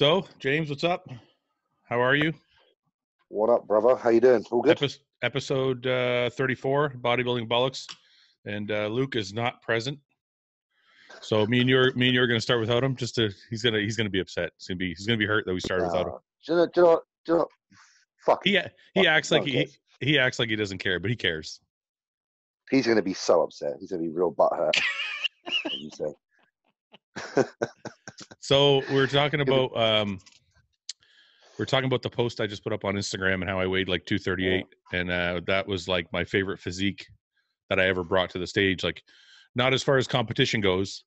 So, James, what's up? How are you? What up, brother? How you doing? All good? Episode 34, Bodybuilding Bollocks, and Luke is not present. So me and you are going to start without him. Just to he's gonna be upset. He's gonna be hurt that we started without him. Do you know, fuck. He acts like he acts like he doesn't care, but he cares. He's gonna be so upset. He's gonna be real butthurt. So we're talking about the post I just put up on Instagram and how I weighed like 238, and that was like my favorite physique that I ever brought to the stage. Like, not as far as competition goes,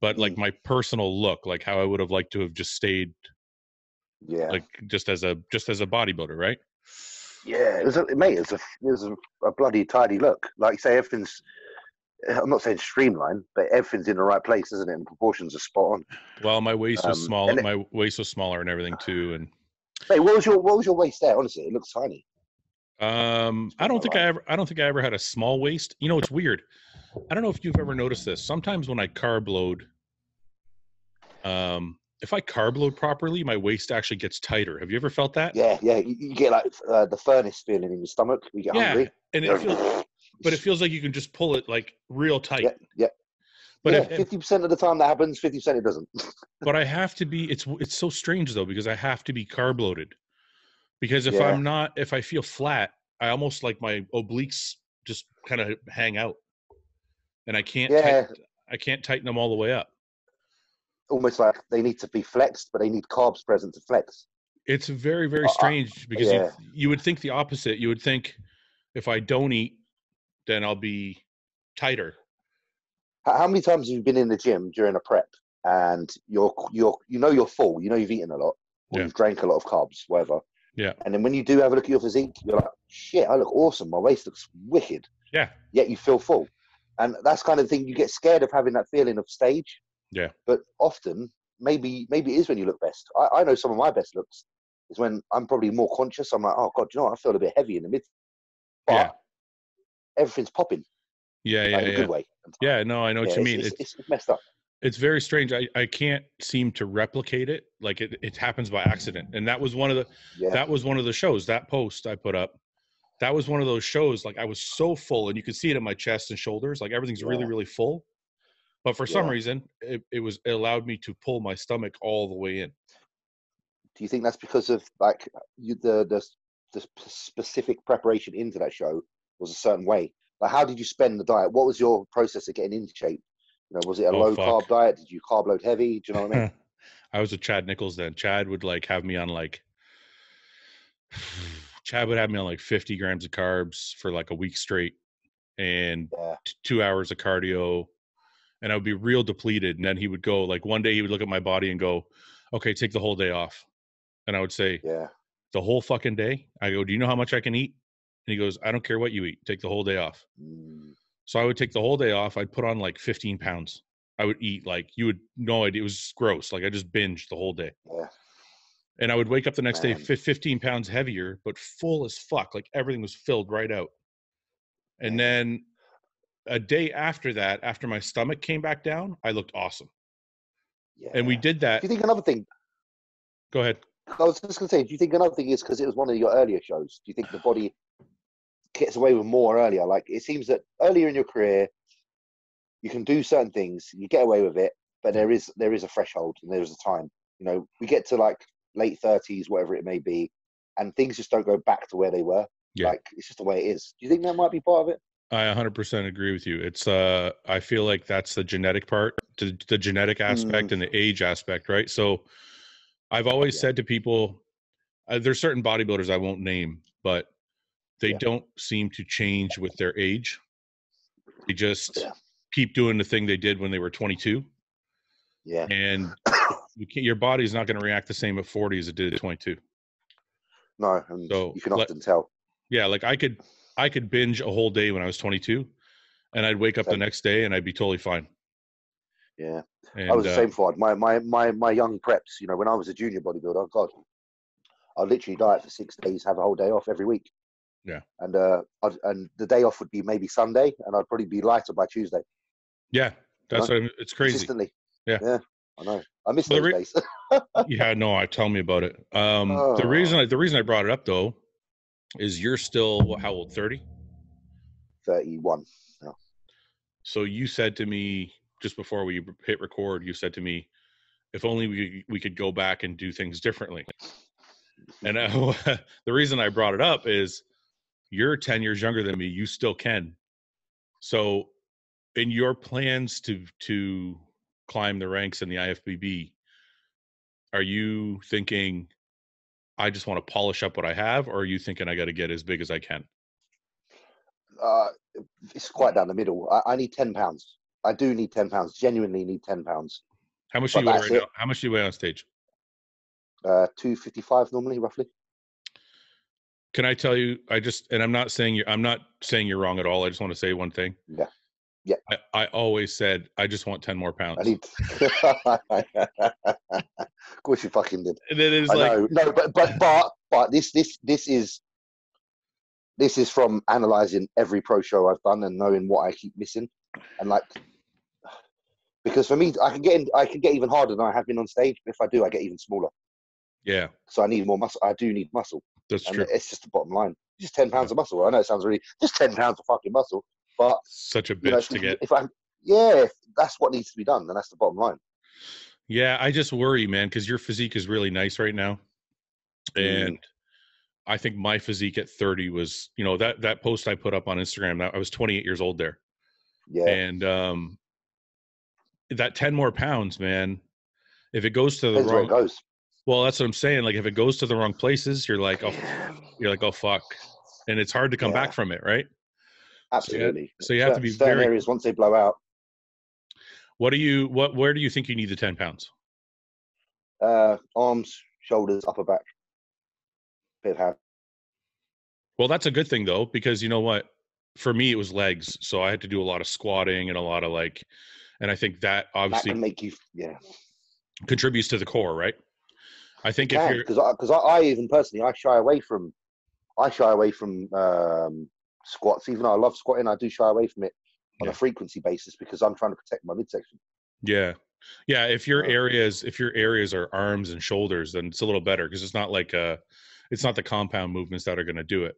but like my personal look, like how I would have liked to have just stayed. Yeah, like just as a bodybuilder, right? Yeah, it was a bloody tidy look. like you say, everything's, I'm not saying streamlined, but everything's in the right place, isn't it? And proportions are spot on. Well, my waist was smaller. My waist was smaller and everything too. And hey, what was your waist there? Honestly, it looks tiny. I don't think I ever had a small waist. You know, it's weird. I don't know if you've ever noticed this. Sometimes when I carb load, if I carb load properly, my waist actually gets tighter. Have you ever felt that? Yeah. You get like the furnace feeling in your stomach. You get hungry. And it feels like you can just pull it like real tight. Yeah. But yeah, 50% of the time that happens, 50% it doesn't. But I have to be. It's so strange though, because I have to be carb loaded. Because if I feel flat, I almost like my obliques just kind of hang out. And I can't, I can't tighten them all the way up. Almost like they need to be flexed, but they need carbs present to flex. It's very, very strange because you would think the opposite. You would think if I don't eat, then I'll be tighter. How many times have you been in the gym during a prep and you're full, you know you've eaten a lot, or you've drank a lot of carbs, whatever. Yeah. And then when you do have a look at your physique, you're like, shit, I look awesome. My waist looks wicked. Yeah. Yet you feel full. And that's kind of the thing, you get scared of having that feeling of stage. Yeah. But often, maybe it is when you look best. I know some of my best looks is when I'm probably more conscious. I'm like, oh, God, you know what? I feel a bit heavy in the mid. But everything's popping. In a good way. Yeah, no, I know what you mean. It's messed up. It's very strange. I can't seem to replicate it. Like, it happens by accident. And that was one of the shows, that post I put up. That was one of those shows, like I was so full and you could see it in my chest and shoulders, like everything's really, really full. But for some reason, it allowed me to pull my stomach all the way in. Do you think that's because of like the specific preparation into that show was a certain way? Like, how did you spend the diet? What was your process of getting into shape? You know, was it a low carb diet? Did you carb load heavy? Do you know what I mean? I was with Chad Nichols then. Chad would like have me on like... Chad would have me on like 50 grams of carbs for like a week straight and 2 hours of cardio, and I would be real depleted. And then he would go, like one day he would look at my body and go, okay, take the whole day off. And I would say, the whole fucking day? I go, do you know how much I can eat? And he goes, I don't care what you eat. Take the whole day off. So I would take the whole day off. I'd put on like 15 pounds. I would eat like, you would no idea. It was gross. Like I just binged the whole day. Yeah. And I would wake up the next day 15 pounds heavier, but full as fuck. Like everything was filled right out. And then a day after that, after my stomach came back down, I looked awesome. Yeah. And we did that. Do you think another thing? Go ahead. I was just going to say, do you think another thing is because it was one of your earlier shows? Do you think the body gets away with more earlier? Like it seems that earlier in your career, you can do certain things, you get away with it, but there is a threshold and there's a time. You know, we get to like late 30s, whatever it may be, and things just don't go back to where they were. Yeah. Like it's just the way it is. Do you think that might be part of it? I 100% agree with you. It's I feel like that's the genetic part, the genetic aspect and the age aspect, right? So I've always said to people, there's certain bodybuilders I won't name, but they don't seem to change with their age. They just keep doing the thing they did when they were 22. Yeah. And your body's not going to react the same at 40 as it did at 22. No, and so you can often tell. Yeah, like I could binge a whole day when I was 22, and I'd wake up the next day and I'd be totally fine. Yeah, and I was the same for my young preps. You know, when I was a junior bodybuilder, oh God, I'd literally diet for 6 days, have a whole day off every week. Yeah, and the day off would be maybe Sunday, and I'd probably be lighter by Tuesday. Yeah, that's what I mean. It's crazy. Consistently. Yeah. I know. I miss those days. Yeah, no, tell me about it. The reason I brought it up though is you're still how old? 30? 31. No. So you said to me just before we hit record, you said to me, if only we could go back and do things differently. And the reason I brought it up is you're 10 years younger than me. You still can. So in your plans to climb the ranks in the IFBB, are you thinking, I just want to polish up what I have, or are you thinking I got to get as big as I can? It's quite down the middle. I need 10 pounds. I do need 10 pounds, genuinely need 10 pounds. How much do you weigh right now? How much do you weigh on stage? 255 normally, roughly. Can I tell you, I'm not saying you're wrong at all. I just want to say one thing. Yeah. Yeah. I always said, I just want 10 more pounds. I need... Of course you fucking did. And it is no, but this is from analyzing every pro show I've done and knowing what I keep missing. And because for me, I can get even harder than I have been on stage. But if I do, I get even smaller. Yeah. So I need more muscle. I do need muscle. That's true. It's just the bottom line. Just 10 pounds of muscle. I know it sounds really, just 10 pounds of fucking muscle. But such a bitch to get. If that's what needs to be done, then that's the bottom line. Yeah, I just worry, man, because your physique is really nice right now, and I think my physique at 30 was, that post I put up on Instagram. I was 28 years old there. Yeah. And that 10 more pounds, man. If it goes to the wrong, well, that's what I'm saying. Like if it goes to the wrong places, you're like, oh fuck, and it's hard to come back from it, right? Absolutely. So you have to be very areas once they blow out. Where do you think you need the 10 pounds? Arms, shoulders, upper back, bit of hand. Well, that's a good thing though, because you know what? For me, it was legs. So I had to do a lot of squatting and a lot of and I think that obviously that can make you, contributes to the core, right? I think because I even personally, I shy away from squats, even though I love squatting, I do shy away from it on a frequency basis because I'm trying to protect my midsection. Yeah. Yeah. If your areas are arms and shoulders, then it's a little better because it's not the compound movements that are going to do it.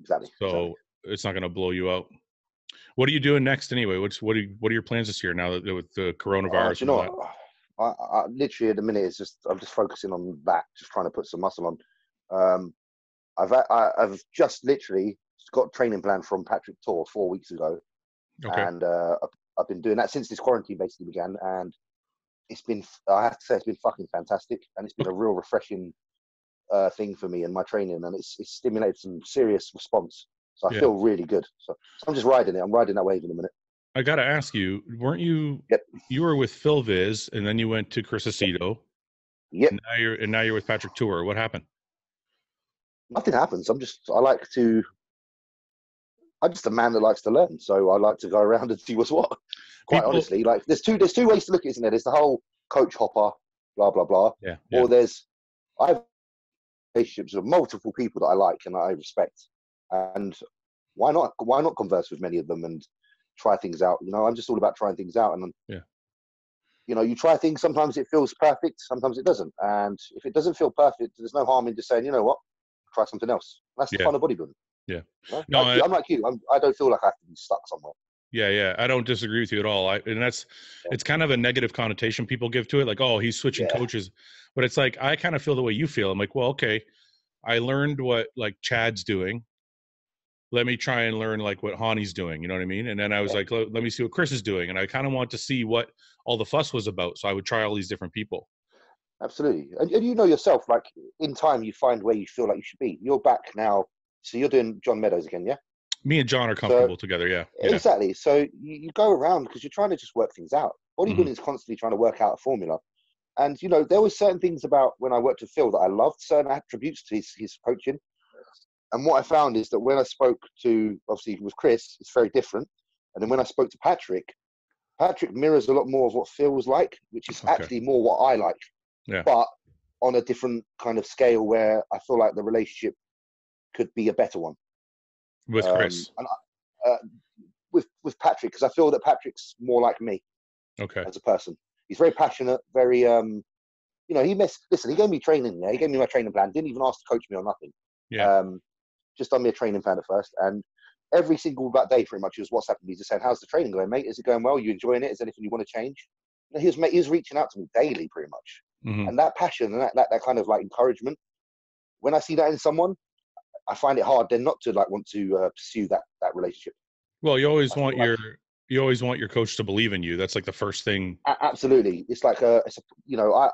Exactly. So it's not going to blow you out. What are you doing next anyway? What are your plans this year now that with the coronavirus? I literally at the minute I'm just focusing on that, just trying to put some muscle on. I've just literally got a training plan from Patrick Tuor 4 weeks ago. Okay. And I've been doing that since this quarantine basically began, and it's been fucking fantastic, and it's been a real refreshing thing for me and my training, and it's stimulated some serious response. So I feel really good. So I'm just riding it. I'm riding that wave in a minute. I got to ask you, weren't you? Yep. You were with Phil Viz, and then you went to Chris Aceto. Yep. And now you're with Patrick Tuor. What happened? Nothing happens. I'm just a man that likes to learn. So I like to go around and see what's what. Honestly, there's two ways to look at it, isn't there? There's the whole coach hopper, blah blah blah. Yeah. Yeah. Or I have relationships with multiple people that I like and I respect. And why not converse with many of them and try things out? I'm just all about trying things out. And you try things. Sometimes it feels perfect. Sometimes it doesn't. And if it doesn't feel perfect, there's no harm in just saying, you know what, try something else. That's the fun of bodybuilding. Yeah. No, I'm like you. I don't feel like I have to be stuck somewhere. Yeah, yeah. I don't disagree with you at all. It's kind of a negative connotation people give to it. Like, oh, he's switching coaches. But it's like, I kind of feel the way you feel. I'm like, well, okay, I learned what Chad's doing. Let me try and learn what Hani's doing. You know what I mean? And then I was like, let me see what Chris is doing. And I kind of want to see what all the fuss was about. So I would try all these different people. Absolutely. And you know yourself, in time you find where you feel like you should be. You're back now. So you're doing John Meadows again, yeah? Me and John are comfortable together, yeah. Exactly. So you go around because you're trying to just work things out. All you're doing is constantly trying to work out a formula. And, there were certain things about when I worked with Phil that I loved, certain attributes to his coaching. And what I found is that when I spoke to, obviously, with Chris, it's very different. And then when I spoke to Patrick mirrors a lot more of what Phil was like, which is actually more what I like. Yeah. But on a different kind of scale where I feel like the relationship could be a better one. With Chris? And with Patrick, because I feel that Patrick's more like me as a person. He's very passionate, very, you know, listen, he gave me training, yeah? He gave me my training plan. Didn't even ask to coach me or nothing. Yeah. Just done me a training plan at first. And every single day, pretty much, is what's happened. He's just saying, how's the training going, mate? Is it going well? Are you enjoying it? Is there anything you want to change? You know, he was reaching out to me daily, pretty much. Mm-hmm. And that passion and that kind of, like, encouragement, when I see that in someone, I find it hard then not to, like, want to pursue that relationship. Well, you always want your coach to believe in you. That's like the first thing. Absolutely. It's like you know,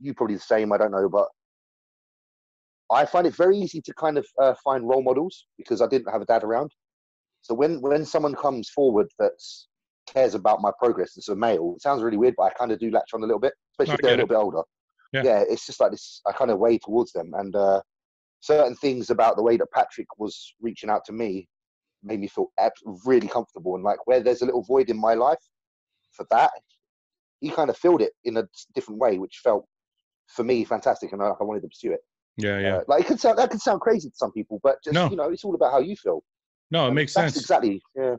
you probably the same. I don't know, but I find it very easy to kind of find role models because I didn't have a dad around. So when someone comes forward that cares about my progress, it's a male. It sounds really weird, but I kind of do latch on a little bit, especially if they're a little bit older. Yeah, it's just like this. I kind of weigh towards them, and certain things about the way that Patrick was reaching out to me made me feel really comfortable, and like where there's a little void in my life for that, he kind of filled it in a different way, which felt for me fantastic, and I wanted to pursue it. Yeah. Like that could sound crazy to some people, but just no. You know, it's all about how you feel. No, it makes sense. Exactly. Yeah.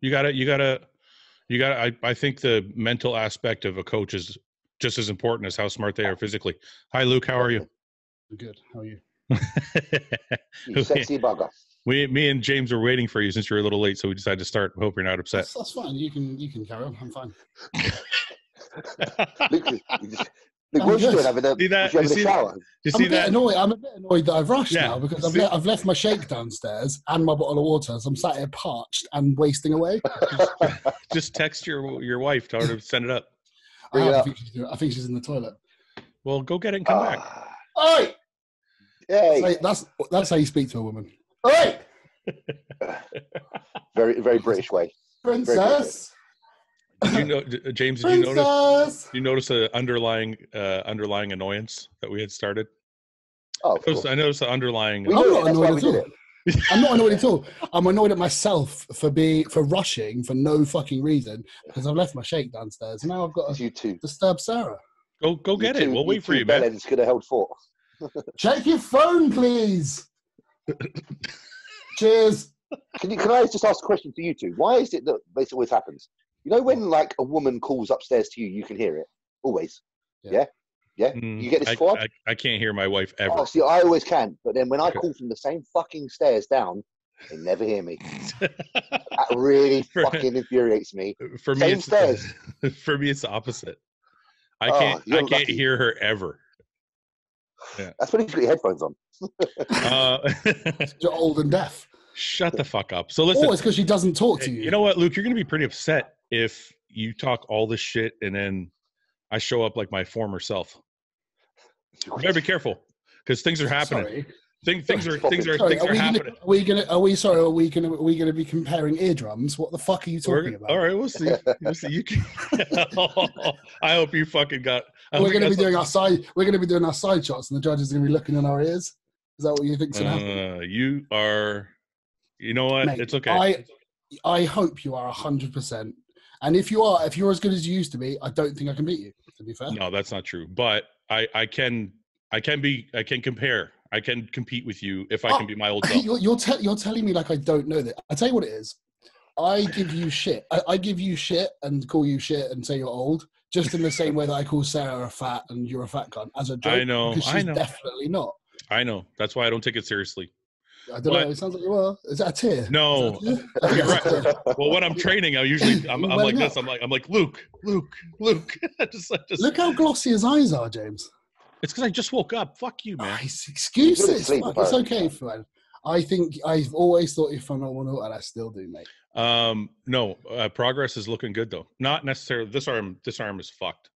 You gotta. I think the mental aspect of a coach is just as important as how smart they are physically. Hi, Luke. How are you? I'm good. How are you? You sexy bugger. Me and James were waiting for you since you're a little late, so we decided to start. Hope you're not upset. That's fine. You can carry on. I'm fine. Luke, what are you doing? Having a shower? I'm a bit annoyed that I've rushed now because I've left my shake downstairs and my bottle of water, so I'm sat here parched and wasting away. Just text your wife, tell her to send it up. I think she's in the toilet. Well, go get it and come back. Oi! Hey. That's how you speak to a woman. Oi! Very, very British way. Princess. Very British. You know, James, did Princess! you notice an underlying annoyance that we had started? Oh, I noticed the underlying. I'm not annoyed at all. I'm annoyed at myself for rushing for no fucking reason because I've left my shake downstairs. Now I've got to disturb Sarah. Go get it. We'll wait for you, man. Bellen's could have held four. Check your phone, please. Cheers. Can I just ask a question for you two? Why is it that this always happens? You know when like a woman calls upstairs to you, you can hear it always. Yeah. You get this squad. I can't hear my wife ever. Oh, see, I always can, but then when I call from the same fucking stairs down, they never hear me. That really fucking infuriates me. For me, same stairs. For me, it's the opposite. I can't hear her ever. Yeah. That's when you put your headphones on. You're old and deaf. Shut the fuck up. So listen. Oh, it's because she doesn't talk to you. You know what, Luke? You're going to be pretty upset if you talk all this shit and then I show up like my former self. You better be careful because things are happening. Sorry. Things are happening. Are we gonna be comparing eardrums? What the fuck are you talking about? All right, we'll see. You can. I hope you fucking got. We're gonna be doing our side shots, and the judge is gonna be looking in our ears. Is that what you think's gonna happen? You are. You know what? Mate, it's okay. I hope you are 100%. And if you are, if you're as good as you used to be, I don't think I can beat you. To be fair. No, that's not true. But I can compare. I can compete with you if I can be my old self. You're telling me like I don't know that. I tell you what it is. I give you shit. I give you shit and call you shit and say you're old, just in the same way that I call Sarah a fat and you're a fat cunt as a joke. I know. Definitely not. I know. That's why I don't take it seriously. I don't know. It sounds like you are. Is that a tear? No. A tear? You're right. Well, when I'm training, I'm like this. I'm like Luke. just... Look how glossy his eyes are, James. It's because I just woke up. Fuck you, man. Excuses. Sleep, it's okay, friend. I think I've always thought you're phenomenal, and I still do, mate. Progress is looking good though. Not necessarily. This arm is fucked.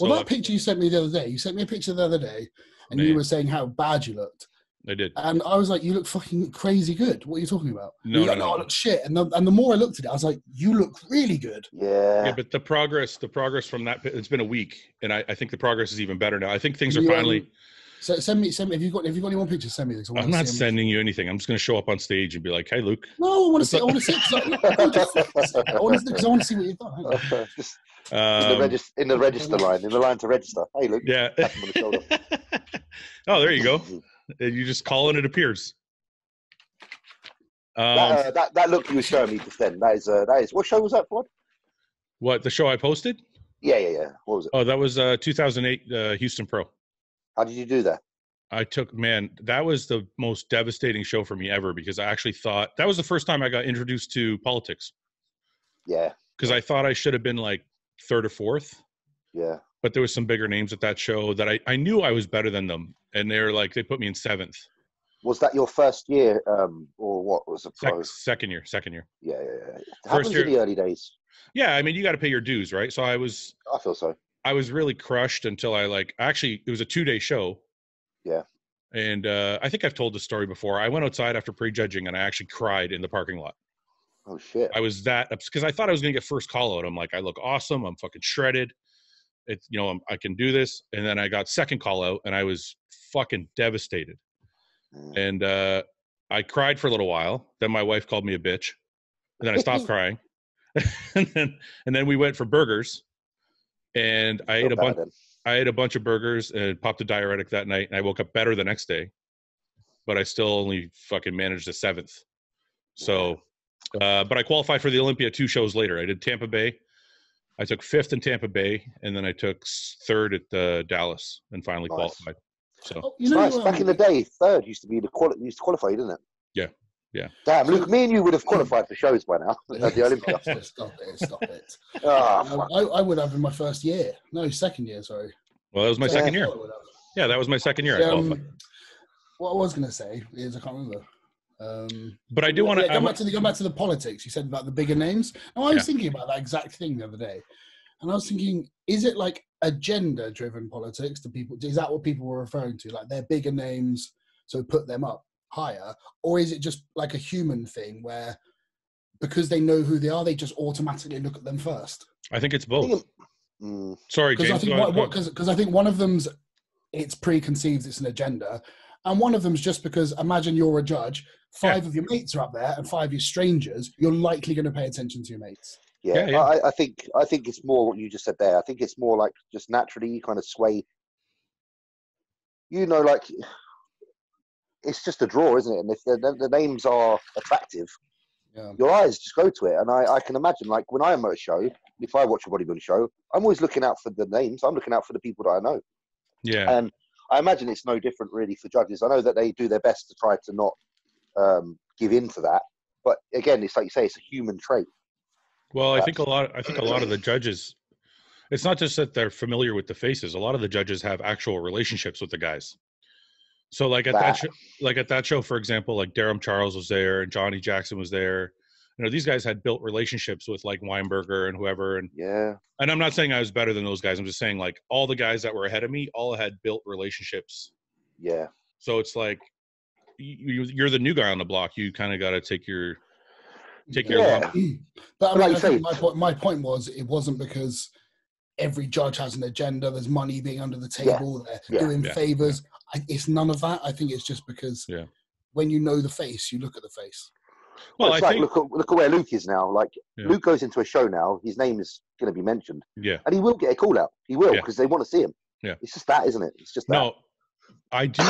Well, so that picture you sent me the other day. You sent me a picture the other day, and you were saying how bad you looked. I did. And I was like, "You look fucking crazy good. What are you talking about?" No. I look shit. And the more I looked at it, I was like, "You look really good." Yeah. But the progress from that, it's been a week, and I think the progress is even better now. I think things are finally. So send me. If you got any more pictures, send me this. I'm not sending you anything. I'm just going to show up on stage and be like, "Hey, Luke." No, I want to see. I want to see. I want to see what you've done. Just in the line to register. Hey, Luke. Yeah. Tap him on the shoulder. Oh, there you go. You just call it appears. That look you were showing me just then. That is. What show was that for? What the show I posted? Yeah. What was it? Oh, that was 2008 Houston Pro. How did you do that? I took, man, that was the most devastating show for me ever, because I actually thought that was the first time I got introduced to politics. Yeah. Because I thought I should have been like third or fourth. Yeah. But there was some bigger names at that show that I knew I was better than them. And they were like, they put me in seventh. Was that your first year or what was the pro? Second year. Yeah. First year, in the early days. Yeah. I mean, you got to pay your dues, right? So I feel so. I was really crushed until actually it was a 2-day show. Yeah. And I think I've told this story before. I went outside after prejudging and I actually cried in the parking lot. Oh, shit. I was that, because I thought I was going to get first call out. I'm like, I look awesome. I'm fucking shredded. It's, you know, I can do this. And then I got second call out and I was fucking devastated. And I cried for a little while. Then my wife called me a bitch. And then I stopped crying. And then we went for burgers. And I ate a bunch of burgers and popped a diuretic that night, and I woke up better the next day, but I still only fucking managed a seventh. So, but I qualified for the Olympia 2 shows later. I did Tampa Bay. I took 5th in Tampa Bay, and then I took 3rd at Dallas, and finally qualified. So back in the day, 3rd used to be used to qualify, didn't it? Yeah. Yeah. Damn, look, me and you would have qualified for shows by now. At the Olympia. Stop it. I would have in my first year. No, second year, sorry. Well, that was my second year. Yeah, that was my second year. So, what I was going to say is I can't remember. But I do want to... Go back to the politics. You said about the bigger names. And I was thinking about that exact thing the other day. And I was thinking, is it like agenda-driven politics? Is that what people were referring to? Like, they're bigger names, so put them up higher, or is it just like a human thing where because they know who they are, they just automatically look at them first? I think it's both. Sorry, James. Because I think one of them's it's preconceived, it's an agenda, and one of them's just because imagine you're a judge, 5 of your mates are up there and 5 of your strangers, you're likely going to pay attention to your mates. Yeah. I think it's more what you just said there. I think it's more like just naturally you kind of sway. You know, like. It's just a draw, isn't it? And if the names are attractive, your eyes just go to it. And I can imagine, like, when I'm at a show, if I watch a bodybuilding show, I'm always looking out for the names. I'm looking out for the people that I know. Yeah. And I imagine it's no different, really, for judges. I know that they do their best to try to not give in to that. But, again, it's like you say, it's a human trait. Well, I think a lot of the judges, it's not just that they're familiar with the faces. A lot of the judges have actual relationships with the guys. So at that show, for example, like Darren Charles was there and Johnny Jackson was there. You know, these guys had built relationships with like Weinberger and whoever. And and I'm not saying I was better than those guys. I'm just saying like all the guys that were ahead of me all had built relationships. Yeah. So it's like you're the new guy on the block. You kind of got to take your. But I mean, I think my point was it wasn't because every judge has an agenda. There's money being under the table. Yeah. They're doing favors. Yeah. It's none of that. I think it's just because when you know the face, you look at the face. Well, it's look at where Luke is now. Like Luke goes into a show now, his name is going to be mentioned. Yeah, and he will get a call out. He will because they want to see him. Yeah, it's just that, isn't it? It's just that. No, I do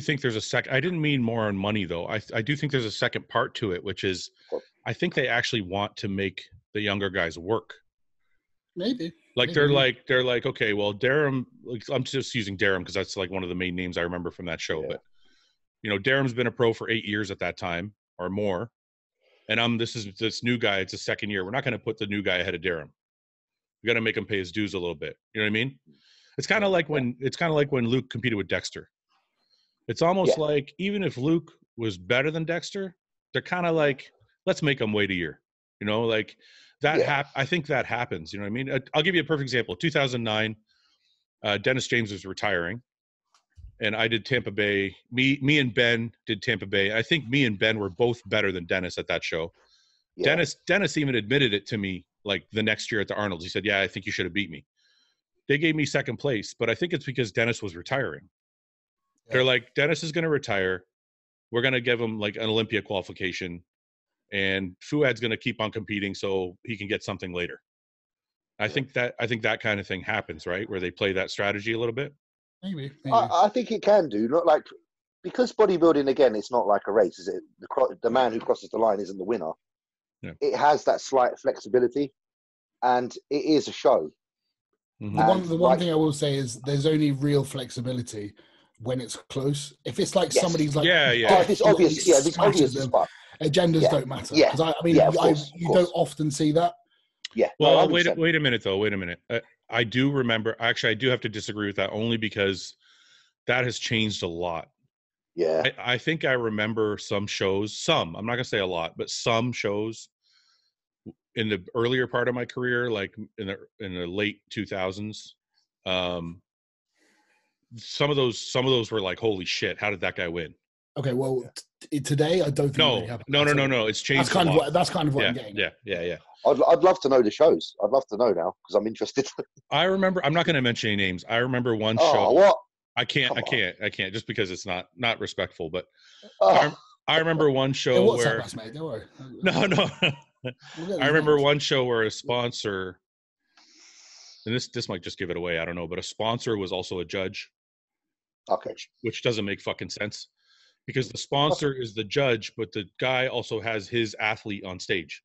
think there's a second. I didn't mean more on money though. I do think there's a second part to it, which is I think they actually want to make the younger guys work. Maybe. Like they're like okay, well Derham, like, I'm just using Derham because that's like one of the main names I remember from that show. Yeah. But you know, Derham's been a pro for 8 years at that time or more, and this new guy. It's his second year. We're not going to put the new guy ahead of Derham. We got to make him pay his dues a little bit. You know what I mean? It's kind of like when Luke competed with Dexter. It's almost like even if Luke was better than Dexter, they're kind of like let's make him wait a year. You know, like. I think that happens. You know what I mean? I'll give you a perfect example. 2009, Dennis James was retiring, and I did Tampa Bay. Me and Ben did Tampa Bay. I think me and Ben were both better than Dennis at that show. Yeah. Dennis even admitted it to me, like, the next year at the Arnold's. He said, I think you should have beat me. They gave me second place, but I think it's because Dennis was retiring. Yeah. They're like, Dennis is going to retire. We're going to give him, like, an Olympia qualification. And Fuad's going to keep on competing so he can get something later. I think that kind of thing happens, right? Where they play that strategy a little bit. Maybe. I think it can do. Not like because bodybuilding again, it's not like a race, is it? The man who crosses the line isn't the winner. Yeah. It has that slight flexibility, and it is a show. Mm-hmm. The one thing I will say is there's only real flexibility when it's close. If it's like somebody's like, if it's obvious, if it's obvious as well. Agendas don't matter. Yeah. I mean, you don't often see that. Yeah. Well, wait a minute. I do remember. Actually, I do have to disagree with that only because that has changed a lot. Yeah. I think I remember some shows. I'm not gonna say a lot, but some shows in the earlier part of my career, like in the late 2000s, some of those were like, holy shit, how did that guy win? Okay, well, today I don't think it happened. No. It's changed. That's kind of what I'm getting. Yeah. I'd love to know the shows. I'd love to know now because I'm interested. I remember. I'm not going to mention any names. I remember one show. What? I can't. Just because it's not respectful. But I remember one show where. Us, mate? Don't worry. No. I remember one show where a sponsor, and this might just give it away. I don't know, but a sponsor was also a judge. Okay. Which doesn't make fucking sense. Because the sponsor is the judge, but the guy also has his athlete on stage.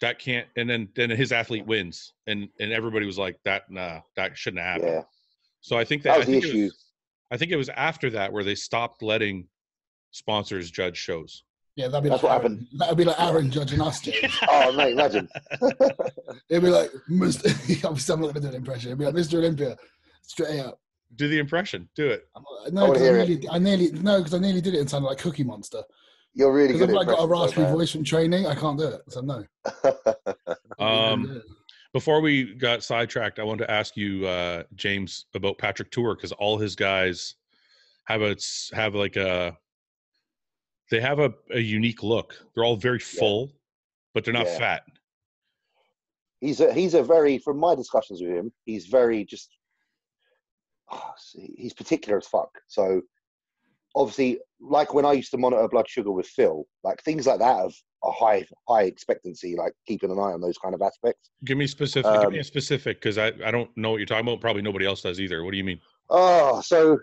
That can't, and then his athlete wins, and everybody was like, that shouldn't happen. Yeah. So I think it was after that where they stopped letting sponsors judge shows. Yeah, that'd be like Aaron judging us. Oh, mate, imagine. It'd be like, obviously I'm not gonna do an impression. It'd be like Mr. Olympia, straight up. Do the impression. Do it. I nearly did it and sounded like Cookie Monster. You're really good. Because I've got a raspy voice from training. I can't do it. So no. Before we got sidetracked, I wanted to ask you, James, about Patrick Tuor, because all his guys have a unique look. They're all very full, but they're not fat. He's a very, from my discussions with him, he's very just. Oh, see, he's particular as fuck. So obviously, like when I used to monitor blood sugar with Phil, like things like that have a high expectancy, like keeping an eye on those kind of aspects. Give me a specific, because I don't know what you're talking about. Probably nobody else does either. What do you mean? So,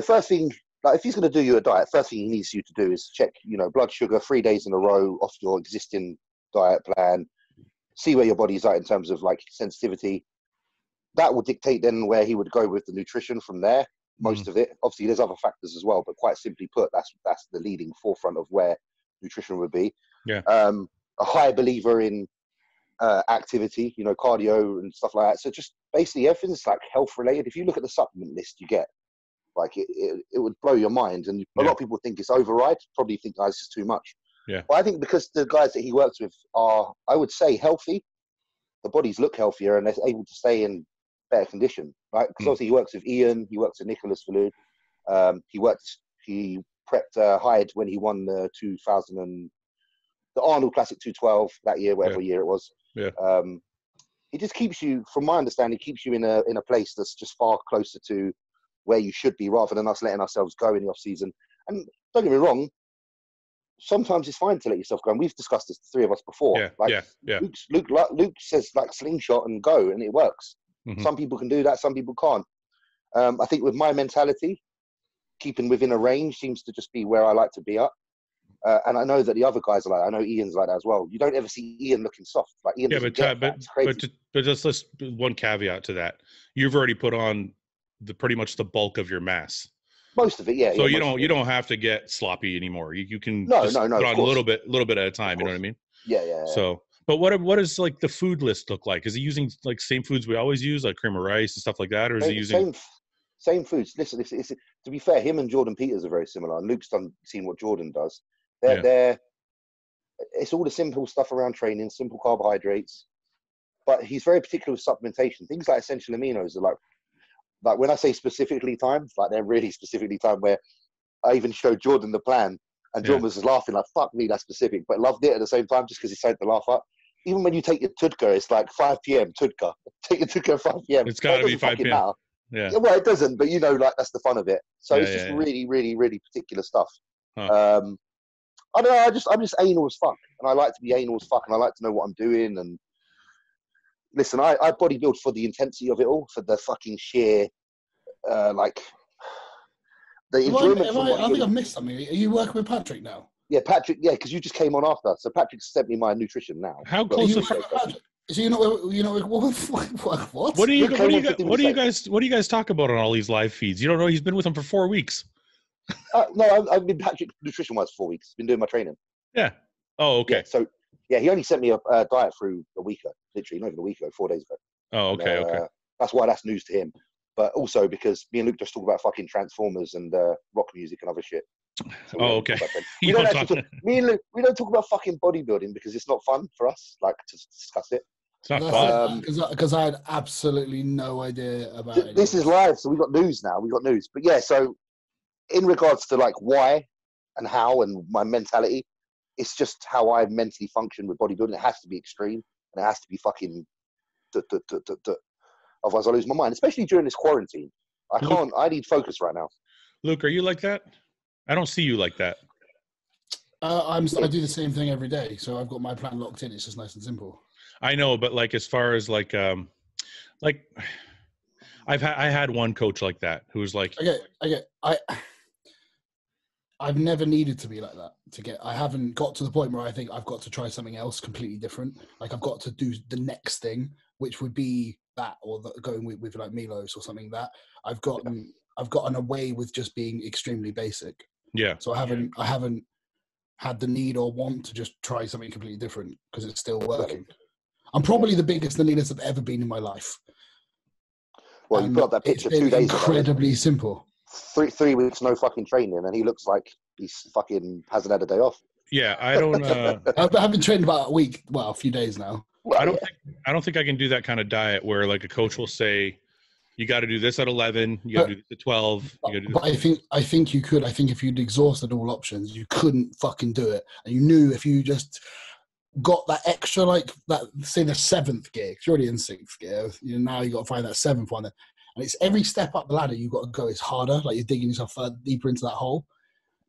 first thing, like if he's going to do you a diet, first thing he needs you to do is check, blood sugar 3 days in a row off your existing diet plan, see where your body's at in terms of like sensitivity. That will dictate then where he would go with the nutrition from there, most of it. Obviously, there's other factors as well, but quite simply put, that's the leading forefront of where nutrition would be. Yeah. A high believer in activity, cardio and stuff like that. So just basically everything's like health-related. If you look at the supplement list you get, like it would blow your mind. And a lot of people think it's override, probably think, oh, this is too much. Yeah. But I think because the guys that he works with are, I would say, healthy, the bodies look healthier and they're able to stay in better condition, right? Because obviously he works with Ian, he works with Nicholas Falud, he prepped Hyde when he won the Arnold Classic 212 that year, whatever year it was. Yeah. It just keeps you, from my understanding, keeps you in a place that's just far closer to where you should be, rather than us letting ourselves go in the off season. And don't get me wrong, sometimes it's fine to let yourself go, and we've discussed this, the three of us, before. Luke says like slingshot and go, and it works. Mm-hmm. Some people can do that, some people can't. I think with my mentality, keeping within a range seems to just be where I like to be at. And I know that the other guys are like that. I know Ian's like that as well. You don't ever see Ian looking soft. Like Ian but just one caveat to that. You've already put on pretty much the bulk of your mass. Most of it, yeah. So you don't have to get sloppy anymore. You can put on a little bit at a time. You know what I mean? Yeah. So. But what does like the food list look like? Is he using like same foods we always use, like cream of rice and stuff like that, or is he using same foods? Listen, it's, to be fair, him and Jordan Peters are very similar. And Luke's seen what Jordan does. It's all the simple stuff around training, simple carbohydrates. But he's very particular with supplementation. Things like essential aminos are like when I say specifically timed, like they're really specifically timed. Where I even showed Jordan the plan, and Jordan was laughing like, "Fuck me, that's specific," but loved it at the same time just because he said to laugh at. Even when you take your Tudka, it's like 5 p.m. Tudka. Take your Tudka at 5 p.m. It's got to be 5 p.m. Yeah. Well, it doesn't, but like that's the fun of it. So it's just really, really, really particular stuff. Huh. I don't know. I'm just anal as fuck, and I like to be anal as fuck, and I like to know what I'm doing. And listen, I bodybuild for the intensity of it all, for the fucking sheer, like the enjoyment. I think I've missed something. Are you working with Patrick now? Yeah, Patrick, because you just came on after. So Patrick sent me my nutrition now. How close is Patrick? So what? What do you guys talk about on all these live feeds? You don't know he's been with them for 4 weeks. No, I've been Patrick nutrition wise for 4 weeks. Been doing my training. Yeah. Oh, okay. Yeah, so yeah, he only sent me a diet through a week ago, literally not even a week ago, 4 days ago. Oh, okay, okay. That's why that's news to him, but also because me and Luke just talk about fucking Transformers and rock music and other shit. So oh, okay. We don't actually, me and Luke, we don't talk about fucking bodybuilding because it's not fun for us, like to discuss it. Because I had absolutely no idea about it. This is live, so we've got news now. We've got news. But yeah, so in regards to like why and how and my mentality, it's just how I mentally function with bodybuilding. It has to be extreme and it has to be fucking otherwise I lose my mind, especially during this quarantine. I can't, I need focus right now. Luke, are you like that? I don't see you like that. I do the same thing every day, so I've got my plan locked in. It's just nice and simple. I know, but like as far as like I had one coach like that who was like, okay, I've never needed to be like that to get. I haven't got to the point where I think I've got to try something else completely different. Like I've got to do the next thing, which would be that or going with like Milos or something. That I've gotten away with just being extremely basic. Yeah. So I haven't had the need or want to just try something completely different because it's still working. I'm probably the biggest leanest I've ever been in my life. Well, you put up that picture 2 days ago. Incredibly simple. Three weeks, no fucking training, and he looks like he's fucking hasn't had a day off. Yeah, I don't. I've been training about a week, well, a few days now. Well, I don't think I can do that kind of diet where like a coach will say, you got to do this at 11. You got to do this at 12. You do this. But I think you could. I think if you'd exhausted all options, you couldn't fucking do it, and you knew if you just got that extra, like that, say the seventh gear. You're already in sixth gear. Now you got to find that seventh one, and it's every step up the ladder you got to go is harder. Like you're digging yourself deeper into that hole.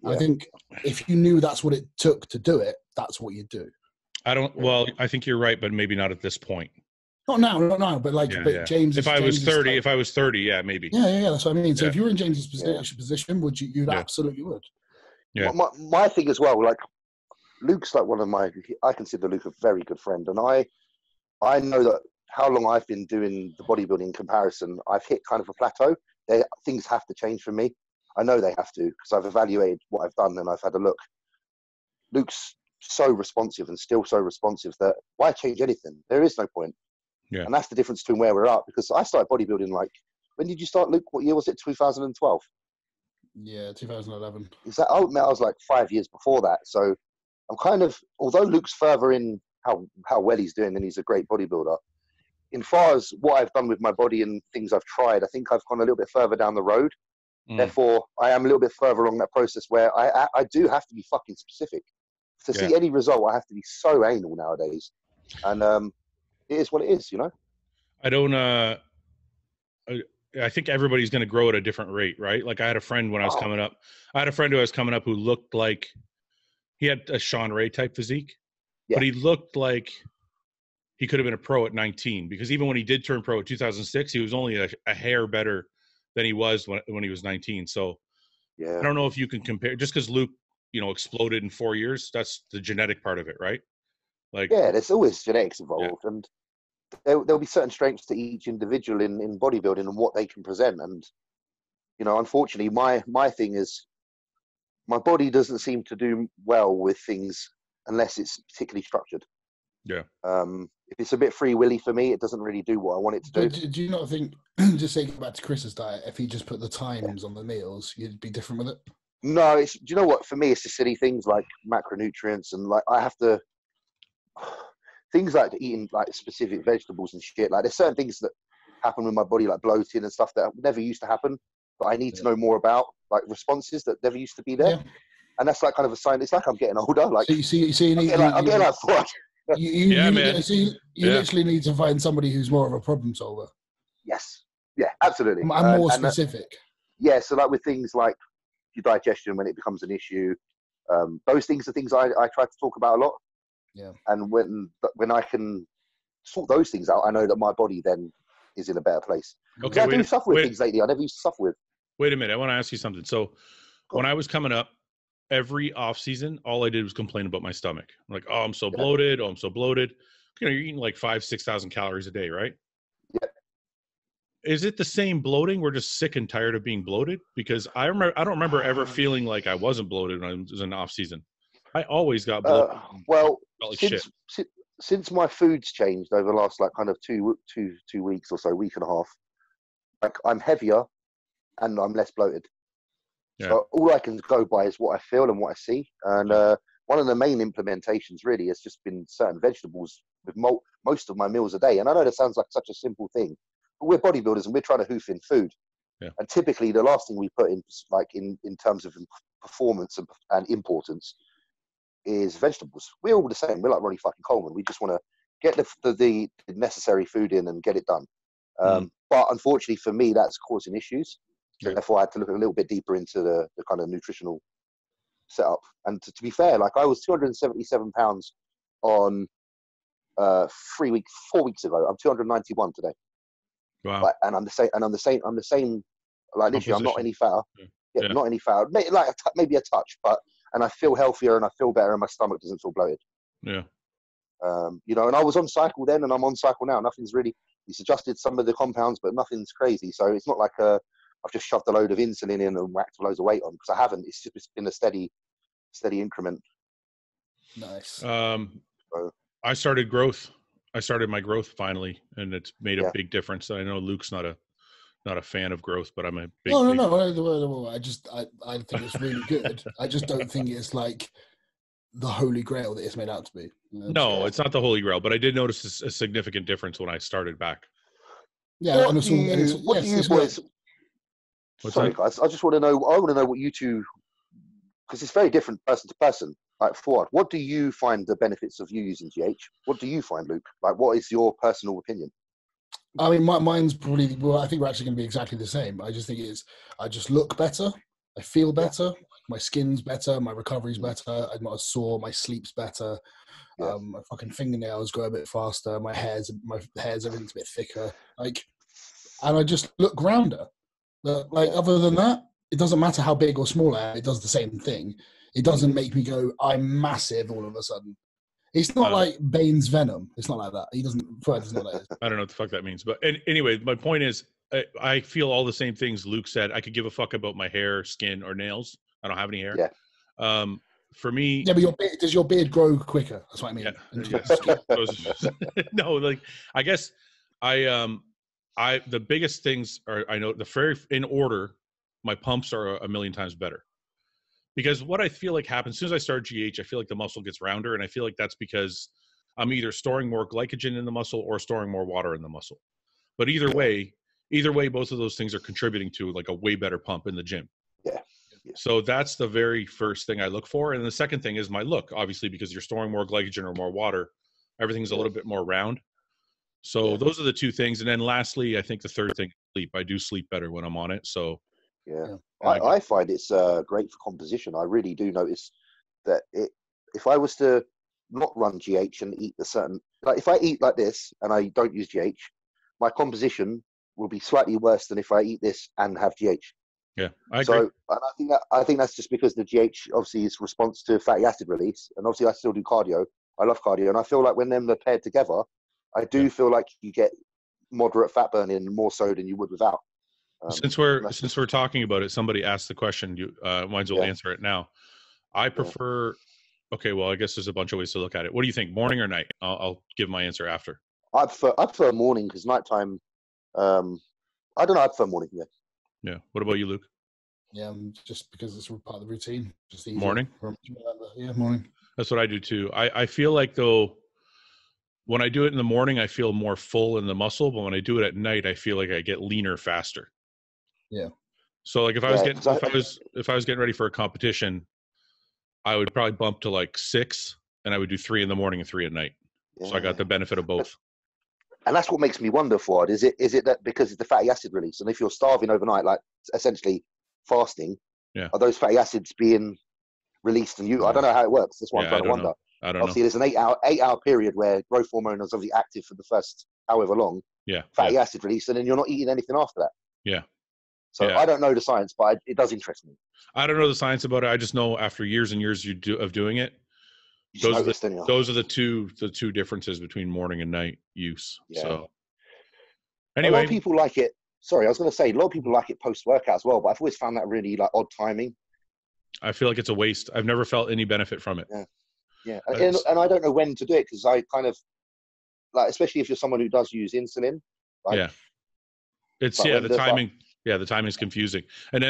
Yeah. I think if you knew that's what it took to do it, that's what you do. I don't. Well, I think you're right, but maybe not at this point. Not now, but like, yeah, but yeah. James. If I was 30, yeah, maybe. Yeah, that's what I mean. So if you were in James's position, would you? You'd absolutely would. Yeah. My thing as well, like Luke's like one of my. I consider Luke a very good friend, and I know that how long I've been doing the bodybuilding comparison, I've hit kind of a plateau. Things have to change for me. I know they have to because I've evaluated what I've done and I've had a look. Luke's so responsive and still so responsive that why change anything? There is no point. Yeah. And that's the difference between where we're at, because I started bodybuilding like, when did you start, Luke? What year was it? 2012? Yeah, 2011. Is that, I was like 5 years before that. So I'm kind of, although Luke's further in how well he's doing and he's a great bodybuilder, in far as what I've done with my body and things I've tried, I think I've gone a little bit further down the road. Mm. Therefore, I am a little bit further along that process where I do have to be fucking specific. To see any result, I have to be so anal nowadays. And, it is what it is, you know? I don't, I think everybody's going to grow at a different rate, right? Like I had a friend when I was coming up, who looked like he had a Sean Ray type physique, but he looked like he could have been a pro at 19, because even when he did turn pro at 2006, he was only a hair better than he was when he was 19. So I don't know if you can compare, just because Luke, you know, exploded in 4 years. That's the genetic part of it, right? Like, yeah, there's always genetics involved, and there'll be certain strengths to each individual in bodybuilding and what they can present. And, you know, unfortunately, my thing is my body doesn't seem to do well with things unless it's particularly structured. Yeah. If it's a bit free willy for me, it doesn't really do what I want it to do. Do you not think, just saying back to Chris's diet, if he just put the times on the meals, you'd be different with it? No, it's, do you know what? For me, it's the silly things like macronutrients and like I have to. Things like eating like specific vegetables and shit. Like there's certain things that happen with my body, like bloating and stuff that never used to happen, but I need to know more about, like responses that never used to be there. Yeah. And that's like kind of a sign. It's like I'm getting older. Like so you see, you literally need to find somebody who's more of a problem solver. Yes. Yeah. Absolutely. I'm more specific. So like with things like your digestion when it becomes an issue, those things are things I try to talk about a lot. Yeah. And when I can sort those things out, I know that my body then is in a better place. Okay, I do suffer with things lately I never used to suffer with. Wait a minute. I want to ask you something. So when I was coming up, every off season, all I did was complain about my stomach. I'm like, oh, I'm so bloated. you know, you're eating like 5,000 to 6,000 calories a day, right? Yep. Is it the same bloating? We're just sick and tired of being bloated? Because I don't remember ever feeling like I wasn't bloated when I was in off season. I always got bloated. Well, like since my food's changed over the last like kind of two weeks or so, week and a half, like I'm heavier and I'm less bloated. Yeah. So all I can go by is what I feel and what I see. And one of the main implementations really has just been certain vegetables with most of my meals a day. And I know that sounds like such a simple thing, but we're bodybuilders and we're trying to hoof in food. Yeah. And typically the last thing we put in, like in terms of performance and importance, is vegetables. We're all the same. We're like Ronnie fucking Coleman. We just want to get the necessary food in and get it done. But unfortunately for me, that's causing issues. So therefore, I had to look a little bit deeper into the kind of nutritional setup. And to be fair, like I was 277 pounds on 4 weeks ago. I'm 291 today. Wow. Like, and I'm the same. Like literally, I'm not any fatter. Yeah. Yeah, not any fatter. Like maybe a touch, but. And I feel healthier and I feel better and my stomach doesn't feel bloated. Yeah. You know, and I was on cycle then and I'm on cycle now. Nothing's really, it's adjusted some of the compounds, but nothing's crazy. So it's not like I've just shoved a load of insulin in and whacked loads of weight on, because I haven't. It's just been a steady increment. Nice. I started growth. I started my growth finally, and it's made a big difference. I know Luke's not a fan of growth, but I'm a big... No. I think it's really good. I just don't think it's like the holy grail that it's made out to be. No, it's not the holy grail, but I did notice a significant difference when I started back. Yeah. Sorry, guys. I just want to know, what you two, because it's very different person to person. Like Ford, what do you find the benefits of you using GH? What do you find, Luke? Like, what is your personal opinion? I mean, mine's probably, well, I think we're actually going to be exactly the same. I just think I just look better. I feel better. My skin's better. My recovery's better. I'm not as sore. My sleep's better. My fucking fingernails grow a bit faster. My hair's everything's a bit thicker. Like, and I just look grounder. Like, other than that, it doesn't matter how big or small I am. It does the same thing. It doesn't make me go, I'm massive all of a sudden. It's not like Bane's Venom. It's not like that. He doesn't know that. I don't know what the fuck that means. But anyway, my point is, I feel all the same things Luke said. I could give a fuck about my hair, skin, or nails. I don't have any hair. Yeah. For me... Yeah, but does your beard grow quicker? That's what I mean. Yeah. No, like, I guess the biggest things are, I know, in order, my pumps are a million times better. Because what I feel like happens, as soon as I start GH, I feel like the muscle gets rounder, and I feel like that's because I'm either storing more glycogen in the muscle or storing more water in the muscle. But either way, both of those things are contributing to like a way better pump in the gym. Yeah. So that's the very first thing I look for. And the second thing is my look, obviously, because you're storing more glycogen or more water, everything's a little bit more round. So those are the two things. And then lastly, I think the third thing, sleep. I do sleep better when I'm on it, so... Yeah, I find it's great for composition. I really do notice that if I was to not run GH and eat if I eat like this and I don't use GH, my composition will be slightly worse than if I eat this and have GH. Yeah, I agree. So, and I think that's just because the GH obviously is response to fatty acid release, and obviously I still do cardio. I love cardio, and I feel like when them are paired together, I do feel like you get moderate fat burning more so than you would without. Since we're talking about it, somebody asked the question. You might as well answer it now. I prefer. Okay, well, I guess there's a bunch of ways to look at it. What do you think, morning or night? I'll give my answer after. I prefer morning, because nighttime. I don't know. I prefer morning. Yeah. Yeah. What about you, Luke? Yeah, just because it's part of the routine. Just easy. Morning. Yeah, morning. That's what I do too. I feel like though, when I do it in the morning, I feel more full in the muscle, but when I do it at night, I feel like I get leaner faster. Yeah. So like if I was getting ready for a competition, I would probably bump to like 6, and I would do 3 in the morning and 3 at night. Yeah. So I got the benefit of both. And that's what makes me wonder, Ford, is it that because it's the fatty acid release, and if you're starving overnight, like essentially fasting, are those fatty acids being released in you? I don't know how it works. That's what I'm trying to wonder. Know. I don't obviously know. There's an eight hour period where growth hormone is obviously active for the first however long. Yeah. Fatty acid release, and then you're not eating anything after that. Yeah. So I don't know the science, but it does interest me. I don't know the science about it. I just know after years and years of doing it, Those are the two differences between morning and night use. Yeah. So anyway, a lot of people like it. Sorry, I was going to say a lot of people like it post workout as well, but I've always found that really like odd timing. I feel like it's a waste. I've never felt any benefit from it. Yeah, yeah, and I don't know when to do it because I kind of like, especially if you're someone who does use insulin. Like, yeah, it's yeah the timing. Like, yeah, the timing's confusing. And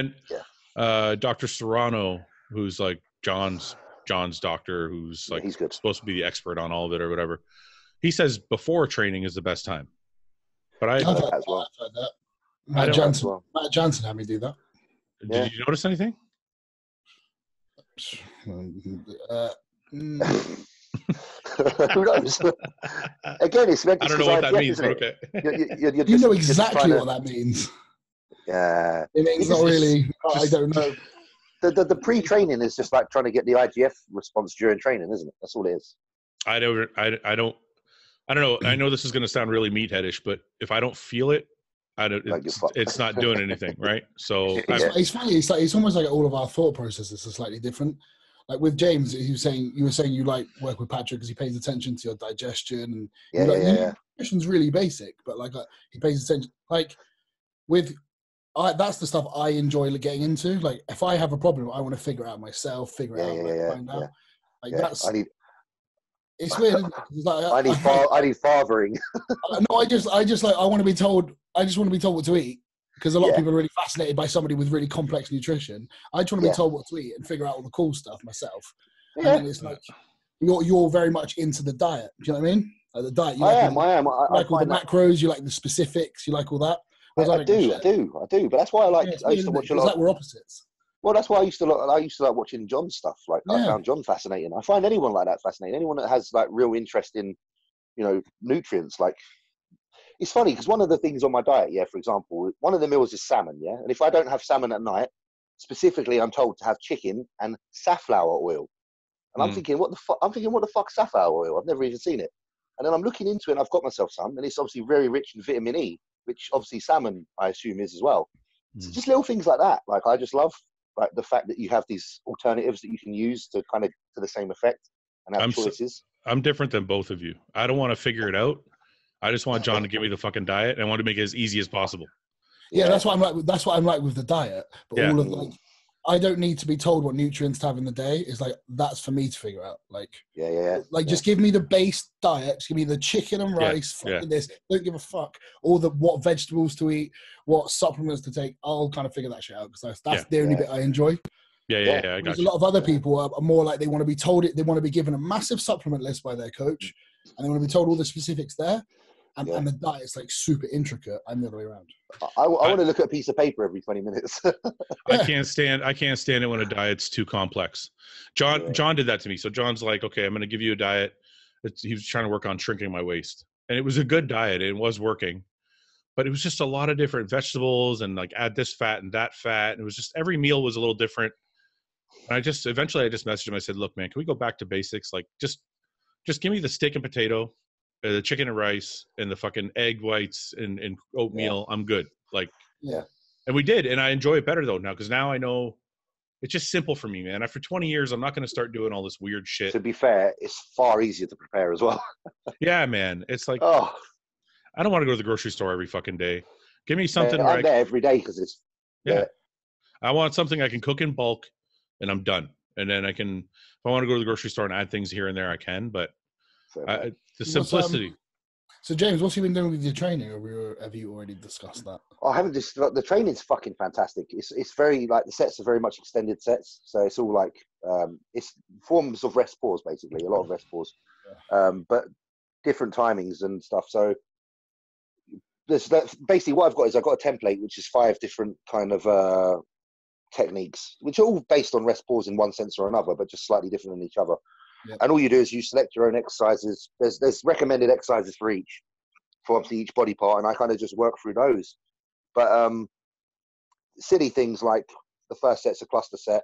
then Dr. Serrano, who's like John's doctor, who's like supposed to be the expert on all of it or whatever, he says before training is the best time. But I've heard that. Matt Johnson had me do that. Yeah. Did you notice anything? Who knows? Again, it's meant to be. I don't know what that means, but okay. You know exactly what that means. Yeah. It means not really. I don't know. The pre-training is just like trying to get the IGF response during training, isn't it? That's all it is. I don't know. I know this is going to sound really meatheadish, but if I don't feel it, it's not doing anything, right? So yeah. It's funny. It's like it's almost like all of our thought processes are slightly different. Like with James, you were saying you like work with Patrick because he pays attention to your digestion. And digestion's really basic, but like he pays attention. Like that's the stuff I enjoy getting into. Like if I have a problem, I want to figure it out myself. Find out. Like that's. It's weird. Isn't it? It's like, I need fathering. No, I want to be told. I just want to be told what to eat because a lot of people are really fascinated by somebody with really complex nutrition. I just want to be told what to eat and figure out all the cool stuff myself. Yeah. And it's like you're very much into the diet. Do you know what I mean? Like the diet. I am. You like all the macros. You like the specifics. You like all that. I do. But that's why I like. I used to watch a lot. It's like we're opposites. Well, that's why I used to like watching John's stuff. Like I found John fascinating. I find anyone like that fascinating. Anyone that has like real interest in, nutrients. Like it's funny because one of the things on my diet, for example, one of the meals is salmon, and if I don't have salmon at night, specifically, I'm told to have chicken and safflower oil. And I'm thinking, what the fuck, safflower oil? I've never even seen it. And then I'm looking into it, and I've got myself some, and it's obviously very rich in vitamin E, which obviously salmon I assume is as well. So just little things like that. Like I just love. Like the fact that you have these alternatives that you can use to kind of to the same effect and have choices. I'm different than both of you. I don't want to figure it out. I just want John to give me the fucking diet and I want to make it as easy as possible. Yeah, that's what I'm like. That's what I'm like with the diet. But all of like, I don't need to be told what nutrients to have in the day. It's like that's for me to figure out. Like just give me the base diet. Just give me the chicken and rice. This don't give a fuck. All the what vegetables to eat, what supplements to take. I'll kind of figure that shit out because that's the only bit I enjoy. I got you. A lot of other people are more like they want to be told it. They want to be given a massive supplement list by their coach, and they want to be told all the specifics there. And the diet's like super intricate. I'm the other way around. I want to look at a piece of paper every 20 minutes. I can't stand it when a diet's too complex. John did that to me. So John's like, okay, I'm going to give you a diet. He was trying to work on shrinking my waist. And it was a good diet. It was working. But it was just a lot of different vegetables and like add this fat and that fat. And it was just every meal was a little different. And I just messaged him. I said, look, man, can we go back to basics? Like just give me the steak and potato. The chicken and rice and the fucking egg whites and oatmeal. I'm good. Like, and we did. And I enjoy it better though now. Cause now I know it's just simple for me, man. After 20 years, I'm not going to start doing all this weird shit. To be fair, it's far easier to prepare as well. Yeah, man. It's like, I don't want to go to the grocery store every fucking day. Give me something. I'm there every day. Cause it's, I want something I can cook in bulk and I'm done. And then if I want to go to the grocery store and add things here and there, I can, but the simplicity. So James, what's you been doing with your training? Or have you already discussed that? I haven't discussed. The training's fucking fantastic. It's very like the sets are very much extended sets, so it's all like it's forms of rest pause basically. A lot of rest pause, but different timings and stuff. So that's basically what I've got is I've got a template which is 5 different kind of techniques, which are all based on rest pause in one sense or another, but just slightly different than each other. Yep. And all you do is you select your own exercises. There's recommended exercises for obviously each body part, and I kind of just work through those. But silly things like the first set's a cluster set,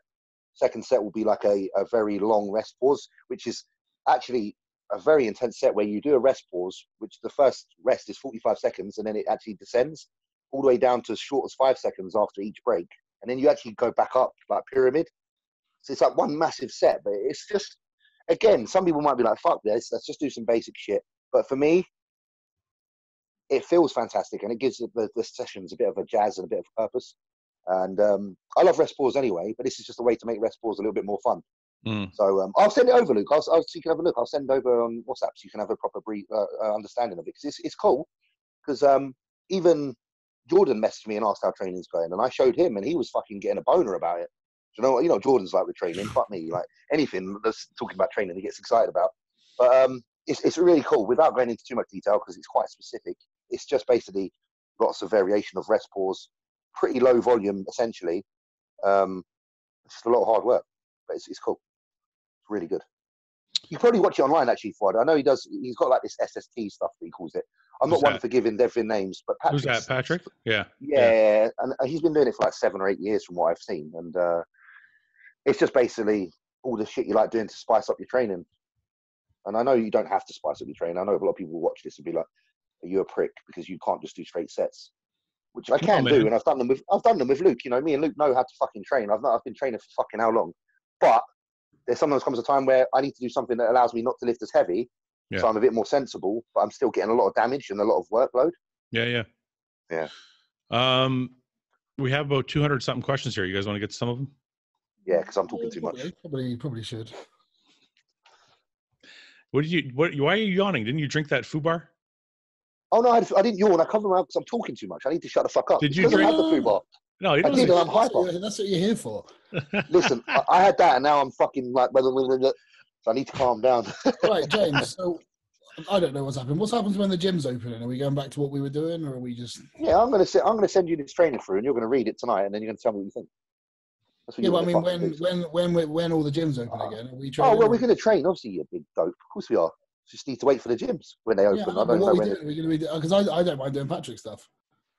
second set will be like a very long rest pause, which is actually a very intense set where you do a rest pause, which the first rest is 45 seconds, and then it actually descends all the way down to as short as 5 seconds after each break, and then you actually go back up like pyramid. So it's like one massive set, but it's just again, some people might be like, fuck this, let's just do some basic shit. But for me, it feels fantastic, and it gives the sessions a bit of a jazz and a bit of purpose. And I love rest pause anyway, but this is just a way to make rest pause a little bit more fun. Mm. So I'll send it over, Luke. So you can have a look. I'll send over on WhatsApp so you can have a proper brief understanding of it. Because it's cool. Because even Jordan messaged me and asked how training's going, and I showed him, and he was fucking getting a boner about it. You know what Jordan's like with training. Fuck me, like anything that's talking about training, he gets excited about. But it's really cool. Without going into too much detail because it's quite specific. It's just basically lots of variation of rest pause, pretty low volume essentially. It's just a lot of hard work, but it's cool. It's really good. You probably watch it online actually, Ford. I know he does. He's got like this SST stuff that he calls it. I'm not one for giving different names, but Patrick. Who's that, Patrick? Yeah. And he's been doing it for like 7 or 8 years from what I've seen. And it's just basically all the shit you like doing to spice up your training. And I know you don't have to spice up your training. I know a lot of people watch this and be like, "Are you a prick because you can't just do straight sets?" Which I can do, and I've done them with Luke. You know, me and Luke know how to fucking train. I've been training for fucking how long, but there sometimes comes a time where I need to do something that allows me not to lift as heavy, so I'm a bit more sensible, but I'm still getting a lot of damage and a lot of workload. We have about 200 something questions here. You guys want to get to some of them? Yeah, because I'm talking too much. You probably should. Why are you yawning? Didn't you drink that foobar? Oh no, I didn't yawn. I covered my mouth because I'm talking too much. I need to shut the fuck up. Did you drink the foobar? No, I did. I'm hyper. That's what you're here for. Listen, I had that, and now I'm fucking like, so I need to calm down. Right, James. So I don't know what's happened. What's happened when the gym's opening? Are we going back to what we were doing, or are we just? Yeah, I'm gonna send you this training through, and you're gonna read it tonight, and then you're gonna tell me what you think. Yeah, but I mean, when all the gyms open again, are we training? Oh well, we're gonna train. Obviously, you're a big dope. Of course we are. Just need to wait for the gyms when they open. Yeah, I don't know when. Because I don't mind doing Patrick stuff.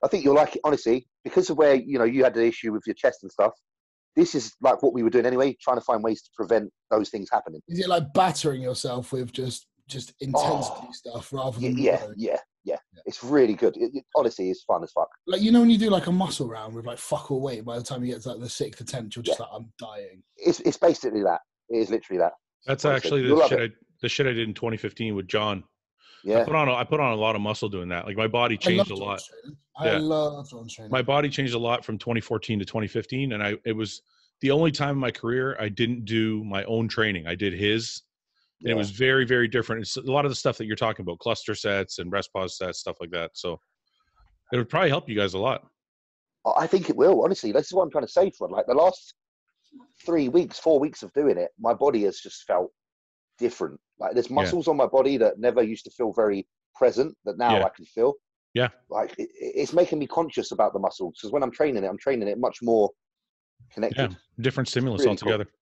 I think you'll like it, honestly, because of where, you know, you had the issue with your chest and stuff. This is like what we were doing anyway, trying to find ways to prevent those things happening. Is it like battering yourself with just intensity stuff rather than... Yeah. It's really good. It honestly, it's fun as fuck. Like, you know, when you do like a muscle round with like fuck all weight, by the time you get to like the 6th attempt, you're just like, I'm dying. It's basically that. It is literally that. That's honestly, actually the shit I did in 2015 with John. Yeah. I put on a lot of muscle doing that. Like my body changed a lot. I love John training. My body changed a lot from 2014 to 2015, and it was the only time in my career I didn't do my own training. I did his, and it was very, very different. It's a lot of the stuff that you're talking about, cluster sets and rest pause sets, stuff like that. So it would probably help you guys a lot. I think it will, honestly. This is what I'm trying to say for like the last 4 weeks of doing it, my body has just felt different. Like there's muscles on my body that never used to feel very present that now I can feel. Yeah. Like it's making me conscious about the muscles because when I'm training it much more connected. Yeah. Different stimulus really altogether. Cool.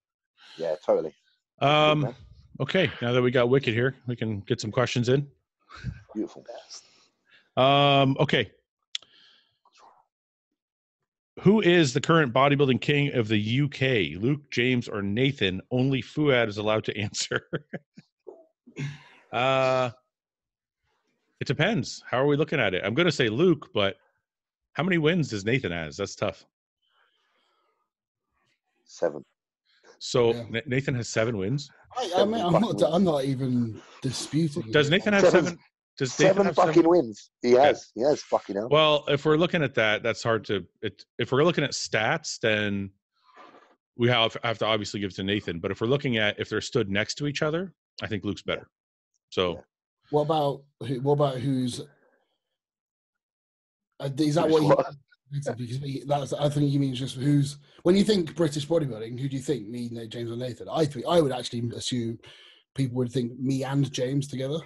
Yeah, totally. Okay. Now that we got Wicked here, we can get some questions in. Beautiful. Okay. Who is the current bodybuilding king of the UK? Luke, James, or Nathan? Only Fuad is allowed to answer. It depends. How are we looking at it? I'm going to say Luke, but how many wins does Nathan has? That's tough. 7. So Nathan has 7 wins? I'm not even disputing. Does Nathan have 7? Does 7 have fucking 7 wins? He has. Yeah. He has fucking hell. Well, if we're looking at that, that's hard to... if we're looking at stats, then we have to obviously give it to Nathan. But if we're looking at if they're stood next to each other, I think Luke's better. So... Yeah. What about who's... Is that what you... I think you mean just who's... When you think British bodybuilding, who do you think? Me, James, or Nathan? I would actually assume people would think me and James together.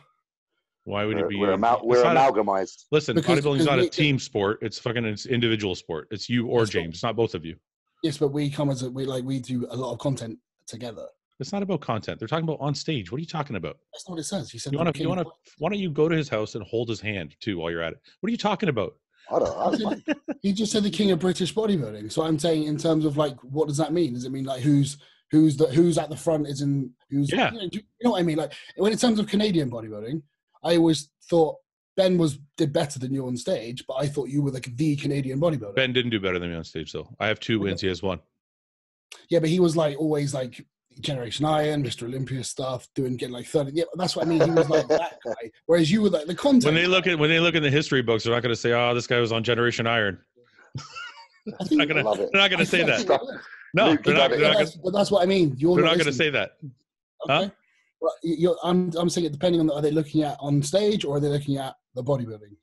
Why would it be? We're amalgamized. Listen, bodybuilding is not a team sport. It's fucking an individual sport. It's you or James. It's not both of you. Yes, but we come as we do a lot of content together. It's not about content. They're talking about on stage. What are you talking about? That's not what it says. He said, why don't you go to his house and hold his hand too while you're at it? What are you talking about? I don't know. He just said the king of British bodybuilding. So I'm saying in terms of like, what does that mean? Does it mean like who's at the front is in who's? Yeah. You know what I mean? Like when in terms of Canadian bodybuilding. I always thought Ben did better than you on stage, but I thought you were like the Canadian bodybuelder. Ben didn't do better than me on stage, though. I have 2 wins; he has 1. Yeah, but he was like always like Generation Iron, Mr. Olympia stuff, getting like 30. Yeah, that's what I mean. He was like that guy. Whereas you were like the content. When they look in the history books, they're not going to say, "Oh, this guy was on Generation Iron." They're not going to say that. No, they're not. But that's what I mean. They're not going to say that. Huh? Okay. Well, I'm saying it depending on are they looking at on stage or are they looking at the bodybuilding?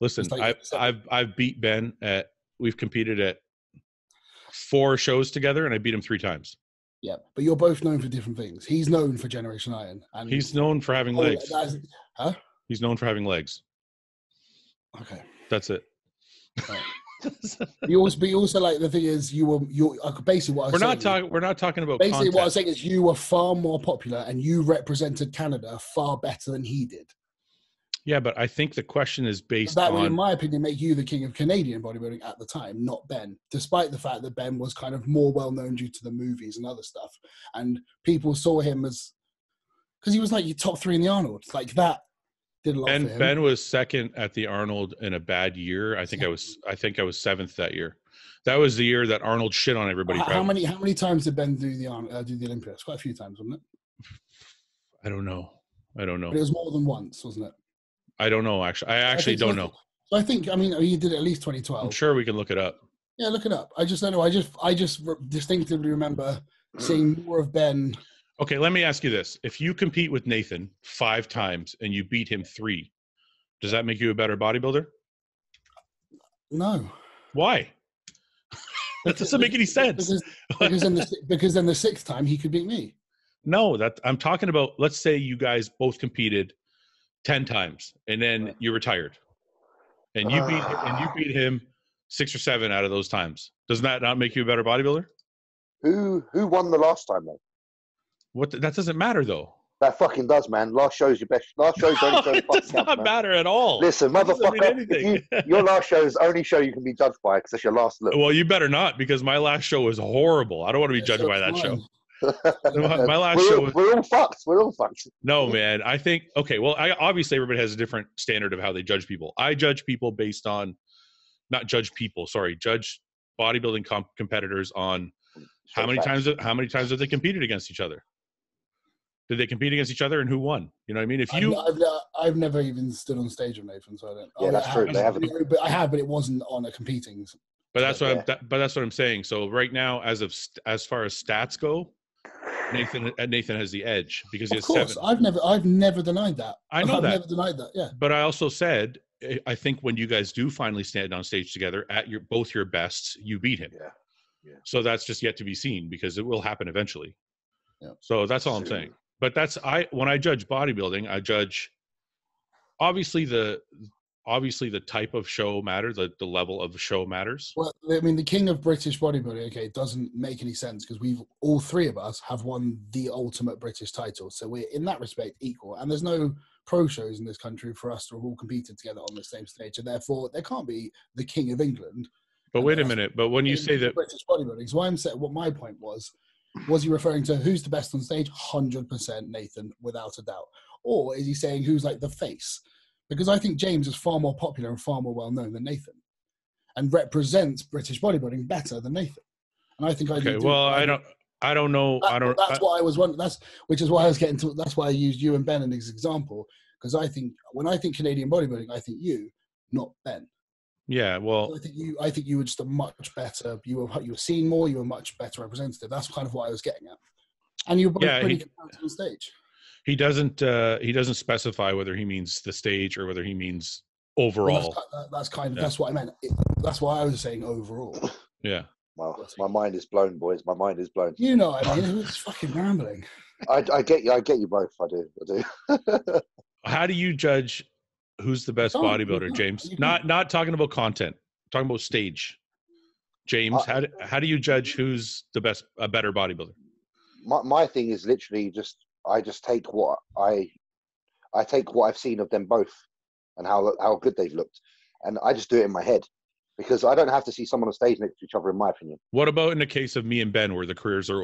Listen, like I've beat Ben at. We've competed at 4 shows together, and I beat him 3 times. Yeah, but you're both known for different things. He's known for Generation Iron. And he's known for having legs. Huh? He's known for having legs. Okay. That's it. Right. but you also like the thing is you basically what I was saying. We're not talking about basically content. What I was saying is you were far more popular and you represented Canada far better than he did. Yeah, but I think the question is based on... That would, in my opinion, make you the king of Canadian bodybuilding at the time, not Ben, despite the fact that Ben was kind of more well-known due to the movies and other stuff. And people saw him as... Because he was like your top 3 in the Arnold. Like, that did a lot for him. Ben was 2nd at the Arnold in a bad year. I think I was 7th that year. That was the year that Arnold shit on everybody. How many times did Ben do the Olympics? Quite a few times, wasn't it? I don't know. But it was more than once, wasn't it? I don't know, actually. I don't know. So I think, he did it at least 2012. I'm sure we can look it up. Yeah, look it up. I just don't know. I just distinctively remember seeing more of Ben. Okay, let me ask you this. If you compete with Nathan 5 times and you beat him 3, does that make you a better bodybuilder? No. Why? That doesn't make any sense. Because then the 6th time he could beat me. No, I'm talking about, let's say you guys both competed 10 times, and then you retired, and you beat him 6 or 7 out of those times. Does that not make you a better bodybuilder? Who won the last time though? That doesn't matter though. That fucking does, man. Last show's your best. Last show's only show. It does not matter at all. Listen, motherfucker. Your last show is the only show you can be judged by because it's your last look. Well, you better not, because my last show was horrible. I don't want to be judged by that show. My last show was, we're all fucked. No, man. I think, okay, well, obviously everybody has a different standard of how they judge people. I judge people based on, judge bodybuilding competitors on how many times have they competed against each other. Did they compete against each other and who won? You know what I mean? I've never even stood on stage with Nathan, so I don't. Yeah, that's true. But it wasn't on a competing. But that's what I'm saying. So right now, as far as stats go, Nathan has the edge because he has 7. Of course, I've never denied that. I've never denied that. Yeah. But I also said, I think when you guys do finally stand on stage together at both your bests, you beat him. Yeah. Yeah. So that's just yet to be seen because it will happen eventually. Yeah. So that's all I'm saying. But when I judge bodybuilding, I judge obviously the type of show matters, the level of show matters. Well, I mean, the king of British bodybuilding, okay, doesn't make any sense because all 3 of us have won the ultimate British title. So we're, in that respect, equal. And there's no pro shows in this country for us to have all competed together on the same stage. And therefore, there can't be the king of England. But wait a minute. But when you say that... British bodybuilding. So what my point was he referring to who's the best on stage? 100% Nathan, without a doubt. Or is he saying who's like the face? Because I think James is far more popular and far more well-known than Nathan and represents British bodybuilding better than Nathan. And I think I do. Okay, well, I don't know. Which is why I was getting to, that's why I used you and Ben in this example. Because I think, when I think Canadian bodybuilding, I think you, not Ben. Yeah, well. So I think you were just a much better, you were seen more, you were much better representative. That's kind of what I was getting at. And you were both pretty competitive on stage. He doesn't specify whether he means the stage or whether he means overall. Well, that's what I meant. That's why I was saying overall. Yeah. Well, my mind is blown, boys. My mind is blown. You know what I mean? It's fucking rambling. I get you. I get you both. I do. How do you judge who's the best bodybuilder, James? Not talking about content. I'm talking about stage. James, how do you judge who's the best, a better bodybuilder? My thing is literally just. I just take what I take what I've seen of them both and how good they've looked. And I just do it in my head because I don't have to see someone on stage next to each other, in my opinion. What about in the case of me and Ben where the careers are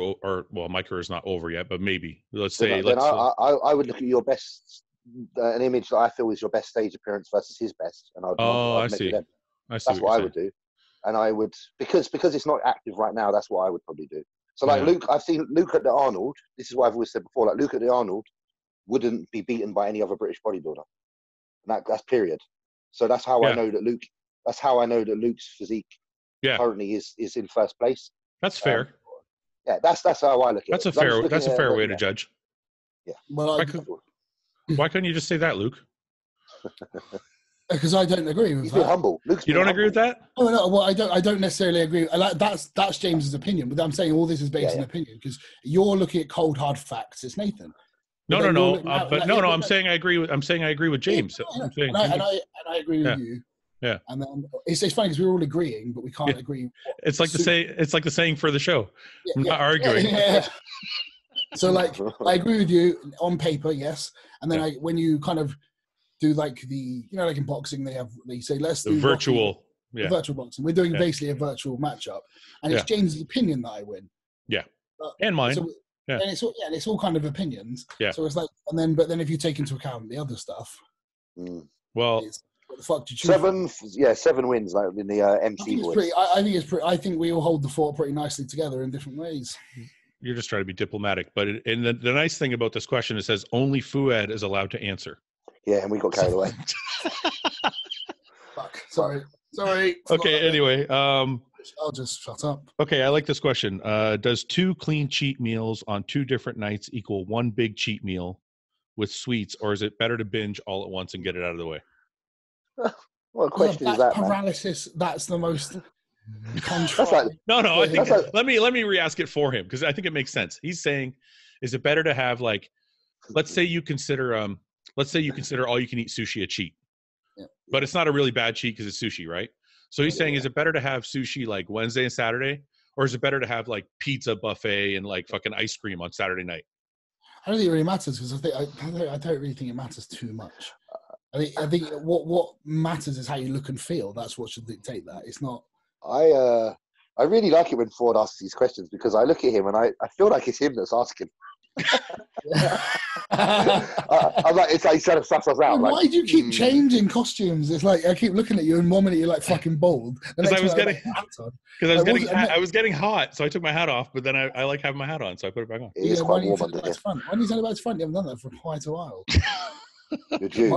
well, my career's not over yet, but maybe. Let's say... Yeah, I would look at your best, an image that I feel is your best stage appearance versus his best. And I see. That's what I would do. And I would, because it's not active right now, that's what I would probably do. So like Luke, I've seen Luke at the Arnold. This is what I've always said before. Like Luke at the Arnold wouldn't be beaten by any other British bodybuilder. And that's period. So that's how I know that Luke. That's how I know that Luke's physique currently is in first place. That's fair. Yeah, that's how I look at it. That's a fair way to judge. Yeah. Well, why couldn't you just say that, Luke? Because I don't agree with that. Humble. Luke's you don't humble. Agree with that? No, no. Well, I don't necessarily agree. That's James's opinion. But I'm saying all this is based on opinion because you're looking at cold hard facts. It's Nathan. I'm saying I agree with James. Yeah, yeah. I agree with you. Yeah. And then it's funny because we're all agreeing, but we can't agree. It's like the saying for the show. Yeah, I'm not arguing. Yeah. So like, I agree with you on paper, yes. And then when you kind of do like the, you know, like in boxing, they say, let's do virtual, virtual boxing. We're doing basically a virtual matchup, and it's James's opinion that I win. Yeah. But, and mine. So, and it's all, it's all kind of opinions. Yeah. So it's like, but then if you take into account the other stuff, well. What the fuck did you seven wins like in the MC boys. I think we all hold the fort pretty nicely together in different ways. You're just trying to be diplomatic, but the nice thing about this question, it says only Fuad is allowed to answer. Yeah, and we got carried away. Fuck. Sorry. Okay. Anyway, I'll just shut up. Okay, I like this question. Does 2 clean cheat meals on 2 different nights equal 1 big cheat meal with sweets, or is it better to binge all at once and get it out of the way? What question is that? Paralysis. Man? That's the most. That's like, no. I think let me re-ask it for him because I think it makes sense. He's saying, is it better to have like, let's say you consider all you can eat sushi a cheat, but it's not a really bad cheat because it's sushi, right? So he's saying, is it better to have sushi like Wednesday and Saturday, or is it better to have like pizza buffet and like fucking ice cream on Saturday night? I don't think it really matters because I don't really think it matters too much. I think what matters is how you look and feel. That's what should dictate that. It's not. I really like it when Ford asks these questions because I look at him and I feel like it's him that's asking. I'm like, it's like he's trying to suss us out. Like, why do you keep changing costumes? It's like I keep looking at you, and one minute you're like fucking bold. Because I was getting hot, so I took my hat off. But then I like having my hat on, so I put it back on. It's quite warm under here. Why don't you tell me about it's fun? You haven't done that for quite a while. You're due.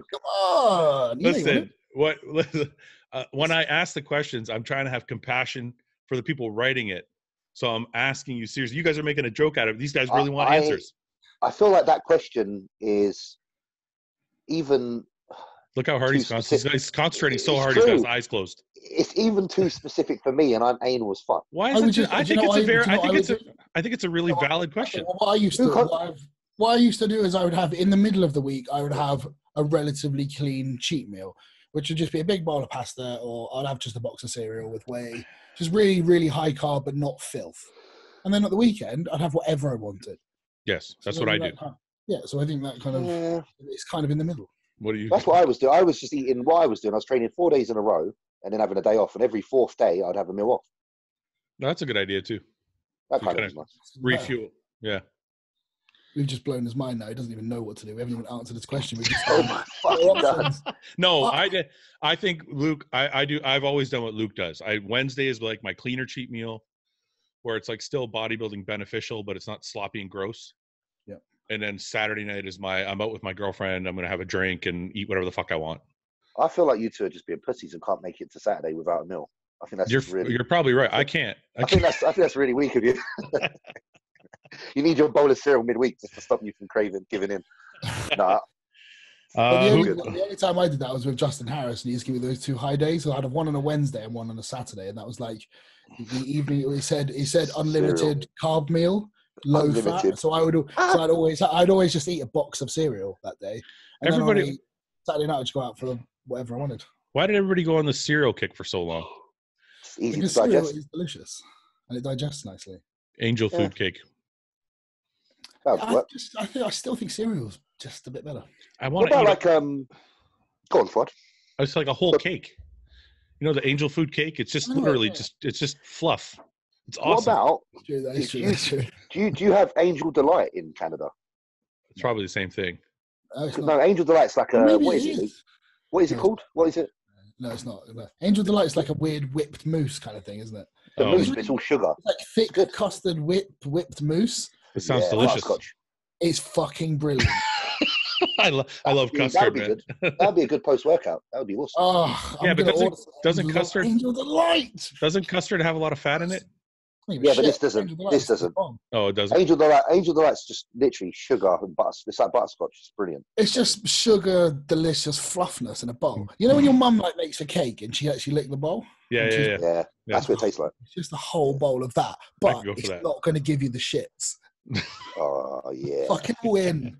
Come on. Listen, when I ask the questions, I'm trying to have compassion for the people writing it. So I'm asking you seriously. You guys are making a joke out of it. These guys really want answers. I feel like that question is even... Look how hard he's concentrating. He's concentrating so hard he's got his eyes closed. It's even too specific for me, and I'm anal as fuck. Why is it just... I think it's a really valid question. What I used to do is I would have, in the middle of the week, I would have a relatively clean cheat meal, which would just be a big bowl of pasta, or I'd have just a box of cereal with whey, just really, really high carb, but not filth. And then at the weekend, I'd have whatever I wanted. Yes, that's what I do. Yeah, so I think that kind of, it's kind of in the middle. What do you? That's what I was doing. I was just eating what I was doing. I was training 4 days in a row and then having a day off. And every 4th day, I'd have a meal off. That's a good idea too. That kind of refuel, yeah. We've just blown his mind now. He doesn't even know what to do. We haven't even answered his question. Oh my fucking God. No, I think Luke, I do. I've always done what Luke does. Wednesday is like my cleaner cheat meal where it's like still bodybuilding beneficial, but it's not sloppy and gross. Yeah. And then Saturday night is I'm out with my girlfriend. I'm going to have a drink and eat whatever the fuck I want. I feel like you 2 are just being pussies and can't make it to Saturday without a meal. I think that's you're probably right. I can't. I think that's really weak of you. You need your bowl of cereal midweek just to stop you from giving in. Nah. The only time I did that was with Justin Harris, and he used to give me those 2 high days. So I had one on a Wednesday and one on a Saturday, and that was like the evening. He said unlimited carb meal, low fat. So I'd always just eat a box of cereal that day. And everybody Saturday night, I'd just go out for whatever I wanted. Why did everybody go on the cereal kick for so long? It's easy because to digest. Cereal is delicious, and it digests nicely. Angel food cake. I still think cereal's just a bit better. What about like go on, Ford. It's like a whole cake. You know the angel food cake? It's just it's just fluff. It's awesome. What about do you have Angel Delight in Canada? It's probably the same thing. No, Angel Delight's like a what is it called? What is it? No, it's not. Angel Delight's like a weird whipped mousse kind of thing, isn't it? The mousse, but it's all sugar. It's like thick custard whipped mousse. It sounds delicious. It's fucking brilliant. I love custard. That'd be a good post-workout. That would be awesome. Yeah, but doesn't custard... Angel Delight! Doesn't custard have a lot of fat in it? Yeah, but this doesn't. This doesn't. Oh, it doesn't. Angel Delight's just literally sugar and butter. It's like butterscotch. It's brilliant. It's just sugar, delicious fluffiness in a bowl. You know when your mum like makes a cake and she actually licked the bowl? Yeah. That's what it tastes like. It's just a whole bowl of that, but it's not going to give you the shits. Oh yeah. Fucking win.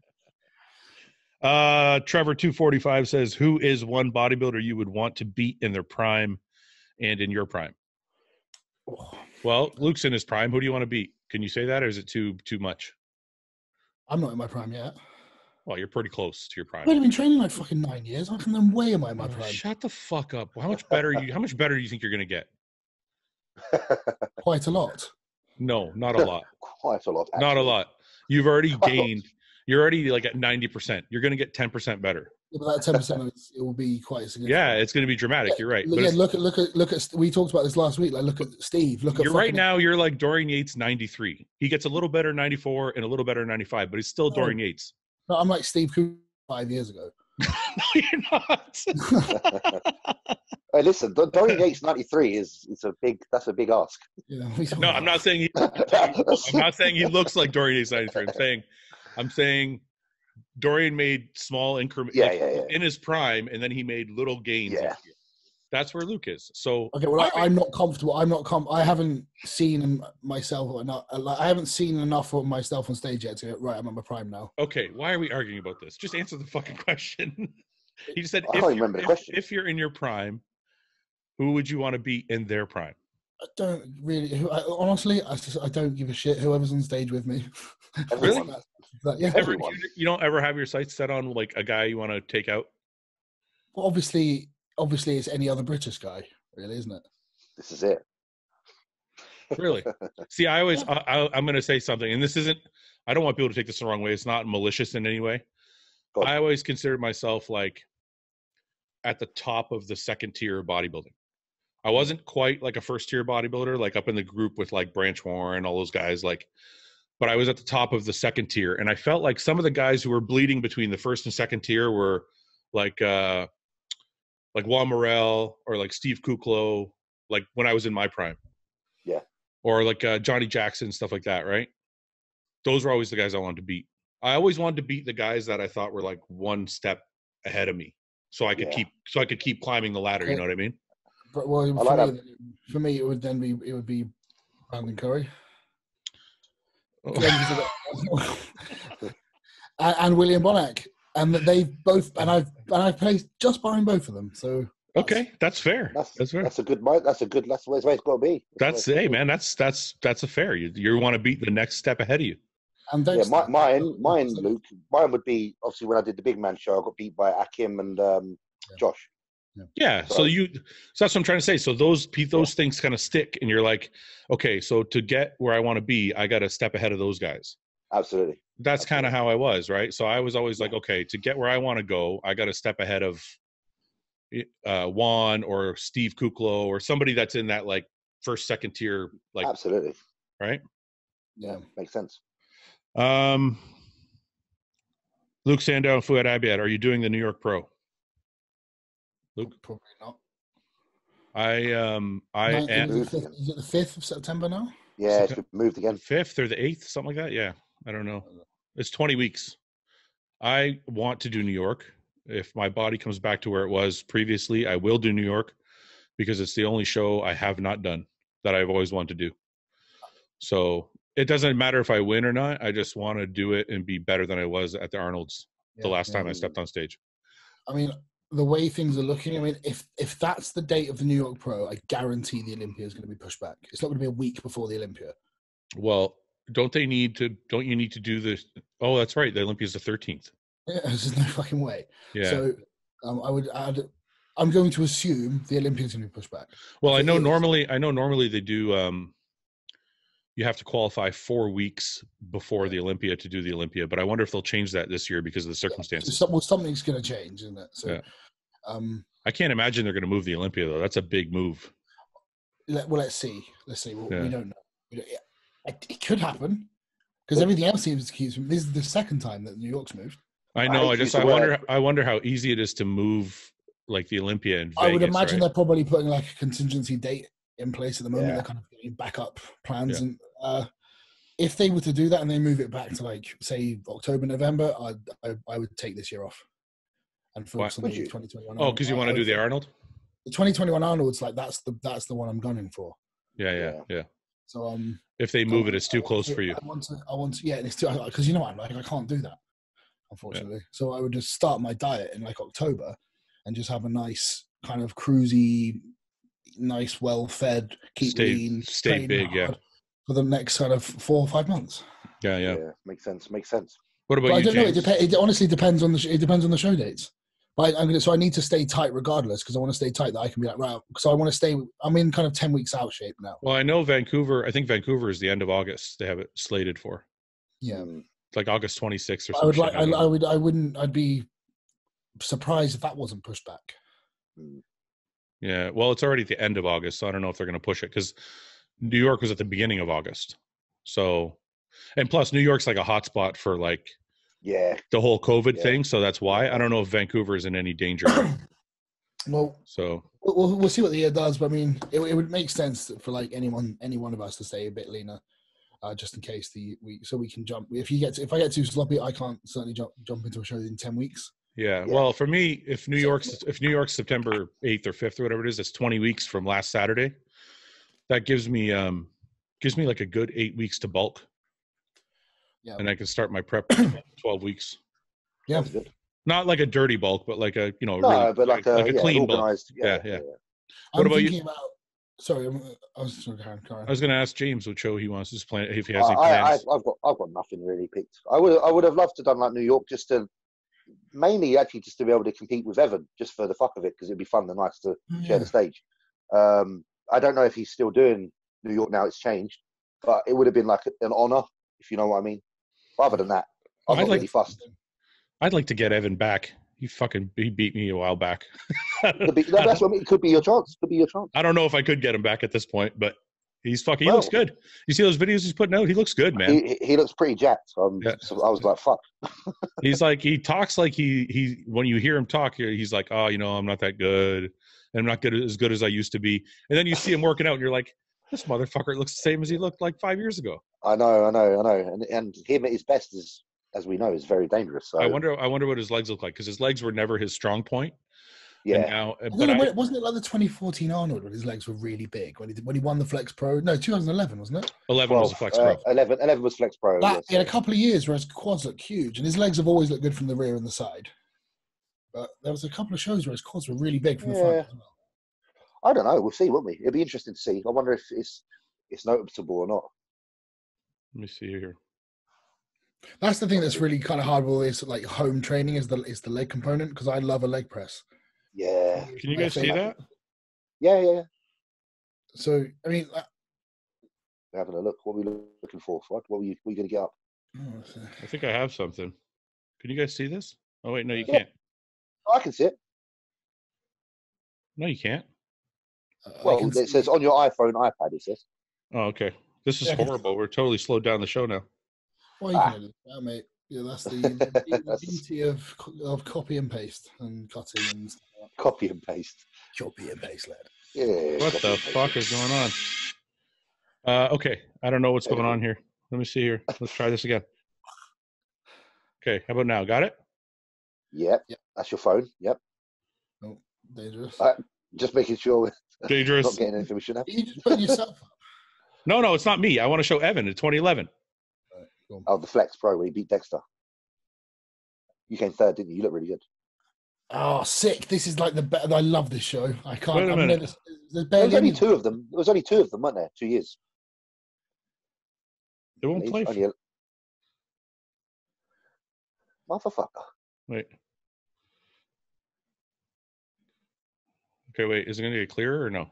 Trevor 245 says, "Who is one bodybuilder you would want to beat in their prime, and in your prime?" Oh. Well, Luke's in his prime. Who do you want to beat? Can you say that, or is it too much? I'm not in my prime yet. Well, you're pretty close to your prime. I've been training like fucking 9 years. How come I'm way in my prime? Shut the fuck up. How much better do you think you're going to get? Quite a lot. No, not a lot. Quite a lot. Actually. Not a lot. You've already gained. You're already like at 90%. You're going to get 10% better. Yeah, but that 10%, it will be quite significant. Yeah, it's going to be dramatic. You're right. But yeah, look at. We talked about this last week. Like, look at Steve. Look at. You're right now. You're like Dorian Yates, 93. He gets a little better, 94, and a little better, 95. But he's still Dorian Yates. No, I'm like Steve Kuklo 5 years ago. No, you're not. Hey, listen, Dorian Yates 93 is a big. That's a big ask. Yeah, no, I'm not saying. I'm not saying he looks like Dorian Yates 93. I'm saying. Dorian made small increments in his prime, and then he made little gains. Yeah. That's where Luke is. So okay, well, I'm not comfortable. I haven't seen myself enough. I haven't seen enough of myself on stage yet. I'm on my prime now. Okay, why are we arguing about this? Just answer the fucking question. He just said, "If you're in your prime, who would you want to beat in their prime?" I don't really. Honestly, I don't give a shit. Whoever's on stage with me. Really? Yeah. You don't ever have your sights set on like a guy you want to take out? Well, obviously, it's any other British guy, really, isn't it? This is it. Really? See, I'm going to say something, and this isn't. I don't want people to take this the wrong way. It's not malicious in any way. I always considered myself like at the top of the second tier of bodybuilding. I wasn't quite like a first tier bodybuilder, like up in the group with like Branch Warren, all those guys, like. But I was at the top of the second tier, and I felt like some of the guys who were bleeding between the first and second tier were like Juan Morel or like Steve Kuklo, like when I was in my prime. Yeah. Or like Johnny Jackson, stuff like that, right? Those were always the guys I wanted to beat. I always wanted to beat the guys that I thought were like one step ahead of me, so I could keep climbing the ladder. You know what I mean? But, well, for me, it would be Brandon Curry. And William Bonac, and they've both, and I've placed just behind both of them. So that's fair. That's fair. That's a good. That's the way it's got to be. That's fair. You want to beat the next step ahead of you. And mine, Luke. Mine would be obviously when I did the big man show. I got beat by Akim and Josh. Yeah. So that's what I'm trying to say. So those things kind of stick, and you're like, okay, so to get where I want to be, I got to step ahead of those guys. Absolutely. That's kind of how I was, right? So I was always like, okay, to get where I want to go, I got to step ahead of Juan or Steve Kuklo or somebody that's in that like first, second tier. Like, absolutely. Right. Yeah, makes sense. Luke Sandow and Fuad Abiad, are you doing the New York Pro? Luke? Probably not. Is it the 5th of September now? Yeah, it's moved again. 5th or the 8th, something like that? Yeah, I don't know. It's 20 weeks. I want to do New York. If my body comes back to where it was previously, I will do New York because it's the only show I have not done that I've always wanted to do. So it doesn't matter if I win or not. I just want to do it and be better than I was at the Arnold's the last time I stepped on stage. I mean... the way things are looking, I mean, if that's the date of the New York Pro, I guarantee the Olympia is going to be pushed back. It's not going to be a week before the Olympia. Well, don't you need to do this? Oh, that's right. The Olympia is the 13th. Yeah, there's no fucking way. Yeah. So I'm going to assume the Olympia is going to be pushed back. Well, I know normally they do, you have to qualify 4 weeks before the Olympia to do the Olympia, but I wonder if they'll change that this year because of the circumstances. So something's going to change, isn't it? So, I can't imagine they're going to move the Olympia though. That's a big move. let's see. We don't know. It could happen because everything else seems to this is the second time that New York's moved. I know. I wonder how easy it is to move like the Olympia in Vegas. I would imagine they're probably putting like a contingency date in place at the moment. They're kind of getting backup plans, and if they were to do that and they move it back to like say October, November, I would take this year off and focus on the 2021. Oh, because you want to do the Arnold. The 2021 Arnold's like that's the one I'm gunning for. Yeah. So if they move it, it's too close for you. I want to, and it's too, because you know what I'm like, I can't do that, unfortunately. Yeah. So I would just start my diet in like October, and just have a nice kind of cruisy, nice, well-fed, stay big, for the next kind of 4 or 5 months. Yeah, makes sense. What about you, James? I don't know. It honestly depends on the show dates. So I need to stay tight regardless, because I want to stay tight that I can be like, right, because I want to stay, I'm in kind of 10 weeks out shape now. Well, I know Vancouver is the end of August. They have it slated for. Yeah. It's like August 26th or something. I'd be surprised if that wasn't pushed back. Yeah. Well, it's already at the end of August, so I don't know if they're going to push it, because New York was at the beginning of August. So, and plus New York's like a hotspot for like, the whole COVID thing. So that's why I don't know if Vancouver is in any danger. Well, so we'll see what the year does. But I mean, it would make sense for like any one of us to stay a bit leaner, just in case we can jump. If I get too sloppy, I can't certainly jump into a show in 10 weeks. Yeah. Well, for me, if New York's September 8th or 5th or whatever it is, it's 20 weeks from last Saturday. That gives me like a good 8 weeks to bulk. Yeah. And I can start my prep 12 weeks. Yeah. Not like a dirty bulk, but like a, a clean bulk. Yeah. What about you? I was going to ask James what show he wants to play, if he has any plans. I've got nothing really picked. I would have loved to have done like New York, just to mainly to be able to compete with Evan, just for the fuck of it, because it'd be fun and nice to share the stage. I don't know if he's still doing New York now, it's changed, but it would have been like an honor, if you know what I mean. Other than that, I'm not really fussed. I'd like to get Evan back. He beat me a while back. That's what I mean. It could be your chance. I don't know if I could get him back at this point, but he looks good. You see those videos he's putting out? He looks good, man. He looks pretty jacked. So I was like, fuck. He's like, he talks like he when you hear him talk, he's like, oh, I'm not that good. I'm not as good as I used to be. And then you see him working out and you're like, this motherfucker looks the same as he looked like 5 years ago. I know. And him at his best is, as we know, is very dangerous. So I wonder what his legs look like, because his legs were never his strong point. Yeah. And now, wasn't it like the 2014 Arnold when his legs were really big, when he won the Flex Pro? No, 2011, wasn't it? 11 was Flex Pro. 11 was Flex Pro. In a couple of years where his quads look huge, and his legs have always looked good from the rear and the side. But there was a couple of shows where his quads were really big from the front as well. I don't know. We'll see, won't we? It'll be interesting to see. I wonder if it's noticeable or not. Let me see here. That's the thing that's really kind of hard with this, like home training, is the leg component, because I love a leg press. Yeah. Can you guys see that? Yeah. So I mean, having a look. What were we looking for? What were you going to get up? I think I have something. Can you guys see this? Oh wait, no, you can't. Oh, I can see it. No, you can't. Well, it says on your iPhone, iPad, it says. Oh, okay. This is horrible. We're totally slowed down the show now. Well, you can do that, mate. Yeah, that's the beauty of copy and paste and cutting and stuff. Copy and paste, lad. Yeah. What the fuck is going on? Okay. I don't know what's going on here. Let me see here. Let's try this again. Okay. How about now? Got it? Yep. That's your phone. Yep. Oh, dangerous. Just making sure. Dangerous. Not getting anything we should have. You just put yourself up. No, it's not me. I want to show Evan in 2011. Right, the Flex Pro where he beat Dexter. You came third, didn't you? You look really good. Oh, sick. This is like the best. I love this show. I can't. Wait a minute. There was only two of them. There was only two of them, weren't there? 2 years. They won't play. Motherfucker. Wait. Okay, wait. Is it going to get clearer or no?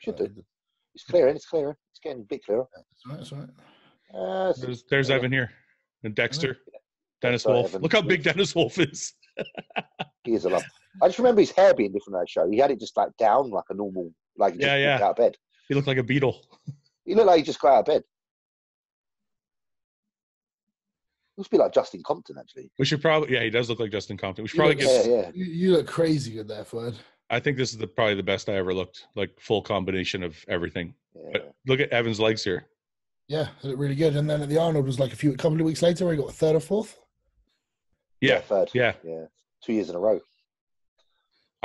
Should do. It's clearer. It's getting a bit clearer. That's right. There's Evan here. And Dexter. Yeah. Dennis Wolf. Evan. Look how big Dennis Wolf is. He is a lot. I just remember his hair being different on that show. He had it just like down like a normal Like, yeah, yeah. Out of bed. He looked like a beetle. He looked like he just got out of bed. Must be like Justin Compton, actually. We should probably, yeah, he does look like Justin Compton. We should probably get. Yeah, yeah. You look crazy in there, Fred. I think this is probably the best I ever looked, like full combination of everything. Yeah. But look at Evan's legs here. Yeah, they look really good. And then at the Arnold was like a couple of weeks later, where he got a third or fourth. Yeah, third. Yeah, 2 years in a row.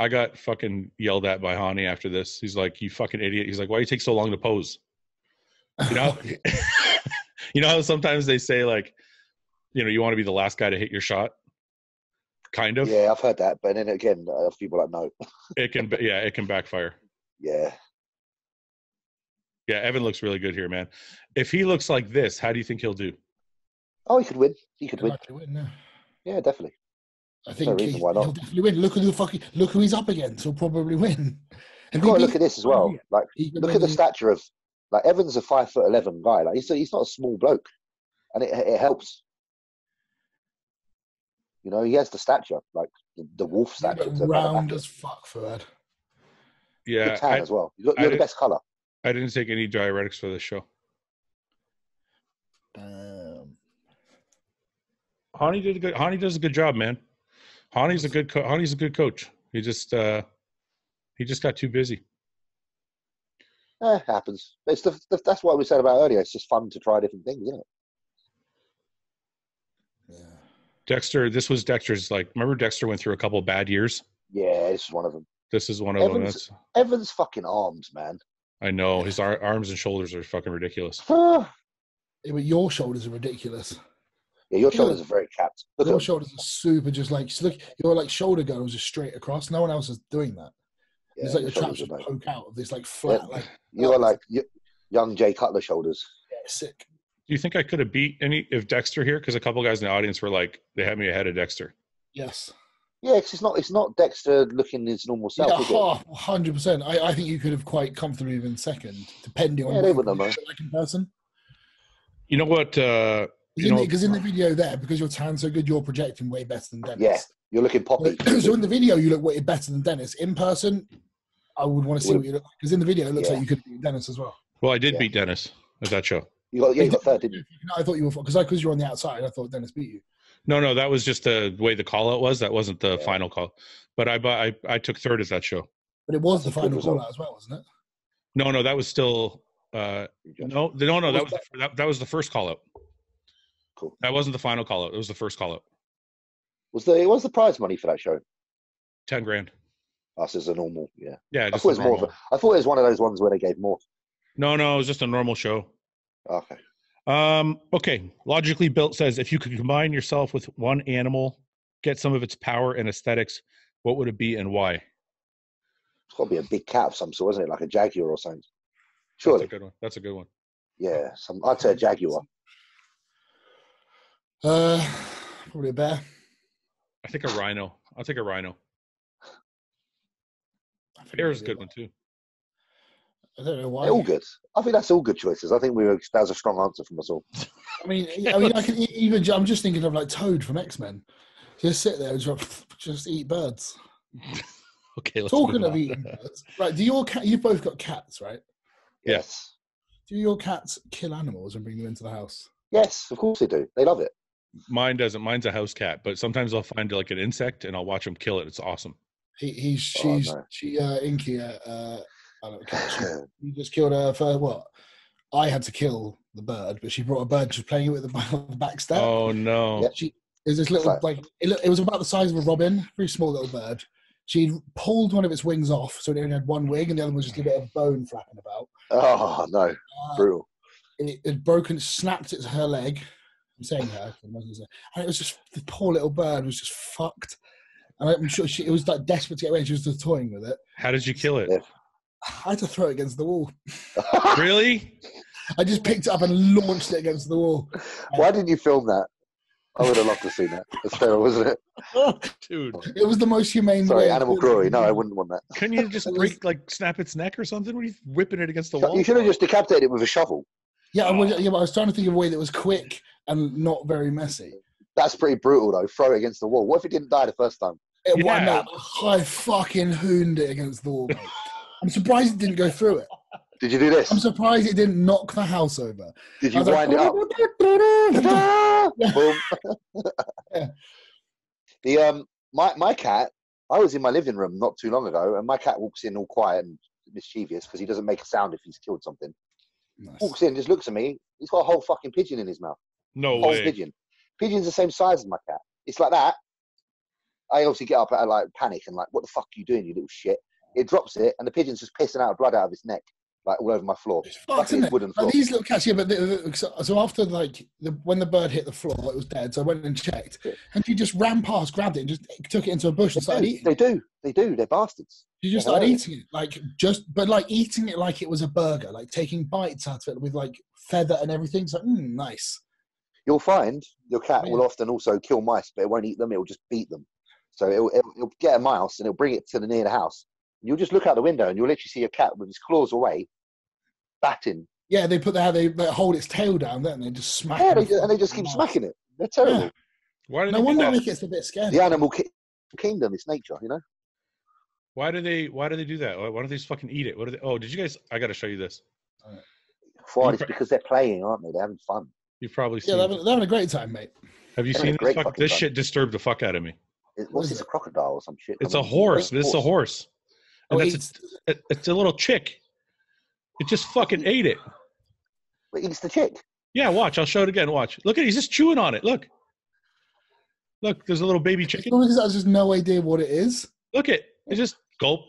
I got fucking yelled at by Hani after this. He's like, "You fucking idiot." He's like, "Why do you take so long to pose?" You know, you know how sometimes they say, like, you know, you want to be the last guy to hit your shot. Kind of. Yeah, I've heard that, but then again, people like, no. It can, yeah, it can backfire. Yeah. Yeah, Evan looks really good here, man. If he looks like this, how do you think he'll do? Oh, he could win. He could win. Yeah, definitely. I think he'll definitely win. Look at the fucking, look who he's up against. He'll probably win. And you look at this as well. Like, look at the stature of, like, Evan's a 5'11" guy. Like, he's not a small bloke, and it helps. You know, he has the stature, like the wolf stature. Round as fuck, Fred. Yeah, tan as well. You're the best color. I didn't take any diuretics for this show. Damn. Hani does a good job, man. Hani's a good coach. He just got too busy. It happens. It's that's what we said about earlier. It's just fun to try different things, isn't it? Yeah. Dexter, this was Dexter's, like, remember Dexter went through a couple of bad years? Yeah, this is one of them. This is one of them. That's... Evan's fucking arms, man. I know. His arms and shoulders are fucking ridiculous. Yeah, but your shoulders are ridiculous. Yeah, your shoulders are very capped. Look, your shoulders are super, just like, look, your, like, shoulder goes just straight across. No one else is doing that. Yeah, it's like your traps just poke out of this, like, flat. Yeah. Like, you're like young Jay Cutler shoulders. Yeah, sick. Do you think I could have beat any of Dexter here? Because a couple guys in the audience were like, they had me ahead of Dexter. Yes. Yeah, because it's not Dexter looking his normal self. Yeah, 100%. I think you could have quite comfortably been second, depending on what you look like in person. You know what? Because in the video there, because your tan's so good, you're projecting way better than Dennis. Yeah, you're looking poppy. So in the video, you look way better than Dennis. In person, I would want to see what you look like. Because in the video, it looks like you could beat Dennis as well. Well, I did beat Dennis at that show. You got third, didn't you? No, I thought you were, because you're on the outside, I thought Dennis beat you. No, that was just the way the call-out was. That wasn't the final call. But I took third at that show. But it was the final call-out as well, wasn't it? No, that was still... No, that was the first call-out. Cool. That wasn't the final call-out. It was the first call-out. What was the prize money for that show? 10 grand. Us as a normal, yeah. Yeah, just I thought it was one of those ones where they gave more. No, it was just a normal show. Okay. Okay. Logically Built says, if you could combine yourself with one animal, get some of its power and aesthetics, what would it be and why? It's got to be a big cat of some sort, isn't it? Like a jaguar or something. Surely. That's a good one. Yeah. I'd say a jaguar. Probably a bear. I think a rhino. I'll take a rhino. Bear is a good one too. I don't know why. They're all good. I think that's all good choices. I think that was a strong answer from us all. I mean, I'm just thinking of like Toad from X-Men. Just sit there and just eat birds. Okay. Let's Talking of eating birds, right? You've both got cats, right? Yes. Do your cats kill animals and bring them into the house? Yes, of course they do. They love it. Mine doesn't. Mine's a house cat, but sometimes I'll find like an insect and I'll watch him kill it. It's awesome. You just killed her for what? I had to kill the bird, but she brought a bird. She was playing it with the back step. Oh no! Yeah, it was this little it was about the size of a robin, very small little bird. She pulled one of its wings off, so it only had one wing, and the other one was just a bit of bone flapping about. Oh no! Brutal. It broken, snapped its her leg. I'm saying her, and it was just the poor little bird was just fucked. And I'm sure it was like desperate to get away. She was just toying with it. How did you kill it? I had to throw it against the wall. Really? I just picked it up and launched it against the wall. Why didn't you film that? I would have loved to see that. It's terrible, wasn't it? Dude. It was the most humane way. Sorry, animal cruelty. No, I wouldn't want that. Couldn't you just snap its neck or something? Were you whipping it against the wall? You should have just decapitated it with a shovel. Yeah, but I was trying to think of a way that was quick and not very messy. That's pretty brutal, though. Throw it against the wall. What if it didn't die the first time? It won that. I fucking hooned it against the wall, mate. I'm surprised it didn't go through it. Did you do this? I'm surprised it didn't knock the house over. Did you wind it up? Boom. Yeah. The my cat. I was in my living room not too long ago, and my cat walks in all quiet and mischievous because he doesn't make a sound if he's killed something. Nice. Walks in, just looks at me. He's got a whole fucking pigeon in his mouth. No whole way. Pigeon. Pigeon's the same size as my cat. It's like that. I obviously get up and I like panic and like, what the fuck are you doing, you little shit? It drops it, and the pigeon's just pissing out blood out of its neck, like all over my floor. It's fucked, isn't it? Wooden floor. Like these little cats, yeah. But so after like when the bird hit the floor, it was dead. So I went and checked, and she just ran past, grabbed it, and just took it into a bush and started eating. They do. They're bastards. She just started eating it, but eating it like it was a burger, like taking bites out of it with like feather and everything. So nice. You'll find your cat will often also kill mice, but it won't eat them. It will just beat them. So it'll get a mouse and it'll bring it to the near the house. You'll just look out the window and you'll literally see a cat with his claws away, batting. Yeah, they hold its tail down, don't they? And just smack it. Yeah, and they just keep smacking it. They're terrible. Yeah. No wonder it gets a bit scared. The animal kingdom, it's nature, you know? Why do they do that? Why don't they just fucking eat it? What are they? Oh, did you guys? I got to show you this. It's because they're playing, aren't they? They're having fun. You've probably seen they're having a great time, mate. Have you seen this? This shit disturbed the fuck out of me. What's it? A crocodile or some shit? It's a horse. This is a horse. And it's a little chick. It just fucking ate it. It eats the chick? Yeah, watch. I'll show it again. Watch. Look at it. He's just chewing on it. Look, there's a little baby chicken. I have just no idea what it is. Look at it. It's just gulp.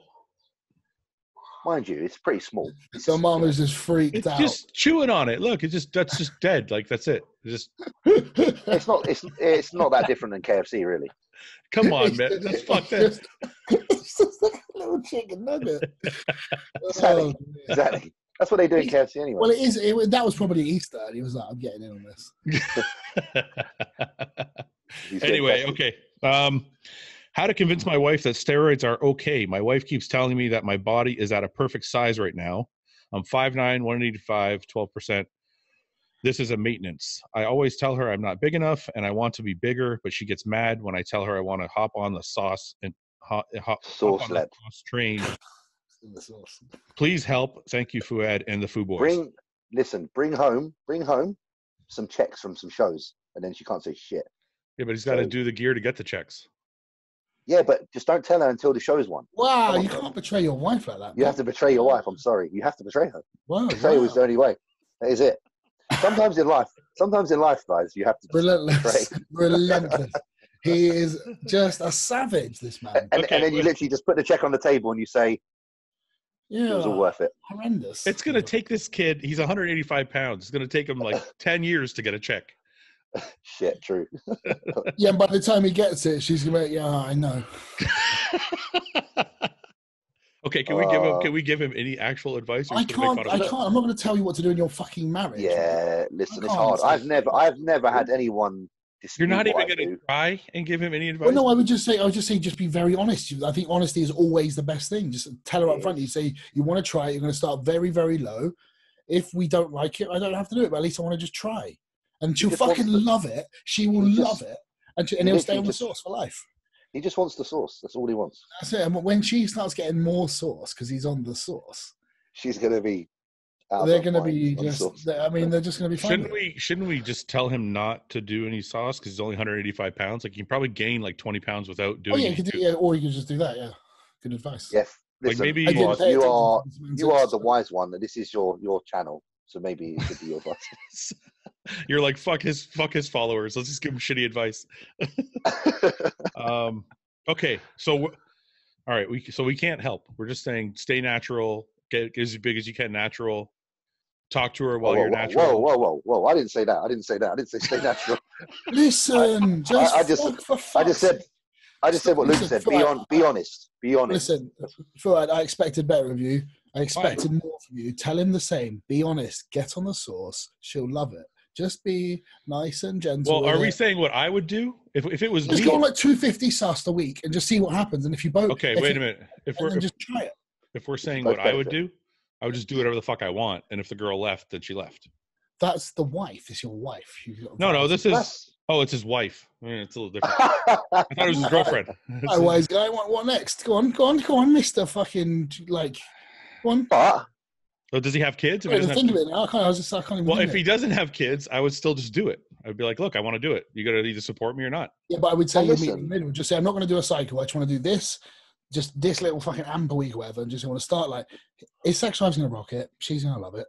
Mind you, it's pretty small. So mom is just freaked out. Just chewing on it. Look, that's just dead. Like, that's it. It's just it's not that different than KFC, really. Come on, man. That's fucked up. It's just like a little chicken nugget. Exactly. That's what they do in KFC anyway. Well, that was probably Easter, and he was like, I'm getting in on this. Anyway, okay. How to convince my wife that steroids are okay. My wife keeps telling me that my body is at a perfect size right now. I'm 5'9", 185, 12%. This is a maintenance. I always tell her I'm not big enough and I want to be bigger, but she gets mad when I tell her I want to hop on the sauce and hop on the sauce train. Please help. Thank you, Fuad and the Foo Boys. Bring home some checks from some shows, and then she can't say shit. Yeah, but he's got to do the gear to get the checks. Yeah, but just don't tell her until the show's won. Wow, you can't betray your wife like that. You have to betray your wife. I'm sorry. You have to betray her. Wow, betrayal is the only way. That is it. Sometimes in life, guys, you have to relentless. He is just a savage, this man. And then you literally just put the check on the table and you say, it was all worth it. Horrendous. It's going to take this kid, he's 185 pounds. It's going to take him like 10 years to get a check. Shit, true. Yeah, and by the time he gets it, she's going to be like, yeah, I know. Okay, can we give him any actual advice? I can't. I'm not going to tell you what to do in your fucking marriage. Yeah, listen, it's hard. I've never had anyone. You're not even going to try and give him any advice? Well, no, I would just say, just be very honest. I think honesty is always the best thing. Just tell her up front. You say, you want to try it. You're going to start very, very low. If we don't like it, I don't have to do it, but at least I want to just try. And she'll fucking love it. She will love it. And he'll stay on the sauce for life. He just wants the sauce. That's all he wants. That's it. And when she starts getting more sauce, because he's on the sauce, she's going to be... They're going to be just... they're just going to be fine. Shouldn't we just tell him not to do any sauce because he's only 185 pounds? Like, you can probably gain like 20 pounds without doing it. Or you can just do that, yeah. Good advice. Yes. Listen, like maybe you are the wise one. This is your channel, so maybe it should be your advice. You're like, fuck his followers. Let's just give him shitty advice. Okay, so all right, we can't help. We're just saying stay natural, get as big as you can natural. Talk to her while you're natural. Whoa! I didn't say that. I didn't say stay natural. Listen, I just said what Luke said. Be honest. Be honest. Listen, Fuad, I expected better of you. I expected more from you. Tell him the same. Be honest. Get on the sauce. She'll love it. Just be nice and gentle. Well, are we saying what I would do if it was me? Just go on like 250 sauce a week and just see what happens. And if you both okay, wait a minute. Just try it. If we're saying what I would do, I would just do whatever the fuck I want. And if the girl left, then she left. That's the wife. It's your wife. No. It's his wife. I mean, it's a little different. I thought it was his girlfriend. Otherwise, guy, what next? Go on, Mister. Fucking like. One part. So does he have kids? If well, if he doesn't have kids, I would still just do it. I'd be like, look, I want to do it. You got to either support me or not. Yeah, but I would say, meet in the middle. Just say, I'm not going to do a cycle. I just want to do this, just this little fucking amp a week or whatever. And just want to start like, his sex life's going to rock it. She's going to love it.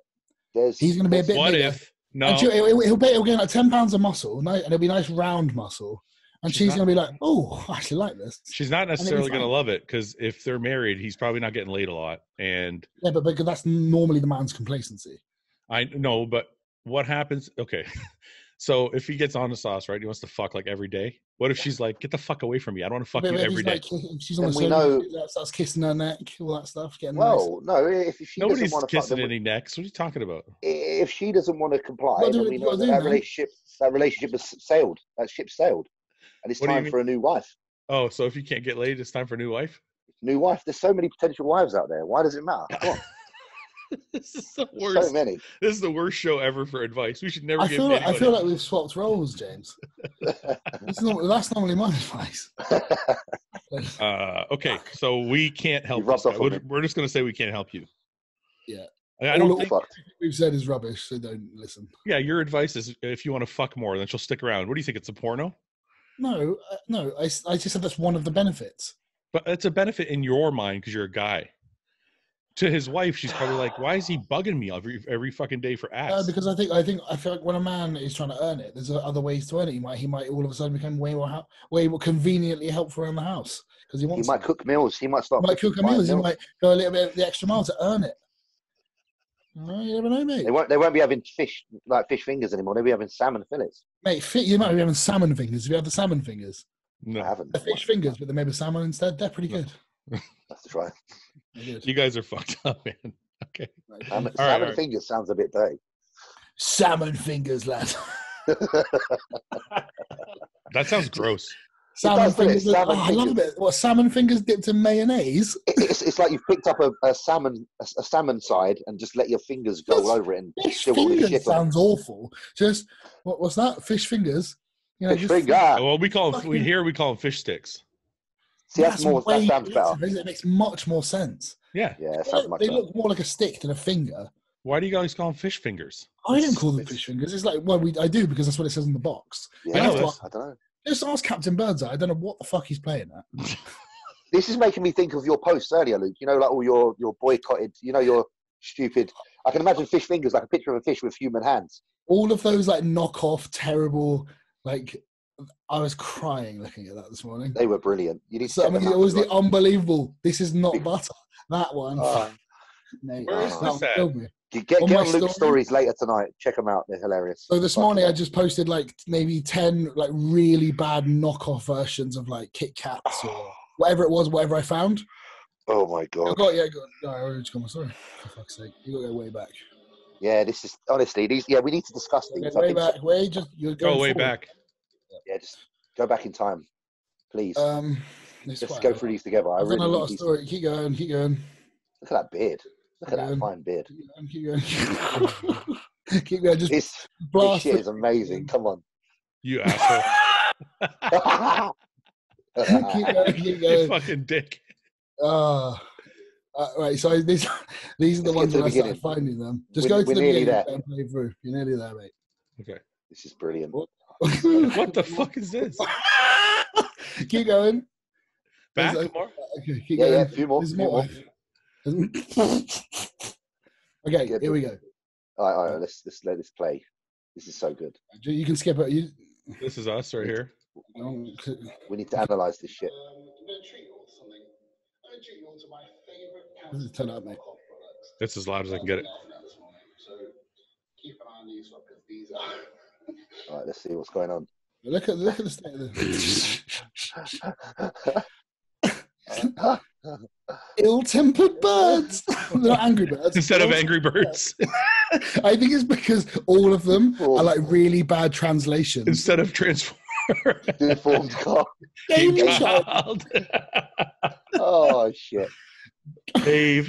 He's going to be a bit bigger. What if? No. He'll gain like 10 pounds of muscle, and it'll be nice round muscle. And she's going to be like, oh, I actually like this. She's not necessarily going to love it because if they're married, he's probably not getting laid a lot. And yeah, but that's normally the man's complacency. I know, but what happens? Okay. So if he gets on the sauce, right, he wants to fuck like every day. What if she's like, get the fuck away from me. I don't want to fuck you every day. Like, she's on the that's kissing her neck, all that stuff. Well, no, if she nobody's doesn't kissing any necks. What are you talking about? If she doesn't want to comply, then we know that relationship has sailed. That ship's sailed. And it's time for a new wife. Oh, so if you can't get laid, it's time for a new wife? New wife. There's so many potential wives out there. Why does it matter? Come on. This is the worst. So many. This is the worst show ever for advice. We should never give anybody. I feel like we've swapped roles, James. That's normally my advice. Okay, so we can't help you. We're just going to say we can't help you. Yeah. I don't think we've said is rubbish, so don't listen. Yeah, your advice is if you want to fuck more, then she'll stick around. What do you think? It's a porno? No, no. I just said that's one of the benefits. But it's a benefit in your mind because you're a guy. To his wife, she's probably like, "Why is he bugging me every fucking day for ass?" No, because I feel like when a man is trying to earn it, there's other ways to earn it. He might all of a sudden become way more conveniently helpful around the house because he wants. He might cook meals. He might start. He might cook meals. He might go a little bit the extra mile to earn it. No, you never know, mate. They won't be having fish like fish fingers anymore. They'll be having salmon fillets. Mate, you might be having salmon fingers. Have you had the salmon fingers? No, I haven't. They're fish fingers, but they may be salmon instead. They're pretty good. That's right. You guys are fucked up, man. Okay. Salmon fingers sounds a bit dirty. Salmon fingers, lad. That sounds gross. Salmon fingers. Salmon fingers. I love it. What, salmon fingers dipped in mayonnaise? It's like you've picked up a salmon side and just let your fingers go over it and fish fingers sounds awful. Just what's that? Fish fingers. You know, fish finger. Well, we call them fish sticks. See, that sounds better. It makes much more sense. Yeah. Yeah. They look more like a stick than a finger. Why do you guys call them fish fingers? I don't call them fish fingers. It's like I do because that's what it says on the box. Yeah, I don't know. Just ask Captain Birdseye. I don't know what the fuck he's playing at. This is making me think of your posts earlier, Luke. You know, like all your boycotted, you know, your stupid. I can imagine fish fingers, like a picture of a fish with human hands. All of those, like, knockoff, terrible, like, I was crying looking at that this morning. They were brilliant. You need to it was the unbelievable. This is not butter. That one. No, that killed me. Get on Luke's stories later tonight. Check them out. They're hilarious. So this morning I just posted like maybe 10 like really bad knockoff versions of like Kit Kats or whatever it was, whatever I found. Oh my God. I already got my story. For fuck's sake. You got to go way back. Yeah, this is honestly, we need to discuss these. Go way back. Yeah, just go back in time. Please. Let's go through these together. I've done a lot of stories. Keep going. Look at that beard. Look at that fine beard. Keep going. Keep going. Just this shit is amazing. Come on. You asshole. Keep going. You fucking dick. Right, so these are the ones that I started finding them. Just go to the beginning and play through. You're nearly there, mate. Okay. This is brilliant. What the fuck is this? Keep going. Back? Okay, keep going. Yeah, a few more. There's more. Okay, here we go. All right, let's let this play. This is so good. You can skip it. This is us right here. We need to analyze this shit. I'm going to treat you all to something. I'm going to treat you all to my favorite. This is turned out, mate. It's as loud as I can get it. So keep an eye on these because these are. All right, let's see what's going on. Look at the state of this. Ill-tempered birds. They're not angry birds. Instead of angry birds. I think it's because all of them are like really bad translations. Instead of transformed. Deformed cock. Game child. Oh, shit. Dave.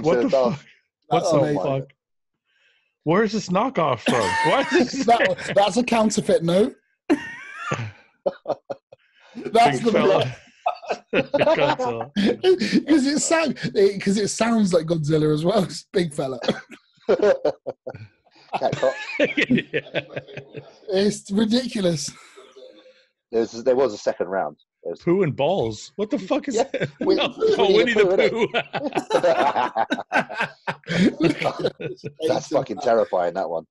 What the fuck? What's the fuck? Where is this knockoff from? What is that's a counterfeit note. That's the blood. Godzilla. Because it sounds like Godzilla as well. Big fella. Cat-cop. Yeah. It's ridiculous. There was a second round. Poo and balls. What the fuck is that? Winnie the Pooh. That's fucking terrifying, that one.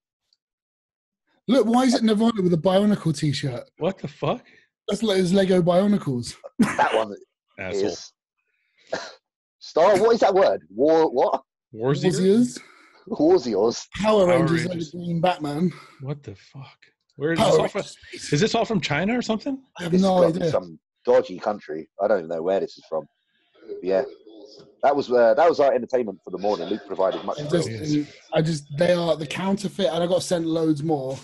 Look, why is it Nirvana with a Bionicle t-shirt? What the fuck? That's like his Lego Bionicles. That one is... Star, what is that word? War, what? Warziers? Warziers. Power Rangers, like the Green Batman. What the fuck? Where is this all from? Is this all from China or something? I have no idea. Some dodgy country. I don't even know where this is from. But yeah, that was our entertainment for the morning. Luke provided much. They are the counterfeit, and I got sent loads more.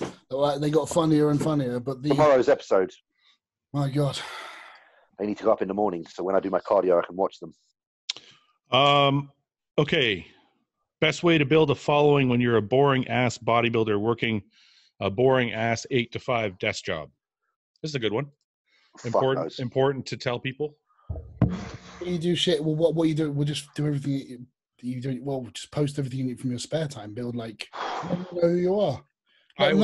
They got funnier and funnier. But tomorrow's episode. My God, I need to go up in the morning, so when I do my cardio, I can watch them. Okay. Best way to build a following when you're a boring ass bodybuilder working a boring-ass 8-to-5 desk job. This is a good one. Important to tell people. You do shit. Well, what you do? We'll just do everything you do. Well, just post everything you need from your spare time. Build like know who you are. And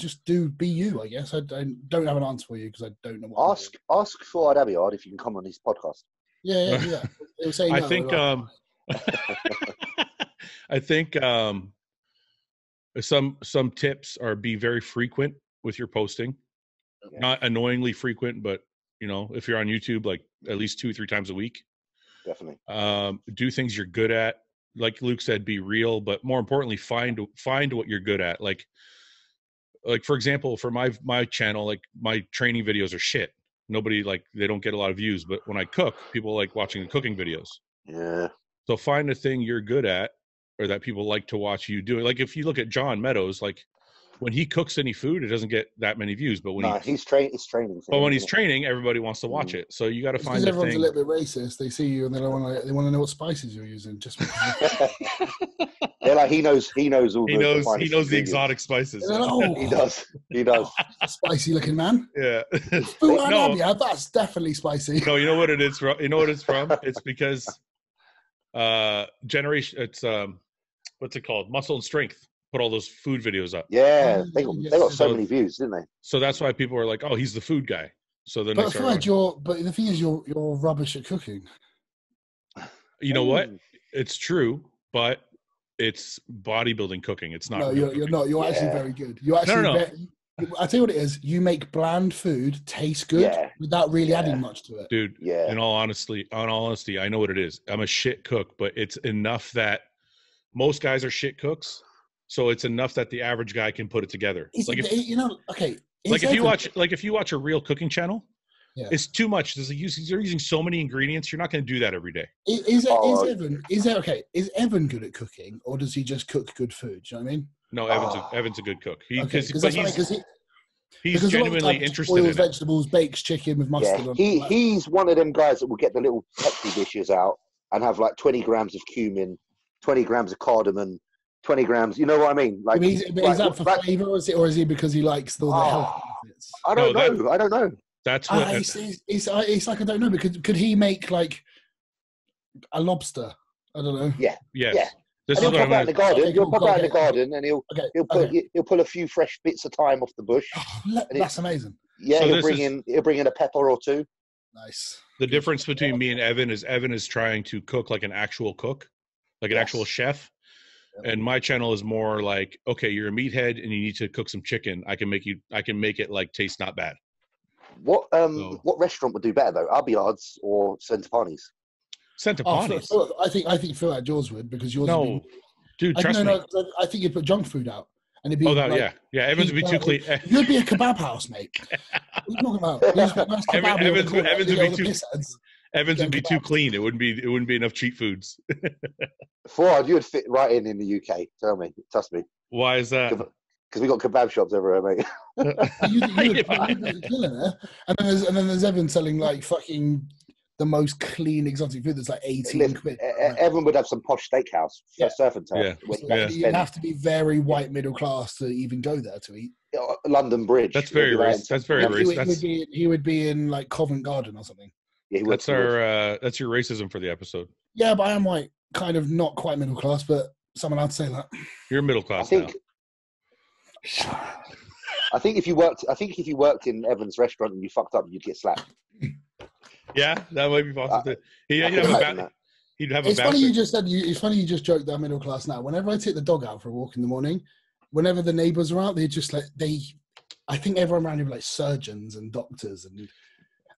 just be you. I guess I don't have an answer for you because I don't know. Ask for Abiyard if you can come on his podcast. Yeah. It'll say no, I think. I think. Some tips are be very frequent with your posting, not annoyingly frequent, but if you're on YouTube, like at least 2 or 3 times a week. Definitely. Do things you're good at. Like Luke said, be real, but more importantly, find what you're good at. Like for example, for my channel, like my training videos are shit. Nobody they don't get a lot of views, but when I cook, people like watching the cooking videos. Yeah. So find a thing you're good at, or that people like to watch you do it. Like if you look at John Meadows, like when he cooks any food, it doesn't get that many views. But when he's training, but when he's training, everybody wants to watch it. So you got to find the thing. Everyone's a little bit racist. They see you and they want to know what spices you're using. Just they're like he knows all. He knows the exotic spices. Like, oh, he does. Spicy looking man. Yeah. That's definitely spicy. No, you know what it is from? It's because Generation. It's what's it called? Muscle and Strength put all those food videos up. Yeah, they got so many views, didn't they? So that's why people are like, "Oh, he's the food guy." So then, but the thing is, you're rubbish at cooking. You know what? It's true, but it's bodybuilding cooking. It's not. No, you're not. You're actually very good. You're actually. No. I tell you what it is. You make bland food taste good without really adding much to it, dude. Yeah. In all honesty, I know what it is. I'm a shit cook, but it's enough that. Most guys are shit cooks, so it's enough that the average guy can put it together. If you watch a real cooking channel, it's too much. They're using so many ingredients. You're not going to do that every day. Is Evan good at cooking, or does he just cook good food? Do you know what I mean? No, Evan's a good cook. He's genuinely interested in it. Boils vegetables, bakes chicken with mustard. Yeah, he's one of them guys that will get the little Petri dishes out and have like 20 grams of cumin. 20 grams of cardamom, 20 grams, you know what I mean? Like, is that for flavor, or is he because he likes all the health benefits? I don't know. That's what it's like. I don't know, because could he make like a lobster? I don't know. Yeah. Yes. Yeah. He'll pop out in the garden, and he'll pull a few fresh bits of thyme off the bush. Oh, that's amazing. Yeah, so he'll bring in a pepper or two. Nice. The difference between me and Evan is trying to cook like an actual cook. Like an actual chef. Yep. And my channel is more like, okay, you're a meathead and you need to cook some chicken. I can make it like taste not bad. What restaurant would do better though? Abiyard's or Centopani's? Centopani's. Oh, I think Phil at yours would, because yours. No, dude, trust me. I think you'd put junk food out and it'd be. Oh, that, like, yeah. Evans would be too clean. You'd be a kebab house, mate. What are you talking about? Evans would be too clean. It wouldn't be enough cheap foods. Ford, you would fit right in the UK. Tell me, trust me. Why is that? Because we got kebab shops everywhere, mate. You would be killing it. And then there's Evan selling like fucking the most clean exotic food that's like 18 quid. Everyone would have some posh steakhouse for surf and turf. You'd have to be very white middle class to even go there to eat. London Bridge. That's very rich. That's very rich. He would be in like Covent Garden or something. Yeah, that's our that's your racism for the episode. Yeah, but I am like kind of not quite middle class, but someone I'd say that. You're middle class, I think, now. I think if you worked in Evan's restaurant and you fucked up, you'd get slapped. Yeah, that might be possible. It's funny you just said. It's funny you just joked that I'm middle class now. Whenever I take the dog out for a walk in the morning, whenever the neighbours are out, I think everyone around you were like surgeons and doctors and.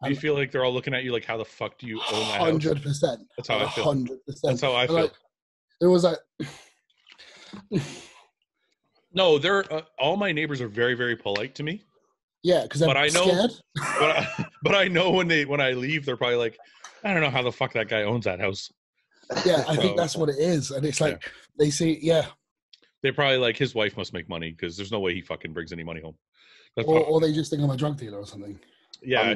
Do you feel like they're all looking at you like, how the fuck do you own that house? 100%. That's how I feel. 100%. That's how I feel. Like, it was like. No, they're all my neighbors are very, very polite to me. Yeah, because I'm scared. But I know when I leave, they're probably like, I don't know how the fuck that guy owns that house. Yeah, I think that's what it is, and it's like they see. Yeah, they're probably like, his wife must make money because there's no way he fucking brings any money home. Or they just think I'm a drug dealer or something. Yeah,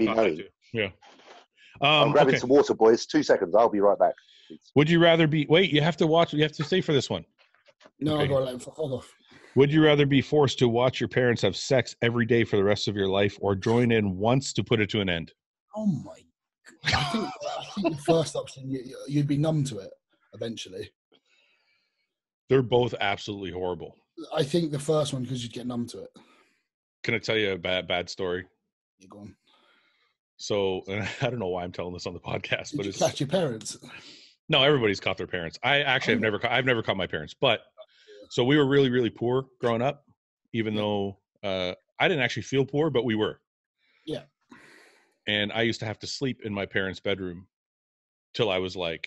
I'm grabbing some water, boys. 2 seconds, I'll be right back. Would you rather be? Wait, you have to stay for this one. No, okay. I got it. Hold off. Would you rather be forced to watch your parents have sex every day for the rest of your life, or join in once to put it to an end? Oh my God. I think the first option, you'd be numb to it eventually. They're both absolutely horrible. I think the first one, because you'd get numb to it. Can I tell you a bad story? You're gone. So, and I don't know why I'm telling this on the podcast. Did you catch your parents? No, everybody's caught their parents. I've never caught my parents, but... So we were really, really poor growing up, even though I didn't actually feel poor, but we were. Yeah. And I used to have to sleep in my parents' bedroom till I was like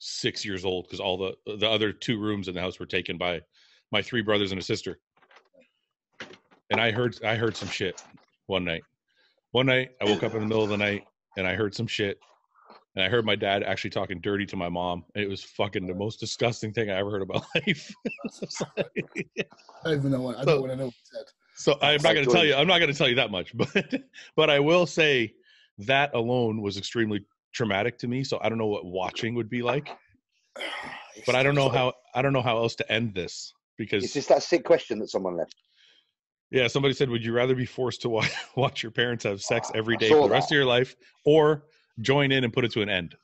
6 years old, because all the other two rooms in the house were taken by my three brothers and a sister. And I heard some shit one night. One night, I woke up in the middle of the night, and I heard some shit. And I heard my dad actually talking dirty to my mom. And it was fucking the most disgusting thing I ever heard about life. I don't want to know what he said. So I'm not going to tell you that much. But I will say that alone was extremely traumatic to me. So I don't know what watching would be like. But I don't know how else to end this, because it's just that sick question that someone left. Yeah, somebody said, "Would you rather be forced to watch your parents have sex every day for the rest of your life, or join in and put it to an end?"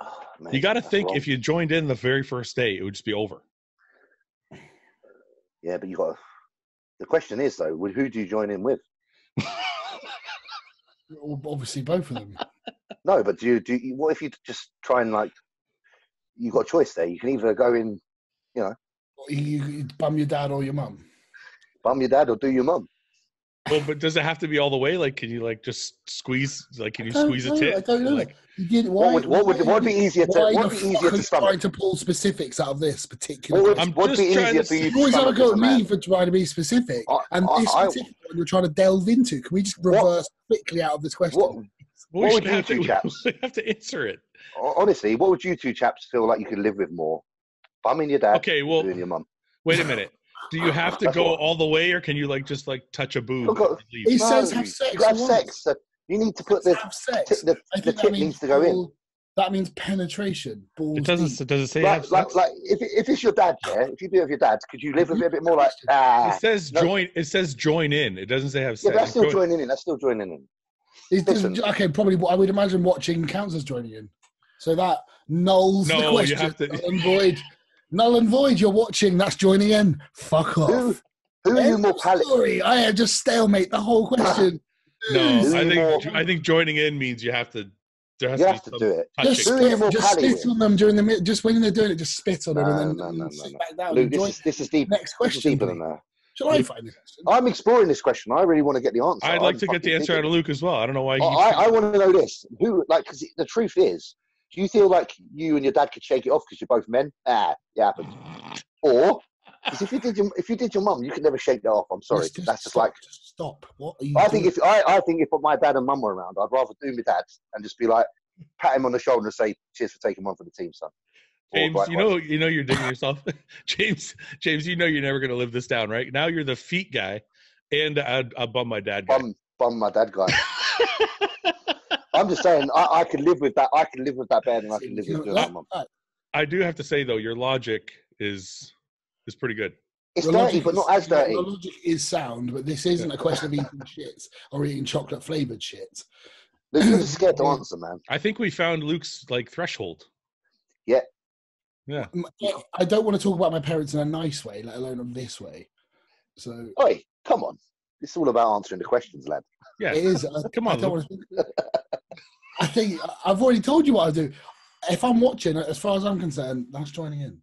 Oh, man, you got to think, if you joined in the very first day, it would just be over. Yeah, but the question is, though, who do you join in with? Obviously, both of them. No, but what if you just try and, like, you got a choice there? You can either go in, you know, you bum your dad or your mum. Bum your dad or do your mum. Well, but does it have to be all the way? Like, can you like just squeeze? Like, can you squeeze a tit? I don't know. Like, what would be easier to stomach? I'm trying to pull specifics out of this particular. You always have a go at me for trying to be specific, and this particular one you're trying to delve into. Can we just reverse quickly out of this question? What would you two chaps? We have to answer it honestly. What would you two chaps feel like you could live with more? Bumming your dad. Okay, well, doing your mum. Wait a minute. Do you have to go all the way, or can you like just like touch a boob? He says have sex. You have sex. So you need to put the tip needs to go in. That means penetration. Balls. It doesn't. Does it say like if it's your dad? Yeah, if you do have your dad, could you live with it a bit more? Like it says join. It says join in. It doesn't say have sex. Yeah, that's still joining in. That's still joining in. Okay, probably. I would imagine watching counts as joining in. So that nulls the question. You have to avoid. Null and void, you're watching, that's joining in. Fuck off. Who are you more sorry, I just stalemate the whole question. No, I think joining in means you have to... You have to do it. Just spit on them during the... Just when they're doing it, just spit on them. And then sit back down. Luke, this is deep. Next question. Deeper than that. Shall I find the question? I'm exploring this question. I really want to get the answer. I'd like to get the answer out of Luke as well. I don't know why... I want to know this. Who, like, because the truth is... Do you feel like you and your dad could shake it off because you're both men? It happens. Or, because if you did your mum, you could never shake that off. I'm sorry, that's just stop. What are you doing? I think if my dad and mum were around, I'd rather do my dad and just be like, pat him on the shoulder and say, "Cheers for taking one for the team, son." James, you know you're digging yourself. James, you know you're never going to live this down, right? Now you're the feet guy, and I bum my dad guy. Bum my dad guy. I'm just saying, I could live with that. I could live with that bed, and I can live with doing that. I do have to say though, your logic is pretty good. It's dirty, but not as dirty. The logic is sound, but this isn't a question of eating shit or eating chocolate flavored shit. Luke's scared to answer, man. I think we found Luke's like threshold. Yeah. Yeah. I don't want to talk about my parents in a nice way, let alone on this way. So. Oi, come on! It's all about answering the questions, lad. Yeah, it is. Come on, I think I've already told you what I do. If I'm watching, as far as I'm concerned, that's joining in.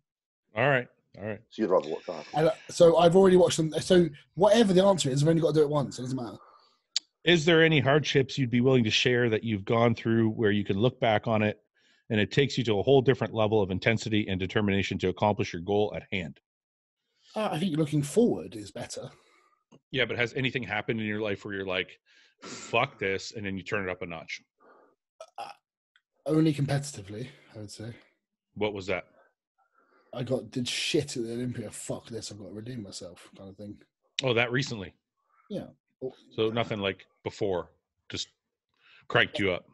All right. All right. So you'd rather watch that. And, so I've already watched them. So whatever the answer is, I've only got to do it once. It doesn't matter. Is there any hardships you'd be willing to share that you've gone through where you can look back on it and it takes you to a whole different level of intensity and determination to accomplish your goal at hand? I think looking forward is better. Yeah, but has anything happened in your life where you're like, fuck this, and then you turn it up a notch? Only competitively, I would say. What was that? I did shit at the Olympia. Fuck this, I've got to redeem myself kind of thing. Oh, that recently? Yeah. So nothing like before, just cranked you up.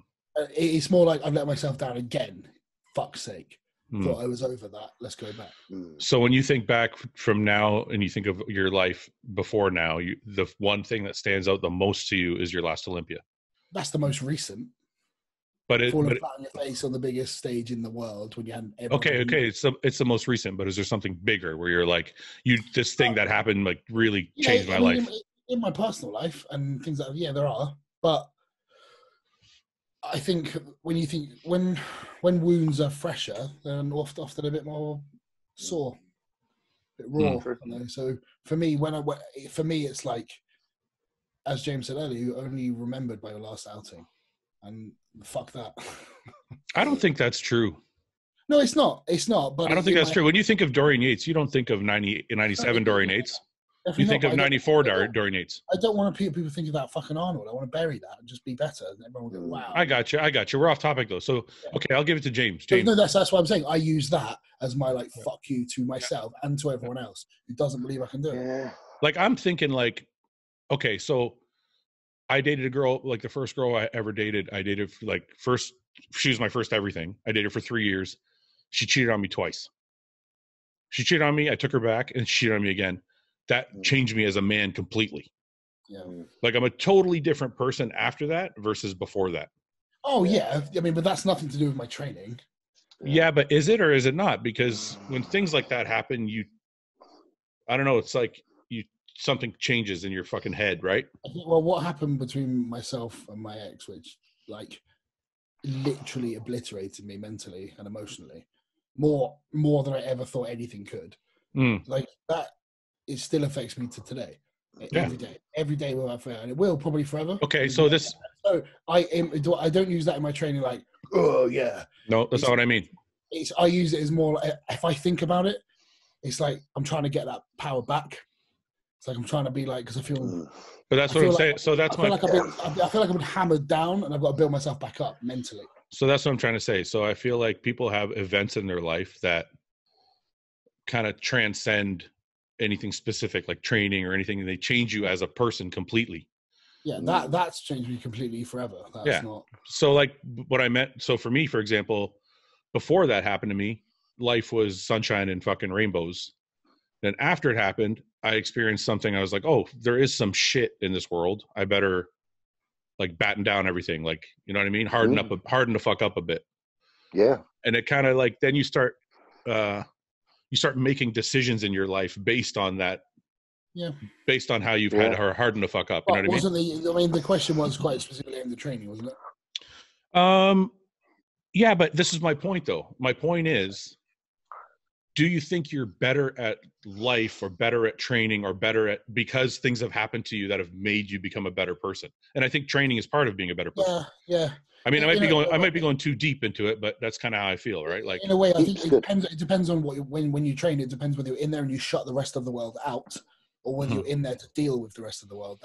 It's more like I've let myself down again. Fuck's sake. Thought I was over that. Let's go back. So when you think back from now and you think of your life before now, the one thing that stands out the most to you is your last Olympia. That's the most recent. Falling flat on your face on the biggest stage in the world when you hadn't ever. Okay. It's the most recent, but is there something bigger where you're like, this thing that happened like really changed my life? In my personal life and things like, yeah, there are. But I think when wounds are fresher, they're often a bit more sore, a bit raw. So for me, it's like, as James said earlier, you only remembered by your last outing. And fuck that. I don't think that's true. No, it's not. It's not. But I don't think that's true. When you think of Dorian Yates, you don't think of 97 Dorian Yates. You think of 94 Dorian Yates. I don't want people thinking about fucking Arnold. I want to bury that and just be better. And everyone will go, wow. I got you. We're off topic though. So, okay, I'll give it to James. No, that's what I'm saying. I use that as my like, fuck you to myself and to everyone else who doesn't believe I can do it. Like, I'm thinking like, okay, so I dated a girl, like the first girl I ever dated. I dated she was my first everything. I dated her for 3 years. She cheated on me twice. She cheated on me. I took her back and she cheated on me again. That changed me as a man completely. Yeah. Like I'm a totally different person after that versus before that. Oh yeah. I mean, but that's nothing to do with my training. Yeah. But is it, or is it not? Because when things like that happen, I don't know. It's like, something changes in your fucking head, right? Well, what happened between myself and my ex, which like literally obliterated me mentally and emotionally, more than I ever thought anything could. Like that, it still affects me to today, every day without fail, and it will probably forever. Okay, so this. So I don't use that in my training. Like, oh yeah. No, that's not what I mean. I use it as more. Like, if I think about it, it's like I'm trying to get that power back. It's like I'm trying to be like, because I feel. But that's what I'm saying. So that's my. I feel like I've been hammered down, and I've got to build myself back up mentally. So that's what I'm trying to say. So I feel like people have events in their life that kind of transcend anything specific, like training or anything, and they change you as a person completely. Yeah, that's changed me completely forever. That's not. So like what I meant. So for me, for example, before that happened to me, life was sunshine and fucking rainbows. Then after it happened, I experienced something. I was like, oh, there is some shit in this world. I better like batten down everything. Like, you know what I mean? Harden the fuck up a bit. Yeah. And it kind of like, then you start making decisions in your life based on that. Yeah. Based on how you've had her harden the fuck up. You know what I mean? The question was quite specifically in the training, wasn't it? Yeah, but this is my point though. My point is, do you think you're better at life or better at training or better at, because things have happened to you that have made you become a better person? And I think training is part of being a better person. Yeah. I mean, I might be going too deep into it, but that's kind of how I feel, right? Like in a way, I think it depends on when you train, it depends whether you're in there and you shut the rest of the world out or whether you're in there to deal with the rest of the world.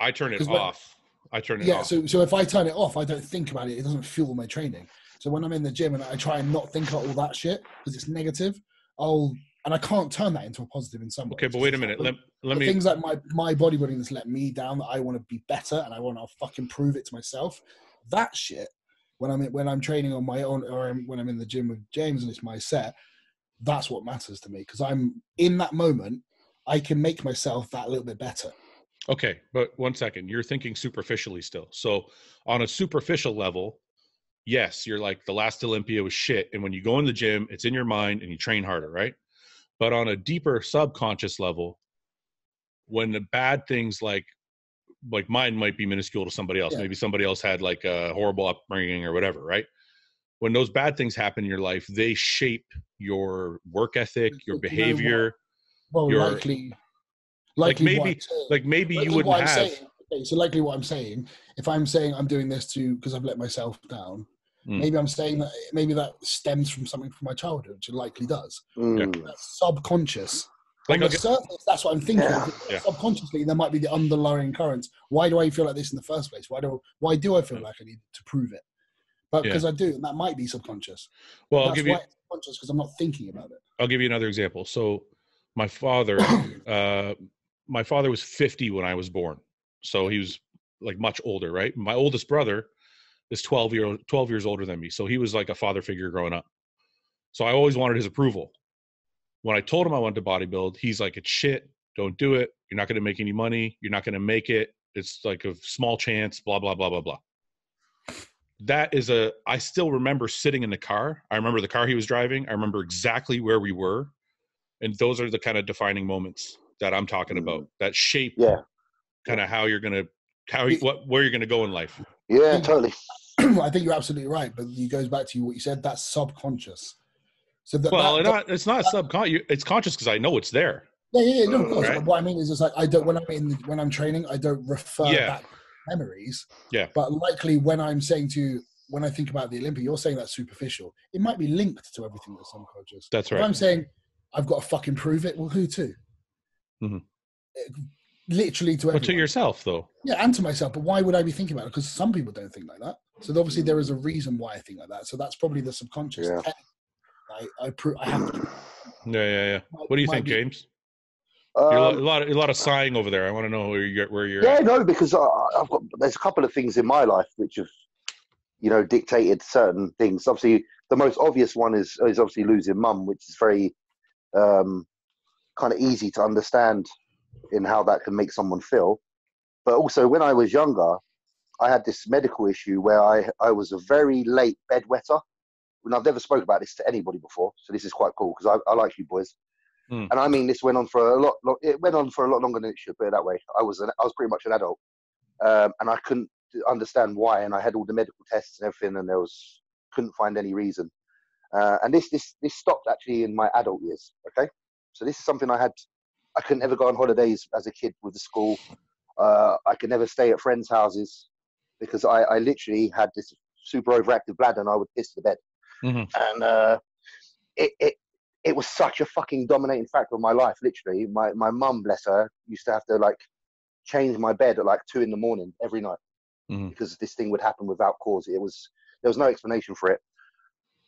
I turn it off. I turn it off. Yeah. So if I turn it off, I don't think about it. It doesn't fuel my training. So when I'm in the gym and I try and not think about all that shit because it's negative, I'll And I can't turn that into a positive in some way. Okay, but wait a minute. Let me... Things like my bodybuilding that's let me down, that I want to be better and I want to fucking prove it to myself. That shit, when I'm training on my own or when I'm in the gym with James and it's my set, that's what matters to me, because I'm in that moment, I can make myself that little bit better. Okay, but 1 second. You're thinking superficially still. So on a superficial level, yes, you're like the last Olympia was shit. And when you go in the gym, it's in your mind and you train harder, right? But on a deeper subconscious level, when the bad things like mine might be minuscule to somebody else. Yeah. Maybe somebody else had like a horrible upbringing or whatever, right? When those bad things happen in your life, they shape your work ethic, your behavior. Well, your, likely you wouldn't have. Okay, so likely what I'm saying, if I'm saying I'm doing this because I've let myself down, maybe I'm saying that maybe that stems from something from my childhood, which it likely does. Mm. That's subconscious. Like on the surface, that's what I'm thinking. Yeah. Yeah. Subconsciously, there might be the underlying currents. Why do I feel like this in the first place? Why do I feel like I need to prove it? But because I do, and that might be subconscious. Well, I'll give you subconscious because I'm not thinking about it. I'll give you another example. So my father, my father was 50 when I was born. So he was like much older, right? My oldest brother is 12 years older than me. So he was like a father figure growing up. So I always wanted his approval. When I told him I wanted to bodybuild, he's like, it's shit. Don't do it. You're not going to make any money. You're not going to make it. It's like a small chance, blah, blah, blah, blah, blah. That is I still remember sitting in the car. I remember the car he was driving. I remember exactly where we were. And those are the kind of defining moments that I'm talking about, that shape kind of how you're going to, where you're going to go in life. Yeah, totally. I think you're absolutely right, but it goes back to what you said, that's subconscious. So it's not subconscious. It's conscious because I know it's there. Yeah, no, of course. Right? What I mean is, it's like when I'm training, I don't refer back to memories. Yeah. But likely, when I'm saying when I think about the Olympia, you're saying that's superficial. It might be linked to everything that's subconscious. That's right. If I'm saying I've got to fucking prove it, well, who to? Mm-hmm. Literally to everyone. But to yourself, though. Yeah, and to myself. But why would I be thinking about it? Because some people don't think like that. So obviously there is a reason why I think like that. So that's probably the subconscious. Yeah. I have to. Yeah. What do you think, James? A lot of sighing over there. I want to know where you're. Yeah, at. No, because there's a couple of things in my life which have, dictated certain things. Obviously, the most obvious one is obviously losing mum, which is very kind of easy to understand in how that can make someone feel. But also when I was younger, I had this medical issue where I was a very late bedwetter. And I've never spoken about this to anybody before, so this is quite cool because I like you boys. Mm. And I mean, this went on for a lot longer than it should, put it that way. I was pretty much an adult, and I couldn't understand why. And I had all the medical tests and everything, and couldn't find any reason. And this stopped actually in my adult years. Okay, so this is something I couldn't ever go on holidays as a kid with the school. I could never stay at friends' houses because I literally had this super overactive bladder and I would piss the bed. Mm-hmm. And it was such a fucking dominating factor of my life, literally. My mum, bless her, used to have to like change my bed at like 2 a.m. every night. Mm-hmm. Because this thing would happen without cause. There was no explanation for it.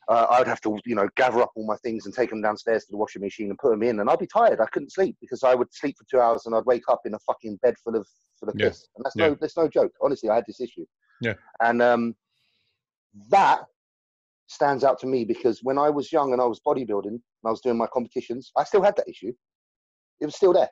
I would have to, gather up all my things and take them downstairs to the washing machine and put them in. And I'd be tired. I couldn't sleep because I would sleep for 2 hours and I'd wake up in a fucking bed full of piss. And that's no joke. Honestly, I had this issue. Yeah. And that stands out to me because when I was young and I was bodybuilding and I was doing my competitions, I still had that issue. It was still there.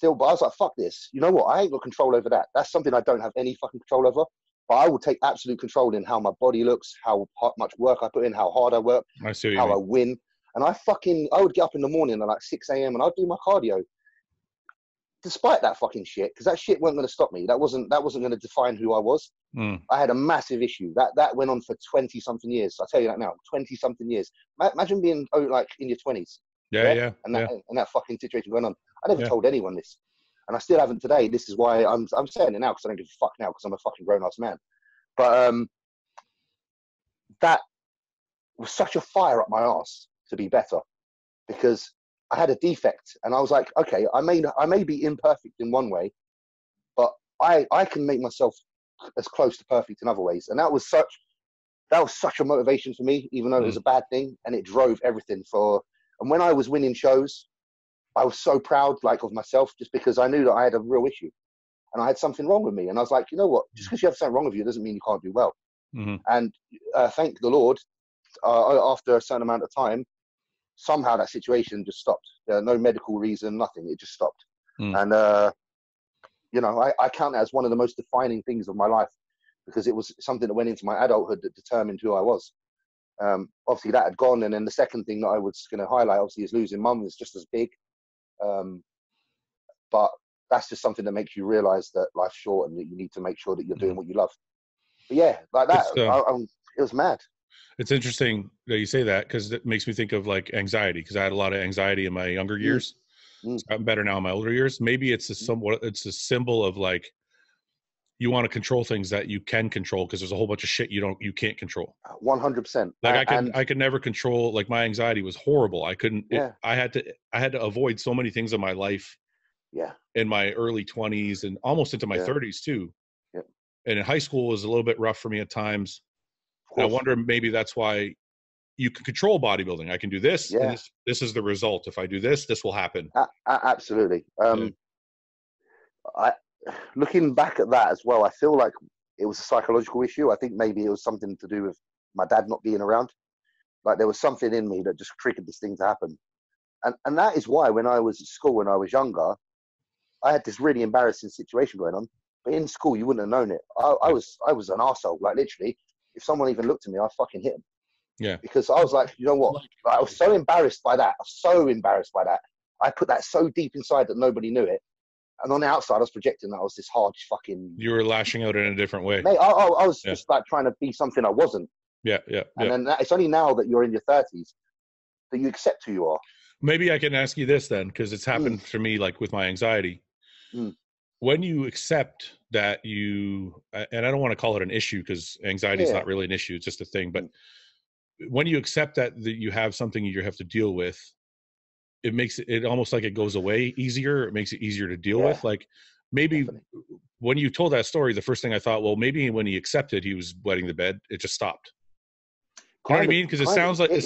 But I was like, fuck this. You know what? I ain't got control over that. That's something I don't have any fucking control over. But I will take absolute control in how my body looks, how much work I put in, how hard I work, how I win. And I would get up in the morning at like 6 a.m. and I'd do my cardio. Despite that fucking shit, because that shit wasn't going to stop me. That wasn't going to define who I was. Mm. I had a massive issue. That went on for 20-something years. I tell you that now, 20-something years. Imagine being like in your 20s. Yeah. And that fucking situation going on. I never told anyone this. And I still haven't today. This is why I'm saying it now, because I don't give a fuck now, because I'm a fucking grown-ass man. But that was such a fire up my ass to be better, because I had a defect and I was like, okay, I may be imperfect in one way, but I can make myself as close to perfect in other ways. And that was such a motivation for me, even though it was a bad thing, and it drove everything for And when I was winning shows, I was so proud, like, of myself, just because I knew that I had a real issue and I had something wrong with me. And I was like, you know what? Just because you have something wrong with you doesn't mean you can't do well. Mm-hmm. And thank the Lord, after a certain amount of time, somehow that situation just stopped. No medical reason, nothing. It just stopped. Mm. And, you know, I count that as one of the most defining things of my life, because it was something that went into my adulthood that determined who I was. Obviously, that had gone. And then the second thing that I was going to highlight, obviously, is losing mum is just as big. But that's just something that makes you realize that life's short and that you need to make sure that you're doing what you love. But yeah, like that, it was mad. It's interesting that you say that, because it makes me think of like anxiety, because I had a lot of anxiety in my younger years. Mm. So I'm better now in my older years. Maybe it's a symbol of like, you want to control things that you can control, because there's a whole bunch of shit you can't control. 100%. Like I could never control, like my anxiety was horrible. I couldn't, I had to avoid so many things in my life. Yeah. In my early 20s and almost into my 30s too. Yeah. And in high school was a little bit rough for me at times. I wonder, maybe that's why you can control bodybuilding. I can do this. Yeah. And this is the result. If I do this, this will happen. Absolutely. Looking back at that as well, I feel like it was a psychological issue. I think maybe it was something to do with my dad not being around. Like there was something in me that just triggered this thing to happen. And that is why when I was at school, when I was younger, I had this really embarrassing situation going on. But in school, you wouldn't have known it. I was an arsehole, like literally. If someone even looked at me, I fucking hit him. Yeah. Because I was like, you know what? I was so embarrassed by that. I was so embarrassed by that. I put that so deep inside that nobody knew it. And on the outside, I was projecting that I was this hard fucking... You were lashing out in a different way. Mate, I was just like trying to be something I wasn't. Yeah. And then it's only now that you're in your 30s that you accept who you are. Maybe I can ask you this then, because it's happened to me, like with my anxiety. Mm. When you accept that you, and I don't want to call it an issue, because anxiety is not really an issue, it's just a thing. But when you accept that you have something you have to deal with, it makes it almost like it goes away easier. It makes it easier to deal with. Like maybe when you told that story, the first thing I thought, well, maybe when he accepted he was wetting the bed, it just stopped. You know what I mean? Because it sounds like It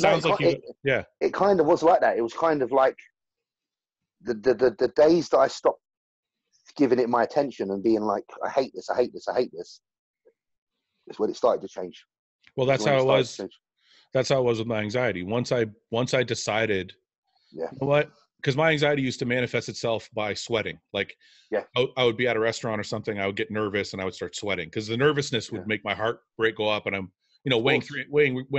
kind of was like that. It was kind of like the days that I stopped giving it my attention and being like, I hate this, I hate this, I hate this. It's when it started to change. Well, that's how it was with my anxiety. Once I decided, you know what? Because my anxiety used to manifest itself by sweating. Like I would be at a restaurant or something. I would get nervous and I would start sweating, because the nervousness would make my heart rate go up, and I'm, you know, weighing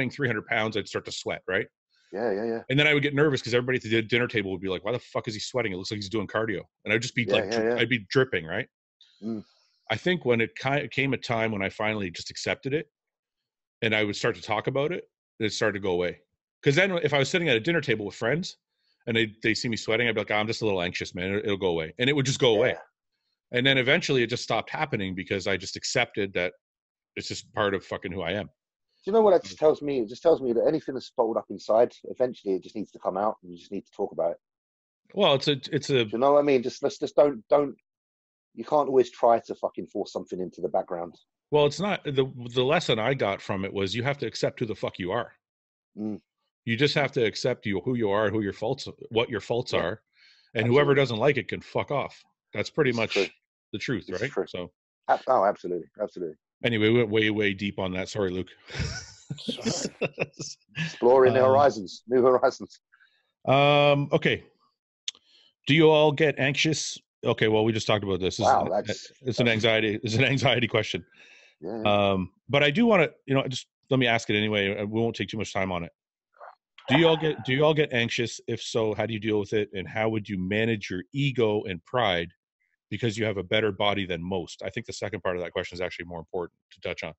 300 pounds. I'd start to sweat. Right. Yeah. And then I would get nervous because everybody at the dinner table would be like, why the fuck is he sweating? It looks like he's doing cardio. And I'd just be I'd be dripping, right? Mm. I think when it kind of came a time when I finally just accepted it and I would start to talk about it, it started to go away. Because then if I was sitting at a dinner table with friends and they see me sweating, I'd be like, oh, I'm just a little anxious, man. It'll go away. And it would just go away. And then eventually it just stopped happening because I just accepted that it's just part of fucking who I am. Do you know what that just tells me? It just tells me that anything that's bottled up inside, eventually it just needs to come out, and you just need to talk about it. Well, it's a. Do you know what I mean? Just don't. You can't always try to fucking force something into the background. Well, it's not the lesson I got from it was you have to accept who the fuck you are. Mm. You just have to accept who you are, what your faults are, and whoever doesn't like it can fuck off. That's pretty much the truth, right? True. So. Oh, absolutely, absolutely. Anyway, we went way, way deep on that. Sorry, Luke. Exploring the horizons, new horizons. Okay. Do you all get anxious? Okay, well, we just talked about this. Wow, it's an anxiety question. Yeah. But I do want to, you know, just let me ask it anyway. We won't take too much time on it. Do you all get anxious? If so, how do you deal with it? And how would you manage your ego and pride, because you have a better body than most? I think the second part of that question is actually more important to touch on,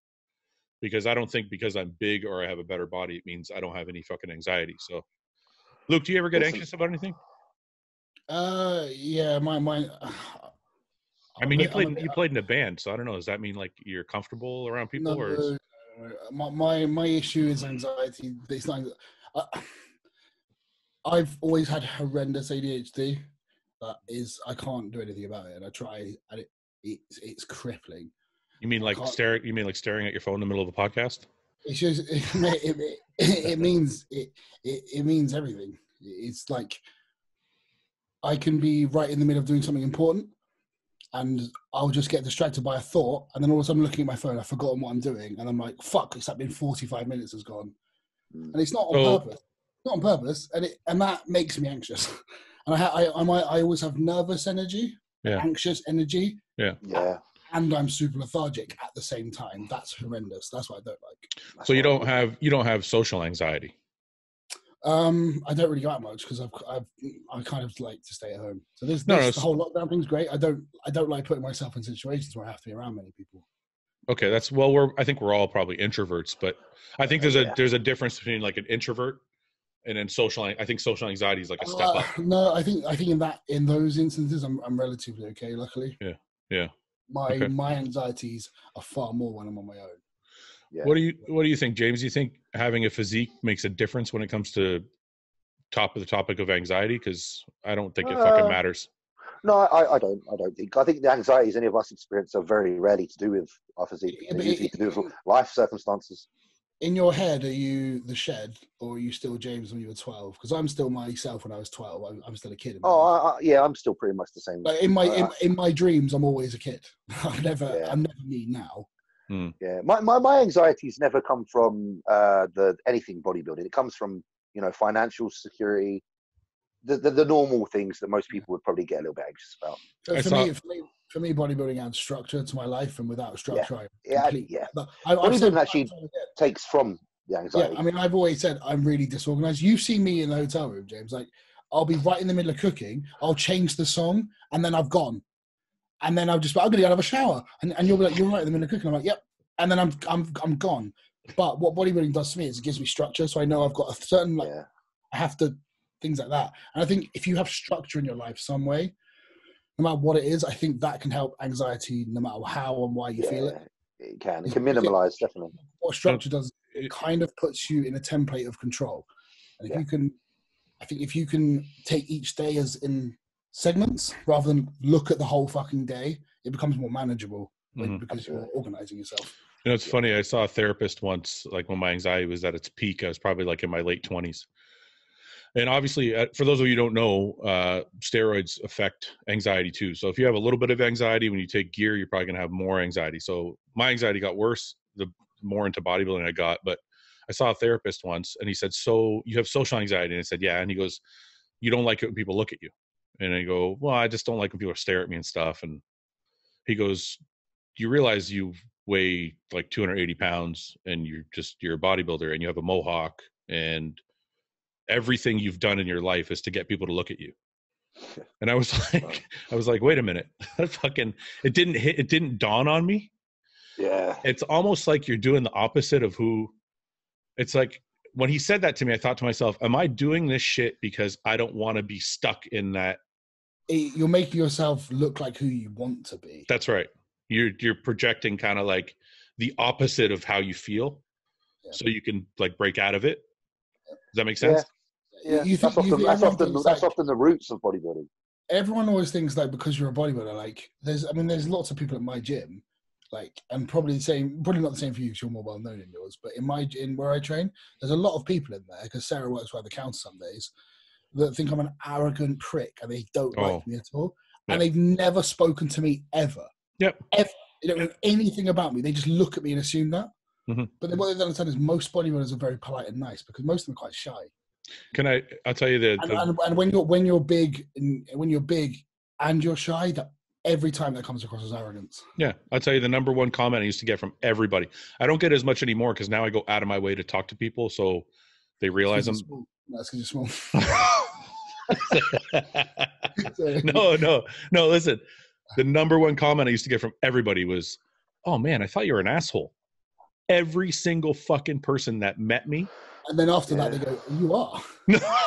because I don't think because I'm big or I have a better body, it means I don't have any fucking anxiety. So Luke, do you ever get anxious about anything? Yeah. I mean, you played in a band, so I don't know. Does that mean like you're comfortable around people? No, my issue is anxiety. It's not, I've always had horrendous ADHD. That is, I can't do anything about it, and I try, and it's crippling. You mean like staring at your phone in the middle of a podcast? It's just it means everything. It's like I can be right in the middle of doing something important and I'll just get distracted by a thought, and then all of a sudden I'm looking at my phone, I've forgotten what I'm doing, and I'm like, fuck, it's been 45 minutes has gone. And it's not on purpose. Not on purpose, and that makes me anxious. And I always have nervous energy, anxious energy, and I'm super lethargic at the same time. That's horrendous. That's what I don't like. That's so you don't have social anxiety. I don't really go out much because I kind of like to stay at home. So the whole lockdown thing's great. I don't like putting myself in situations where I have to be around many people. Okay, I think we're all probably introverts, but I think there's a difference between like an introvert and then social. I think social anxiety is like a step up. No, I think in those instances I'm relatively okay, luckily. Yeah. My anxieties are far more when I'm on my own. Yeah. What do you think, James? Do you think having a physique makes a difference when it comes to the topic of anxiety? Because I don't think it fucking matters. No, I don't think. I think the anxieties any of us experience are very rarely to do with our physique. They're usually to do with life circumstances. In your head, are you the shed, or are you still James when you were 12? Because I'm still myself when I was 12. I'm still a kid. I'm still pretty much the same. Like in my dreams, I'm always a kid. I'm never me now. Hmm. Yeah, my anxieties never come from anything bodybuilding. It comes from financial security, the normal things that most people would probably get a little bit anxious about. For me, bodybuilding adds structure to my life, and without structure, bodybuilding actually takes from the anxiety. Yeah, I mean, I've always said I'm really disorganized. You've seen me in the hotel room, James. Like, I'll be right in the middle of cooking, I'll change the song, and then I've gone, and then I'll just I'm gonna go have a shower, and you'll be like, you're right in the middle of cooking. I'm like, yep, and then I'm gone. But what bodybuilding does to me is it gives me structure, so I know I've got a certain I have to things like that. And I think if you have structure in your life some way, no matter what it is, I think that can help anxiety, no matter how and why you feel it. It can minimalise, definitely. What structure does, it kind of puts you in a template of control. And if you can take each day as in segments, rather than look at the whole fucking day, it becomes more manageable because you're organising yourself. You know, it's funny, I saw a therapist once, like when my anxiety was at its peak, I was probably like in my late 20s. And obviously, for those of you who don't know, steroids affect anxiety too. So if you have a little bit of anxiety when you take gear, you're probably going to have more anxiety. So my anxiety got worse the more into bodybuilding I got. But I saw a therapist once, and he said, so you have social anxiety? And I said, yeah. And he goes, you don't like it when people look at you. And I go, well, I just don't like when people stare at me and stuff. And he goes, you realize you weigh like 280 pounds and you're a bodybuilder and you have a mohawk and everything you've done in your life is to get people to look at you. And I was like, wait a minute. That fucking, it didn't dawn on me. Yeah. It's almost like you're doing the opposite of who it's like. When he said that to me, I thought to myself, am I doing this shit because I don't want to be stuck in that? You're making yourself look like who you want to be. That's right. You're projecting kind of like the opposite of how you feel. Yeah. So you can like break out of it. Does that make sense? Yeah. That's often the roots of bodybuilding. Everyone always thinks like because you're a bodybuilder, like there's lots of people at my gym, like, and probably not the same for you because you're more well known in yours, but in where I train, there's a lot of people in there because Sarah works by the counter some days that think I'm an arrogant prick and they don't like me at all. Yeah. And they've never spoken to me ever. Yep. Ever. They don't know anything about me. They just look at me and assume that. Mm-hmm. But then what they don't understand is most bodybuilders are very polite and nice because most of them are quite shy. I'll tell you that. And when you're big and you're shy, that every time that comes across as arrogance. Yeah. I'll tell you the number one comment I used to get from everybody. I don't get as much anymore because now I go out of my way to talk to people. So they realize I'm small. That's because you're small. No. Listen, the number one comment I used to get from everybody was, oh man, I thought you were an asshole. Every single fucking person that met me. And then after that, they go, you are.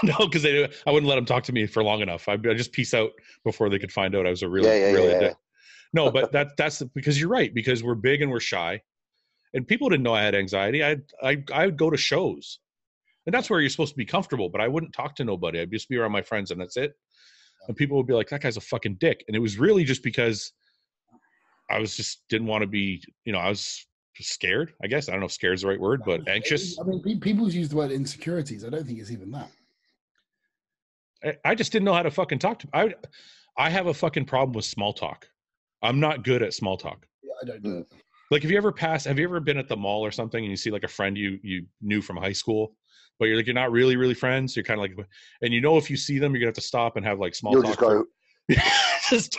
No, because I wouldn't let them talk to me for long enough. I just peace out before they could find out I was a real dick. No, but that's because you're right, because we're big and we're shy. And people didn't know I had anxiety. I would go to shows. And that's where you're supposed to be comfortable, but I wouldn't talk to nobody. I'd just be around my friends and that's it. And people would be like, that guy's a fucking dick. And it was really just because I was just didn't want to be, I was scared, I guess. I don't know if scared is the right word, but anxious. I mean, people use the word insecurities. I don't think it's even that. I just didn't know how to fucking talk to. I have a fucking problem with small talk. I'm not good at small talk. Yeah, I don't know. Like, have you ever been at the mall or something and you see like a friend you knew from high school, but you're like, you're not really, really friends. You're kind of like, and you know, if you see them, you're gonna have to stop and have like small talk. Just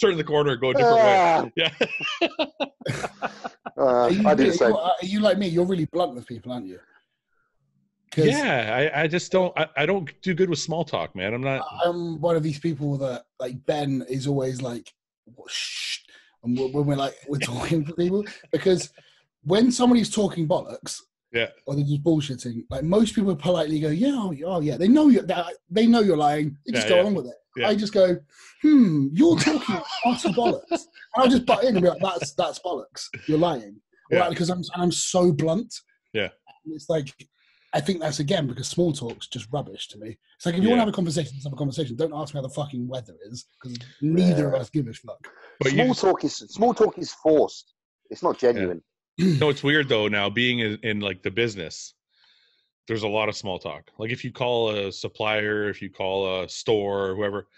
turn the corner and go a different way. Yeah. I do the same. Are you like me? You're really blunt with people, aren't you? Yeah, I just don't. I don't do good with small talk, man. I'm not. I'm one of these people that, like, Ben is always like, shh, and when we're talking to people, because when somebody's talking bollocks, yeah, or they're just bullshitting, like most people politely go, yeah, oh yeah, they know you're lying. They just go along with it. Yeah. I just go, you're talking utter bollocks, and I'll just butt in and be like, that's bollocks. You're lying, right? Because I'm so blunt. Yeah, it's like. I think that's, again, because small talk's just rubbish to me. It's like, if you want to have a conversation, let's have a conversation. Don't ask me how the fucking weather is, because neither of us give a fuck. But small talk is forced. It's not genuine. Yeah. No, it's weird, though, now, being in like, the business, there's a lot of small talk. Like, if you call a supplier, if you call a store, or whoever,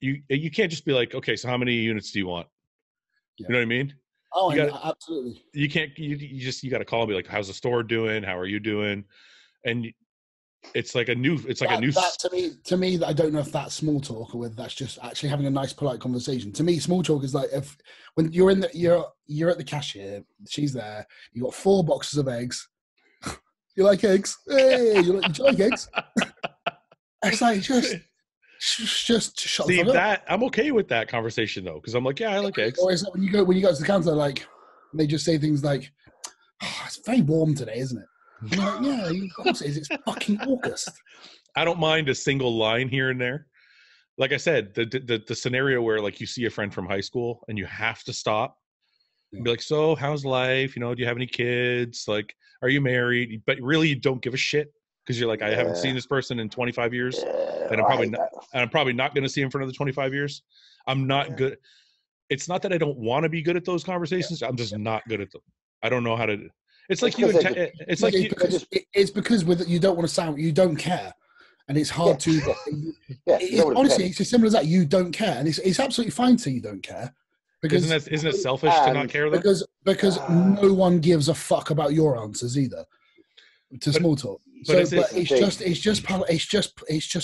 you can't just be like, okay, so how many units do you want? Yeah. You know what I mean? Oh, absolutely. You can't. You got to call me like, "How's the store doing? How are you doing?" And it's like a new. It's like That, to me, I don't know if that's small talk or whether that's just actually having a nice, polite conversation. To me, small talk is like when you're in the you're at the cashier. She's there. You got 4 boxes of eggs. You like eggs? Hey, do you like eggs? It's like just shut the fuck up. I'm okay with that conversation though, because I'm like, yeah, I like eggs. Or is that when you go to the counter, like they just say things like, oh, "It's very warm today, isn't it?" And I'm like, yeah, of course it is. It's fucking August. I don't mind a single line here and there. Like I said, the scenario where like you see a friend from high school and you have to stop and be like, "So, how's life? You know, do you have any kids? Like, are you married?" But really, you don't give a shit. Because you're like, I haven't seen this person in 25 years, and I'm probably not going to see him for another 25 years. I'm not good. It's not that I don't want to be good at those conversations. I'm just not good at them. I don't know how to. It's like it's because you don't want to sound. You don't care, and it's hard to. Honestly, it's as simple as that. You don't care, and it's absolutely fine to you don't care. Because isn't it selfish to not care? Though? Because no one gives a fuck about your answers either. To small talk. But so, it's just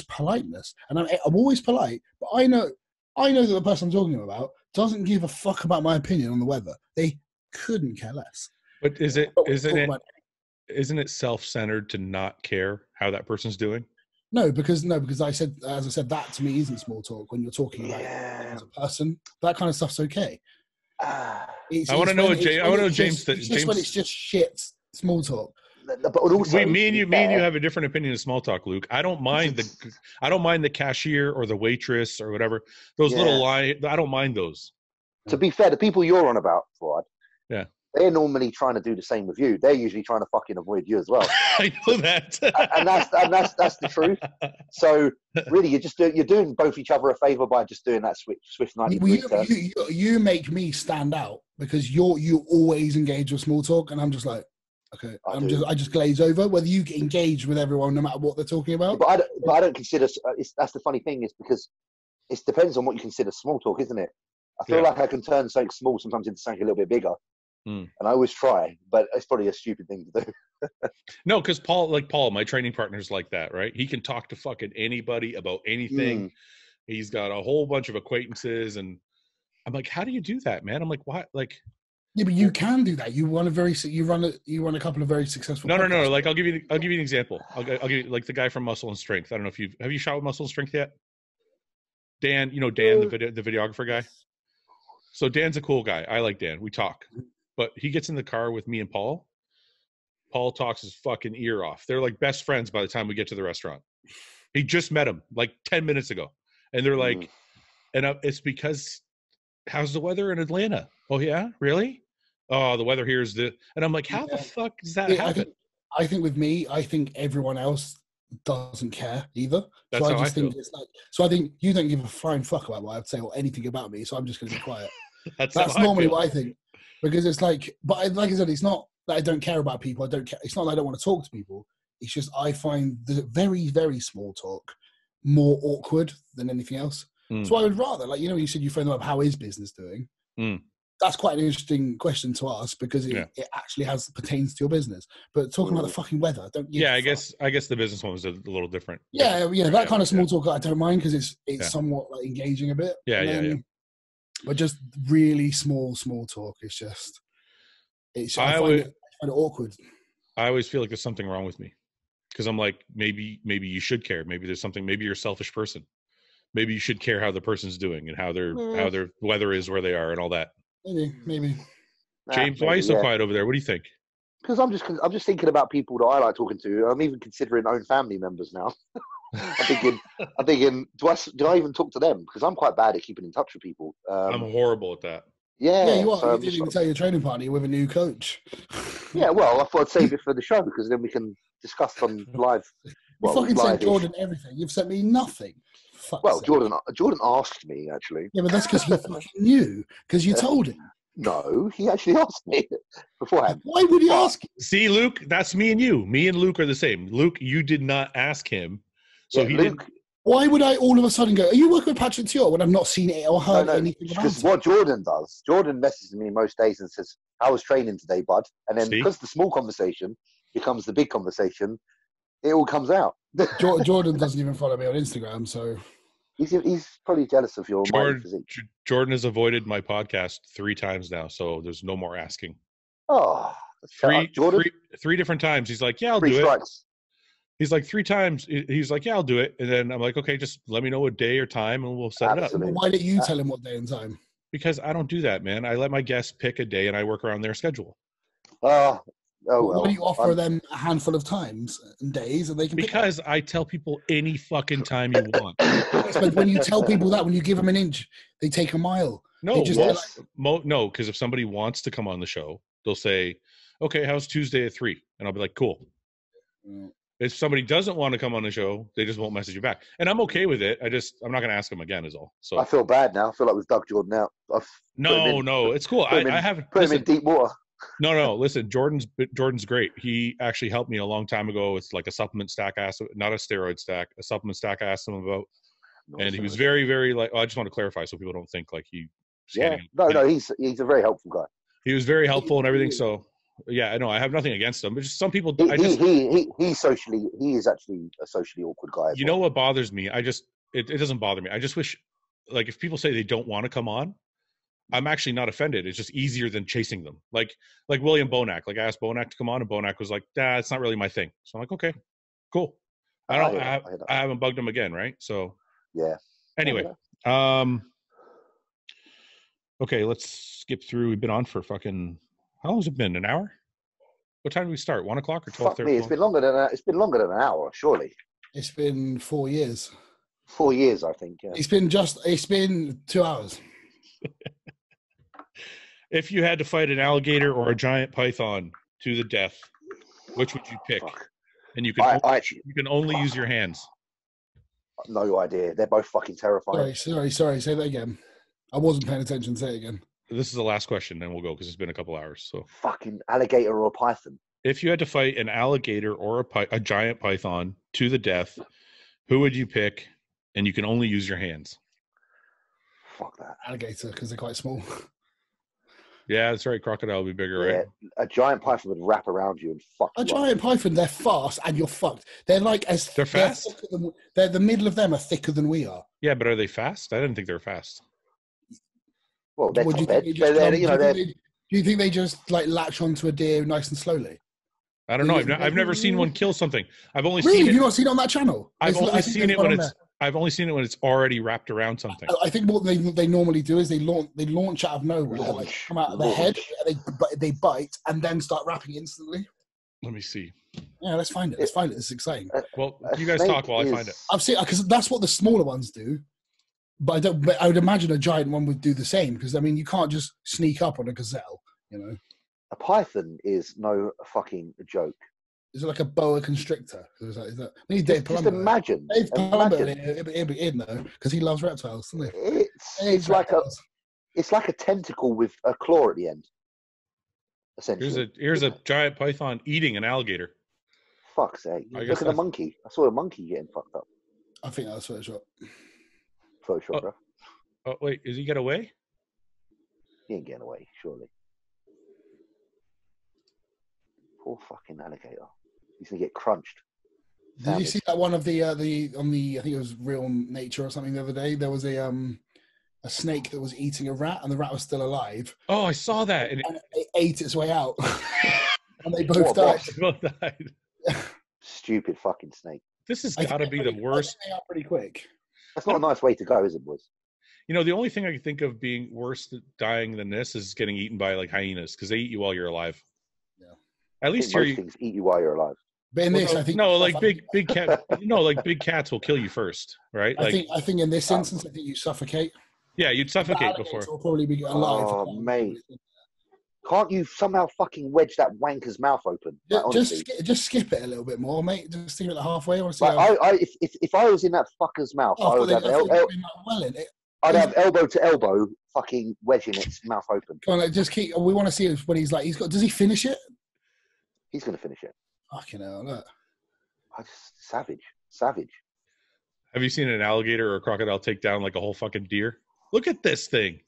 politeness, and I'm always polite. But I know that the person I'm talking about doesn't give a fuck about my opinion on the weather. They couldn't care less. But isn't it self-centered to not care how that person's doing? No, because as I said, that to me isn't small talk. When you're talking about as a person, that kind of stuff's okay. I want to know, James. When it's just shit small talk. But also, me and you have a different opinion of small talk, Luke. I don't mind the cashier or the waitress or whatever. Those little lines, I don't mind those. To be fair, the people you're on about, Rod, they're normally trying to do the same with you. They're usually trying to fucking avoid you as well. I know that, and that's the truth. So really, you're doing both each other a favour by just doing that swift 90 degree turn. You make me stand out because you always engage with small talk, and I'm just like. Okay, I just glaze over. Whether you get engaged with everyone, no matter what they're talking about. But I don't consider. That's the funny thing is because it depends on what you consider small talk, isn't it? I feel like I can turn something small sometimes into something a little bit bigger, and I always try. But it's probably a stupid thing to do. No, because Paul, my training partner's like that, right? He can talk to fucking anybody about anything. Mm. He's got a whole bunch of acquaintances, and I'm like, how do you do that, man? I'm like, why, like. Yeah, but you can do that. You run a couple of very successful. No. Like I'll give you an example. I'll give you like the guy from Muscle and Strength. I don't know if have you shot with Muscle and Strength yet? Dan, you know Dan, the videographer guy. So Dan's a cool guy. I like Dan. We talk, but he gets in the car with me and Paul. Paul talks his fucking ear off. They're like best friends by the time we get to the restaurant. He just met him like 10 minutes ago, and they're like, it's because how's the weather in Atlanta? Oh yeah, really? Oh, the weather here is the... And I'm like, how the fuck does that happen? I think with me, I think everyone else doesn't care either. That's so I think it's like... So I think you don't give a flying fuck about what I would say or anything about me, so I'm just going to be quiet. That's normally what I think. Because it's like... But like I said, it's not that I don't care about people. It's not that I don't want to talk to people. It's just I find the very, very small talk more awkward than anything else. Mm. So I would rather, like, you know, you said you phoned them up, how is business doing? Mm. That's quite an interesting question to ask, because it actually pertains to your business. But talking about the fucking weather, don't you? Yeah, I guess the business one was a little different. Yeah, that kind of small talk I don't mind, because it's somewhat like engaging a bit. Yeah. But just really small talk is just I find it awkward. I always feel like there's something wrong with me, because I'm like, maybe you should care. Maybe there's something. Maybe you're a selfish person. Maybe you should care how the person's doing and how their weather is, where they are, and all that. Maybe. James, why are you so quiet over there? What do you think? Because I'm just thinking about people that I like talking to. I'm even considering own family members now. I'm thinking, do I even talk to them? Because I'm quite bad at keeping in touch with people. I'm horrible at that. Yeah, you are. So you didn't even tell your training partner you're with a new coach. Yeah, well, I thought I'd save it for the show, because then we can discuss on live. Well, you fucking sent Jordan everything. You've sent me nothing. Jordan asked me, actually. Yeah, but that's because he fucking knew, because you told him. No, he actually asked me beforehand. Why would he ask you? See, Luke, that's me and you. Me and Luke are the same. Luke, you did not ask him. So yeah, why would I all of a sudden go, are you working with Patrick Tuor, when I've not seen it or heard anything about it? Because what Jordan does, Jordan messages me most days and says, how was training today, bud? And then because the small conversation becomes the big conversation, it all comes out. Jordan doesn't even follow me on Instagram, so... He's probably jealous of your mind physique. Jordan has avoided my podcast 3 times now, so there's no more asking. Oh, three different times. He's like, yeah, I'll do it. He's like, 3 times. He's like, yeah, I'll do it. And then I'm like, okay, just let me know what day or time, and we'll set it up. Why didn't you tell him what day and time? Because I don't do that, man. I let my guests pick a day, and I work around their schedule. Well, why do you offer them a handful of times and days, and they can? Because I tell people any fucking time you want. But when you tell people that, when you give them an inch, they take a mile. No, no, because if somebody wants to come on the show, they'll say, "Okay, how's Tuesday at 3?" And I'll be like, "Cool." Mm. If somebody doesn't want to come on the show, they just won't message you back, and I'm okay with it. I'm not going to ask them again, is all. So I feel bad now. I feel like we've dug Jordan out. No, it's cool. I haven't put him in deep water. No. Listen, Jordan's great. He actually helped me a long time ago. It's like a supplement stack. I asked him, not a steroid stack, a supplement stack. I asked him about, and he was very, very like. Oh, I just want to clarify so people don't think like he. Yeah, no, he's a very helpful guy. He was very helpful and everything. So, yeah, I know I have nothing against him. But just some people. He is actually a socially awkward guy. You know what bothers me? It doesn't bother me. I just wish, like, if people say they don't want to come on, I'm actually not offended. It's just easier than chasing them. Like William Bonac. Like I asked Bonac to come on, and Bonac was like, "Nah, it's not really my thing." So I'm like, "Okay, cool." I haven't bugged him again, right? So yeah. Anyway, okay, let's skip through. We've been on for fucking, how long has it been? An hour? What time do we start? 1 o'clock or 12:30? It's been longer than an hour, surely. It's been 4 years. 4 years, I think. Yeah. It's been 2 hours. If you had to fight an alligator or a giant python to the death, which would you pick? Fuck. And you can only use your hands. No idea. They're both fucking terrifying. Sorry. Say that again. I wasn't paying attention. Say it again. This is the last question, then we'll go, because it's been a couple hours. So fucking alligator or python. If you had to fight an alligator or a giant python to the death, who would you pick? And you can only use your hands. Fuck that. Alligator, because they're quite small. Yeah, that's right. Crocodile would be bigger, right? A giant python would wrap around you and fuck. Giant python, they're fast and you're fucked. They're like as they're fast. They're the middle of them are thicker than we are. Yeah, but are they fast? I didn't think they were fast. Well, they're top edge. Do you think they just like latch onto a deer nice and slowly? I don't know. I've never seen one kill something. I've only seen. Really, you've not seen it on that channel? I've only seen it when it's already wrapped around something. I think what they normally do is they launch out of nowhere, like come out of their head, and they bite, and then start wrapping instantly. Let me see. Yeah, let's find it. It's exciting. Well, you guys talk while I find it. I've seen, because that's what the smaller ones do. But I would imagine a giant one would do the same, because I mean you can't just sneak up on a gazelle, you know. A python is no fucking joke. Is it like a boa constrictor? Is that we need Dave Palumbo? Just imagine. Dave Palumbo, he'd be in though, because he loves reptiles, doesn't he? It's like reptiles. It's like a tentacle with a claw at the end. Essentially, here's a giant python eating an alligator. Fuck's sake! Look at a monkey. I saw a monkey getting fucked up. I think that's Photoshop. Photoshop, bro. Oh, wait, is he get away? He ain't getting away, surely. Poor fucking alligator. He's going to get crunched. Did you see that one of the on the, I think it was Real Nature or something the other day? There was a snake that was eating a rat, and the rat was still alive. Oh, I saw that. And it ate its way out. And they both died. Stupid fucking snake. This has got to be the worst. They are pretty quick. That's not a nice way to go, is it, boys? You know, the only thing I can think of being worse dying than this is getting eaten by like hyenas, because they eat you while you're alive. Yeah. At least here, things eat you while you're alive. But in this, I think no, like big cat. No, like big cats will kill you first, right? Like, I think in this instance, I think you suffocate. Yeah, you'd suffocate before. Will probably be alive. Oh, mate. Can't you somehow fucking wedge that wanker's mouth open? Like, just skip it a little bit more, mate. Just think about the halfway. Or like, if I was in that fucker's mouth, I would have elbow to elbow, fucking wedging its mouth open. Come on, like, just keep. We want to see when he's like, he's got. Does he finish it? He's gonna finish it. Fucking hell, look! I just savage. Have you seen an alligator or a crocodile take down like a whole fucking deer? Look at this thing.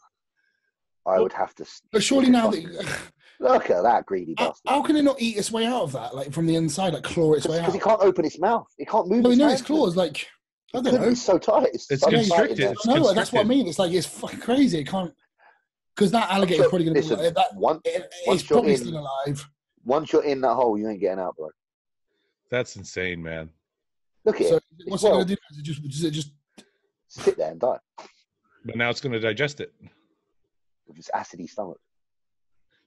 I would have to. But surely now that look at that greedy bastard. How can it not eat its way out of that? Like from the inside, like claw its way out. Because it can't open its mouth. It can't move. No, its claws. Like I don't know. It's so tight. It's constricted. No, that's what I mean. It's like it's fucking crazy. It can't. Because that alligator is probably going to be like that. It's probably still alive. Once you're in that hole, you ain't getting out, bro. That's insane, man. Look at it. What's it going to do? Does it just sit there and die? But now it's going to digest it. With its acidy stomach.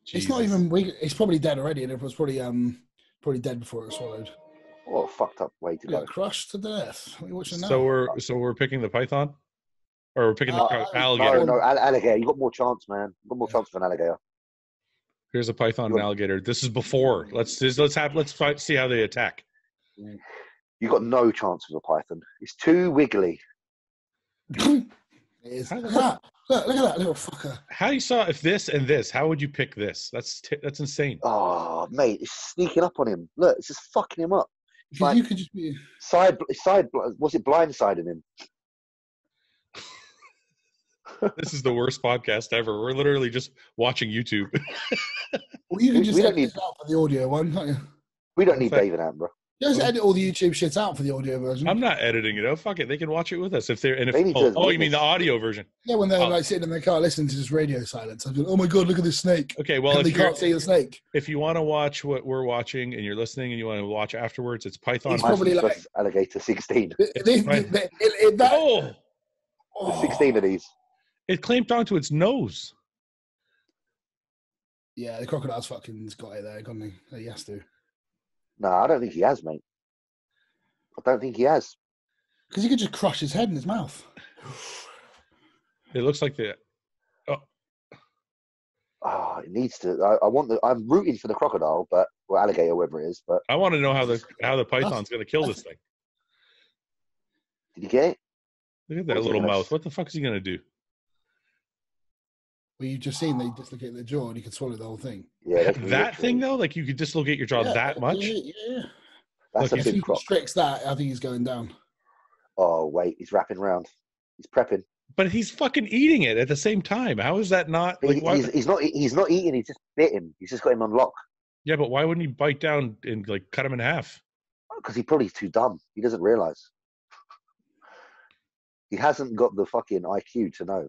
Jesus. It's not even weak. It's probably dead already, and it was probably dead before it was swallowed. What a fucked up way to go. Crushed to death. I mean, what's your name? We're picking the python, or we're picking the alligator. No, alligator. You got more chance, man. You got more chance for an alligator. Here's a python and alligator. This is before. Let's see how they attack. You got no chance with a python. It's too wiggly. It is. Look at that little fucker. How you saw if this and this? How would you pick this? That's insane. Oh, mate, it's sneaking up on him. Look, it's just fucking him up. Like, you could just be side. Was it blindsiding him? This is the worst podcast ever. We're literally just watching YouTube. Well, you can just edit it out for the audio one, can't you? We don't need Dave and Amber. Just edit all the YouTube shit out for the audio version. I'm not editing it out. Fuck it. They can watch it with us. You mean the audio version? Yeah, when they're like sitting in their car listening to just radio silence. I'm like, oh my God, look at this snake. Okay, well, if they can't see the snake. If you want to watch what we're watching and you're listening and you want to watch afterwards, it's Python. It's probably like Alligator 16. There's 16 of these. It clamped onto its nose. Yeah, the crocodile's fucking got it there, couldn't he? He has to. No, I don't think he has, mate. I don't think he has. Because he could just crush his head in his mouth. It looks like the... Oh, it needs to... I'm rooting for the crocodile, but or alligator, whatever it is, but... I want to know how the python's going to kill this thing. Did you get it? Look at that little mouth. What the fuck is he going to do? Well, you've just seen they dislocate their jaw and you can swallow the whole thing. Yeah, that thing though, like you could dislocate your jaw that much. Yeah. That's a big croc. Tricks that. I think he's going down. Oh wait, he's wrapping round. He's prepping. But he's fucking eating it at the same time. How is that not? Like, he's not eating. He's just bit him. He's just got him on lock. Yeah, but why wouldn't he bite down and like cut him in half? Because he probably's too dumb. He doesn't realize. He hasn't got the fucking IQ to know.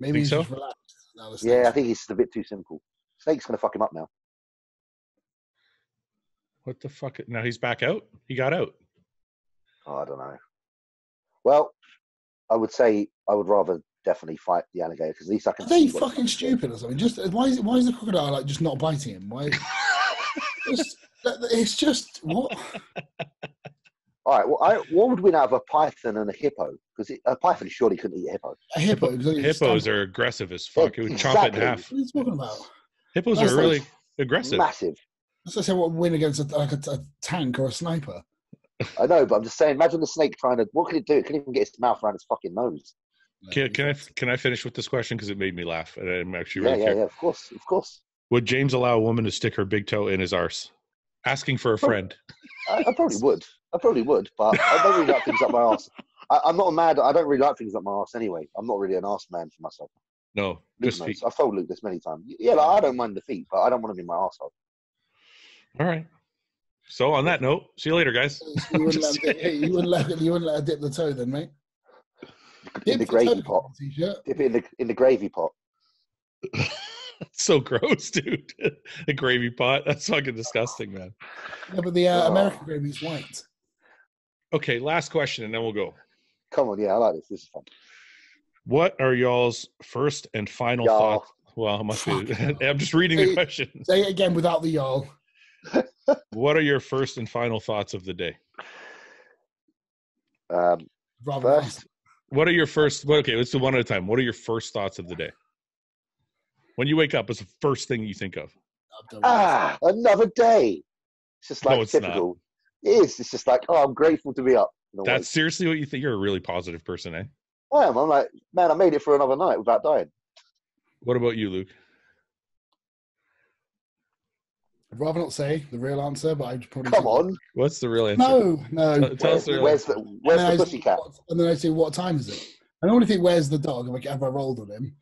Maybe he's just relaxed. Yeah, I think he's a bit too simple. Snake's going to fuck him up now. What the fuck? Now he's back out? He got out. Oh, I don't know. Well, I would say I would rather definitely fight the alligator because at least I can see. Are they fucking stupid or something? Just why is the crocodile like just not biting him? Why? It's just what? All right, well, what would win out of a python and a hippo? Because a python surely couldn't eat a hippo. Hippos are aggressive as fuck. It would chomp it in half. What are you talking about? Hippos are really aggressive. Massive. That's what I said, what would win against a tank or a sniper? I know, but I'm just saying, imagine the snake trying to... What could it do? It couldn't even get its mouth around its fucking nose. Can I finish with this question? Because it made me laugh. And I'm actually really care. Yeah, of course. Would James allow a woman to stick her big toe in his arse? Asking for a friend. I probably would. I probably would, but I don't really like things up my arse. I'm not mad. I don't really like things up my arse anyway. I'm not really an arse man for myself. No, just feet. I've told Luke this many times. Yeah, like, I don't mind the feet, but I don't want to be my arsehole. All right. So on that note, see you later, guys. You wouldn't let her dip the toe then, mate? In the gravy pot. Dip it in the gravy pot. That's so gross, dude. The gravy pot. That's fucking disgusting, man. Yeah, but the American gravy is white. Okay, last question, and then we'll go. Come on, yeah, I like this. This is fun. What are y'all's first and final thoughts? Well, I must be. I'm just reading the question. Say it again without the y'all. What are your first and final thoughts of the day? What are your first? Okay, let's do one at a time. What are your first thoughts of the day? When you wake up, what's the first thing you think of? Another day. It's just like typical. It is. It's just like, oh, I'm grateful to be up. That's seriously what you think? You're a really positive person, eh? I am. I'm like, man, I made it for another night without dying. What about you, Luke? I'd rather not say the real answer, but I'd probably... Come on. What's the real answer? No. Tell us the real answer. Where's the pussycat? And then I say, what time is it? I normally think, where's the dog? Like, have I rolled on him?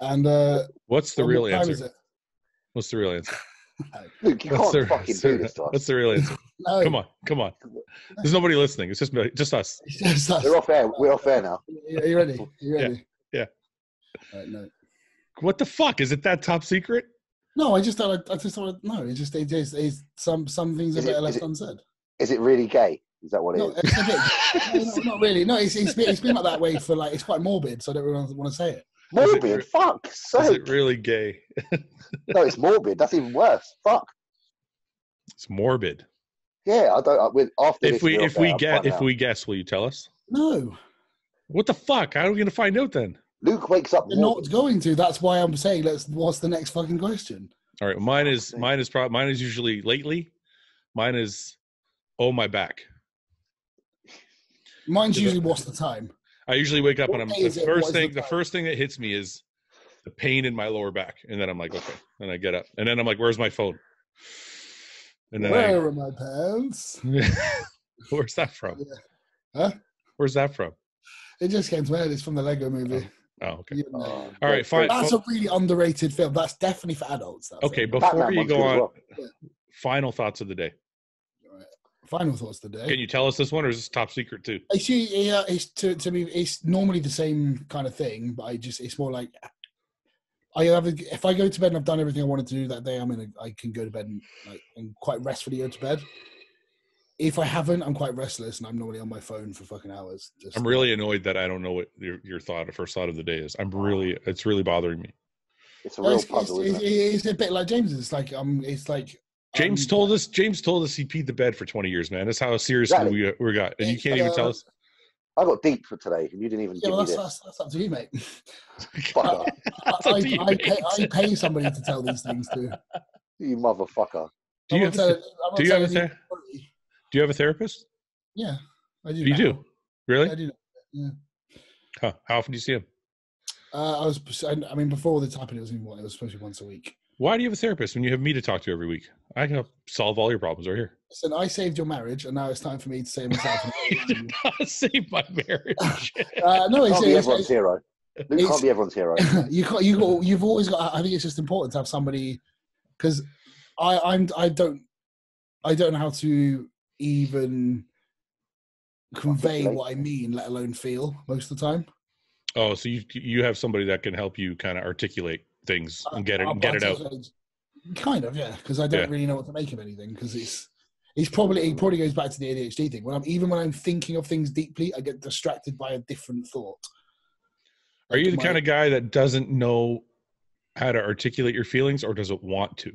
And what's the real answer? What's the real answer? Luke, you can't fucking do this. What's the real answer? No. Come on. There's nobody listening. It's just us. It's just us. We're off air. We're off air now. Are you ready? Yeah. All right, no. What the fuck? Is it that top secret? No, I just thought. No, it just is some things are better left unsaid. Is it really gay? Is that what it is? No, not really. No, it's been like that way for like, it's quite morbid, so I don't really want to say it. Morbid? Fuck. So is it really gay? No, it's morbid. That's even worse. Fuck. It's morbid. Yeah, I don't. If we guess, will you tell us? No. What the fuck? How are we going to find out then? Luke wakes up. You're not going to. That's why I'm saying. What's the next fucking question? All right, mine is usually lately. Mine is, oh my back. Mine's usually what's the time. I usually wake up and the first thing that hits me is the pain in my lower back, and then I'm like, okay, and I get up, and then I'm like, where's my phone? And then where are my pants? Where's that from? Yeah. Huh? Where's that from? It just came to my head. It's from the Lego movie. Oh, okay. You know. All right, fine. That's a really underrated film. That's definitely for adults. Okay, before you go on, final thoughts of the day. Final thoughts today. Can you tell us this one, or is this top secret too? It's to me, it's normally the same kind of thing, but it's more like if I go to bed and I've done everything I wanted to do that day, I can go to bed and quite restfully go to bed. If I haven't, I'm quite restless and I'm normally on my phone for fucking hours. I'm really annoyed that I don't know what your first thought of the day is. It's really bothering me. It's a real puzzle. It's a bit like James's. James told us. James told us he peed the bed for 20 years, man. That's how seriously we got. And you can't even tell us. I got deep for today, and you didn't even. Yeah, that's up to you, mate. I pay somebody to tell these things to. You motherfucker. Do you have a therapist? Yeah, I do. You do? Really? I do. Yeah. Huh. How often do you see him? Before this happened, it was supposed to be once a week. Why do you have a therapist when you have me to talk to every week? I can help solve all your problems right here. Listen, I saved your marriage, and now it's time for me to save myself. You did not save my marriage. No, everyone's hero. Luke can't be everyone's hero. You've always got. I think it's just important to have somebody, because I don't know how to even convey what I mean, let alone feel most of the time. Oh, so you have somebody that can help you kind of articulate things and get it out. Kind of, yeah, because I don't really know what to make of anything, because it probably goes back to the ADHD thing. When I'm thinking of things deeply, I get distracted by a different thought. Are you the kind of guy that doesn't know how to articulate your feelings, or doesn't want to?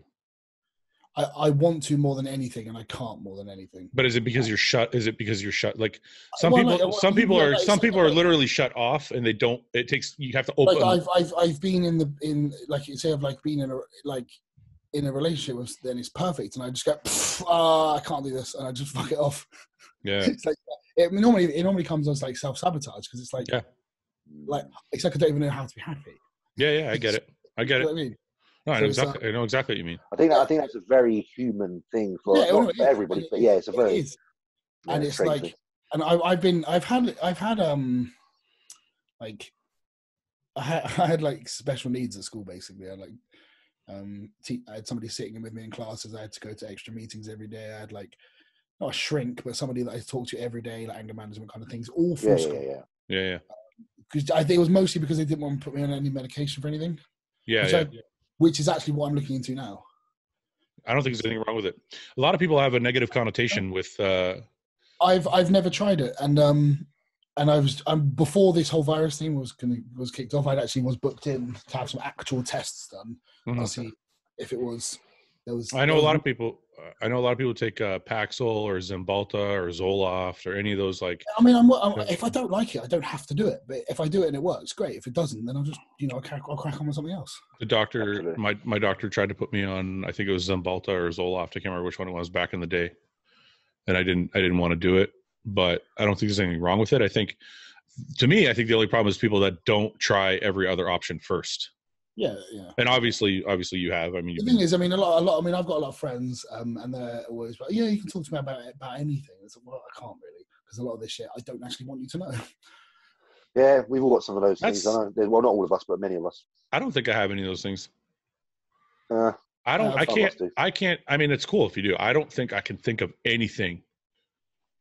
I want to more than anything, and I can't more than anything. But is it because you're shut? Is it because you're shut? Like some people are literally shut off, and they don't. It takes you have to open. Like I've been in like you say, I've like been in a relationship with then it's perfect, and I just go I can't do this, and I just fuck it off. Yeah. It's like it normally comes as like self-sabotage, because it's like it's like I don't even know how to be happy. Yeah, I get it. You know what I mean? No, I know exactly what you mean. I think that's a very human thing for everybody. But yeah, it's a very. It is. and it's like, and I had like special needs at school, basically. I had somebody sitting in with me in classes. I had to go to extra meetings every day. I had like not a shrink, but somebody that I talked to every day, like anger management kind of things, all through school. Yeah. Because I think it was mostly because they didn't want to put me on any medication for anything. Which is actually what I'm looking into now. I don't think there's anything wrong with it. A lot of people have a negative connotation with. I've never tried it, and I'm before this whole virus thing was kicked off. I actually was booked in to have some actual tests done. Mm-hmm. To see if it was. I know a lot of people take Paxil or Cymbalta or Zoloft or any of those. Like, I mean, if I don't like it, I don't have to do it. But if I do it and it works, great. If it doesn't, then I'll just, I'll crack on with something else. The doctor, my doctor tried to put me on, I think it was Cymbalta or Zoloft. I can't remember which one it was back in the day. And I didn't want to do it, but I don't think there's anything wrong with it. I think the only problem is people that don't try every other option first. Yeah. And obviously you have. I mean, the thing is, I've got a lot of friends, and they're always like, yeah, you can talk to me about anything. It's like, well, I can't really, because a lot of this shit I don't actually want you to know. Yeah, we've all got some of those things. I know. Well, not all of us, but many of us. I don't think I have any of those things. I can't. I mean, it's cool if you do. I don't think I can think of anything,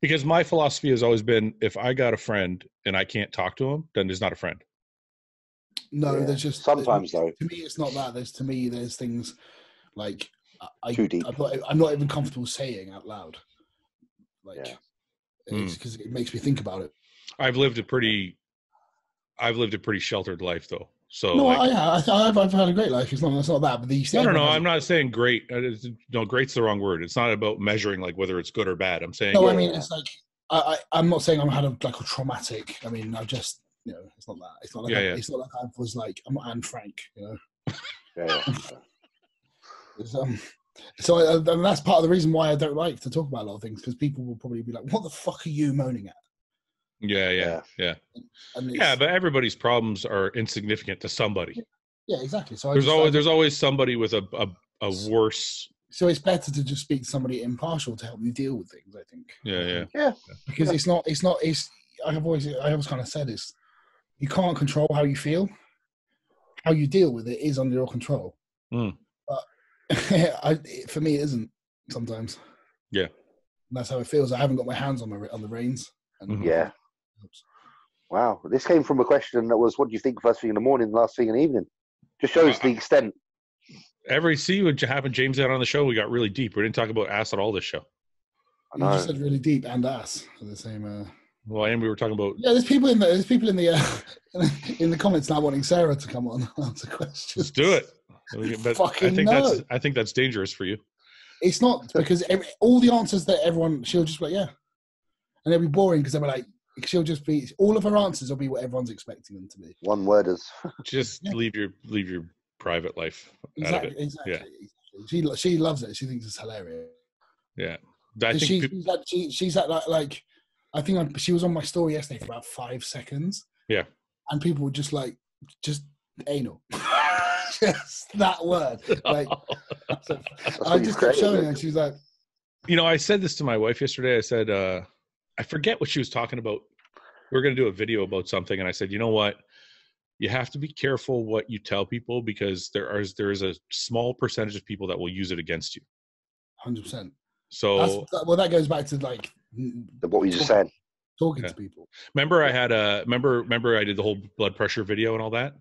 because my philosophy has always been: if I got a friend and I can't talk to him, then there's not a friend. No, yeah. There's just sometimes though. To me, it's not that. There's things like too deep. I'm not even comfortable saying out loud, because it makes me think about it. I've lived a pretty sheltered life though. So no, I've had a great life. It's not that. But I'm not saying great. No, great's the wrong word. It's not about measuring like whether it's good or bad. I'm saying it's like I'm not saying I've had a traumatic. I mean, I've just. It's not that. It's not like it's not like I was like I'm not Anne Frank, So that's part of the reason why I don't like to talk about a lot of things, because people will probably be like, "What the fuck are you moaning at?" But everybody's problems are insignificant to somebody. Yeah, exactly. So there's always somebody with a worse. So it's better to just speak to somebody impartial to help you deal with things, I think. Because it's not. I always kind of said is, you can't control how you feel. How you deal with it is under your control. Mm. But for me, it isn't sometimes. Yeah. And that's how it feels. I haven't got my hands on the reins. Mm-hmm. Yeah. Oops. Wow. This came from a question that was, what do you think first thing in the morning, last thing in the evening? Just shows the extent. See what happened, James had on the show, we got really deep. We didn't talk about ass at all this show. I know. You just said really deep and ass for the same... Well, and we were talking about there's people in the comments now wanting Sarah to come on and answer questions. Let's do it. But I think that's dangerous for you. It's not, because all the answers that everyone, she'll just be like, yeah, and it'll be boring, because they'll be like, she'll just be, all of her answers will be what everyone's expecting them to be. One worders. Just leave your private life out of it. Exactly. Yeah. She loves it. She thinks it's hilarious. Yeah, I think she's like. I think she was on my story yesterday for about 5 seconds. Yeah. And people were just like, just anal. Just that word. Like, I just kept showing her, and she was like... I said this to my wife yesterday. I said, I forget what she was talking about. We're going to do a video about something. And I said, you know what? You have to be careful what you tell people, because there is a small percentage of people that will use it against you. 100%. So... that goes back to like... what you just said, talking to people. Remember I did the whole blood pressure video and all that.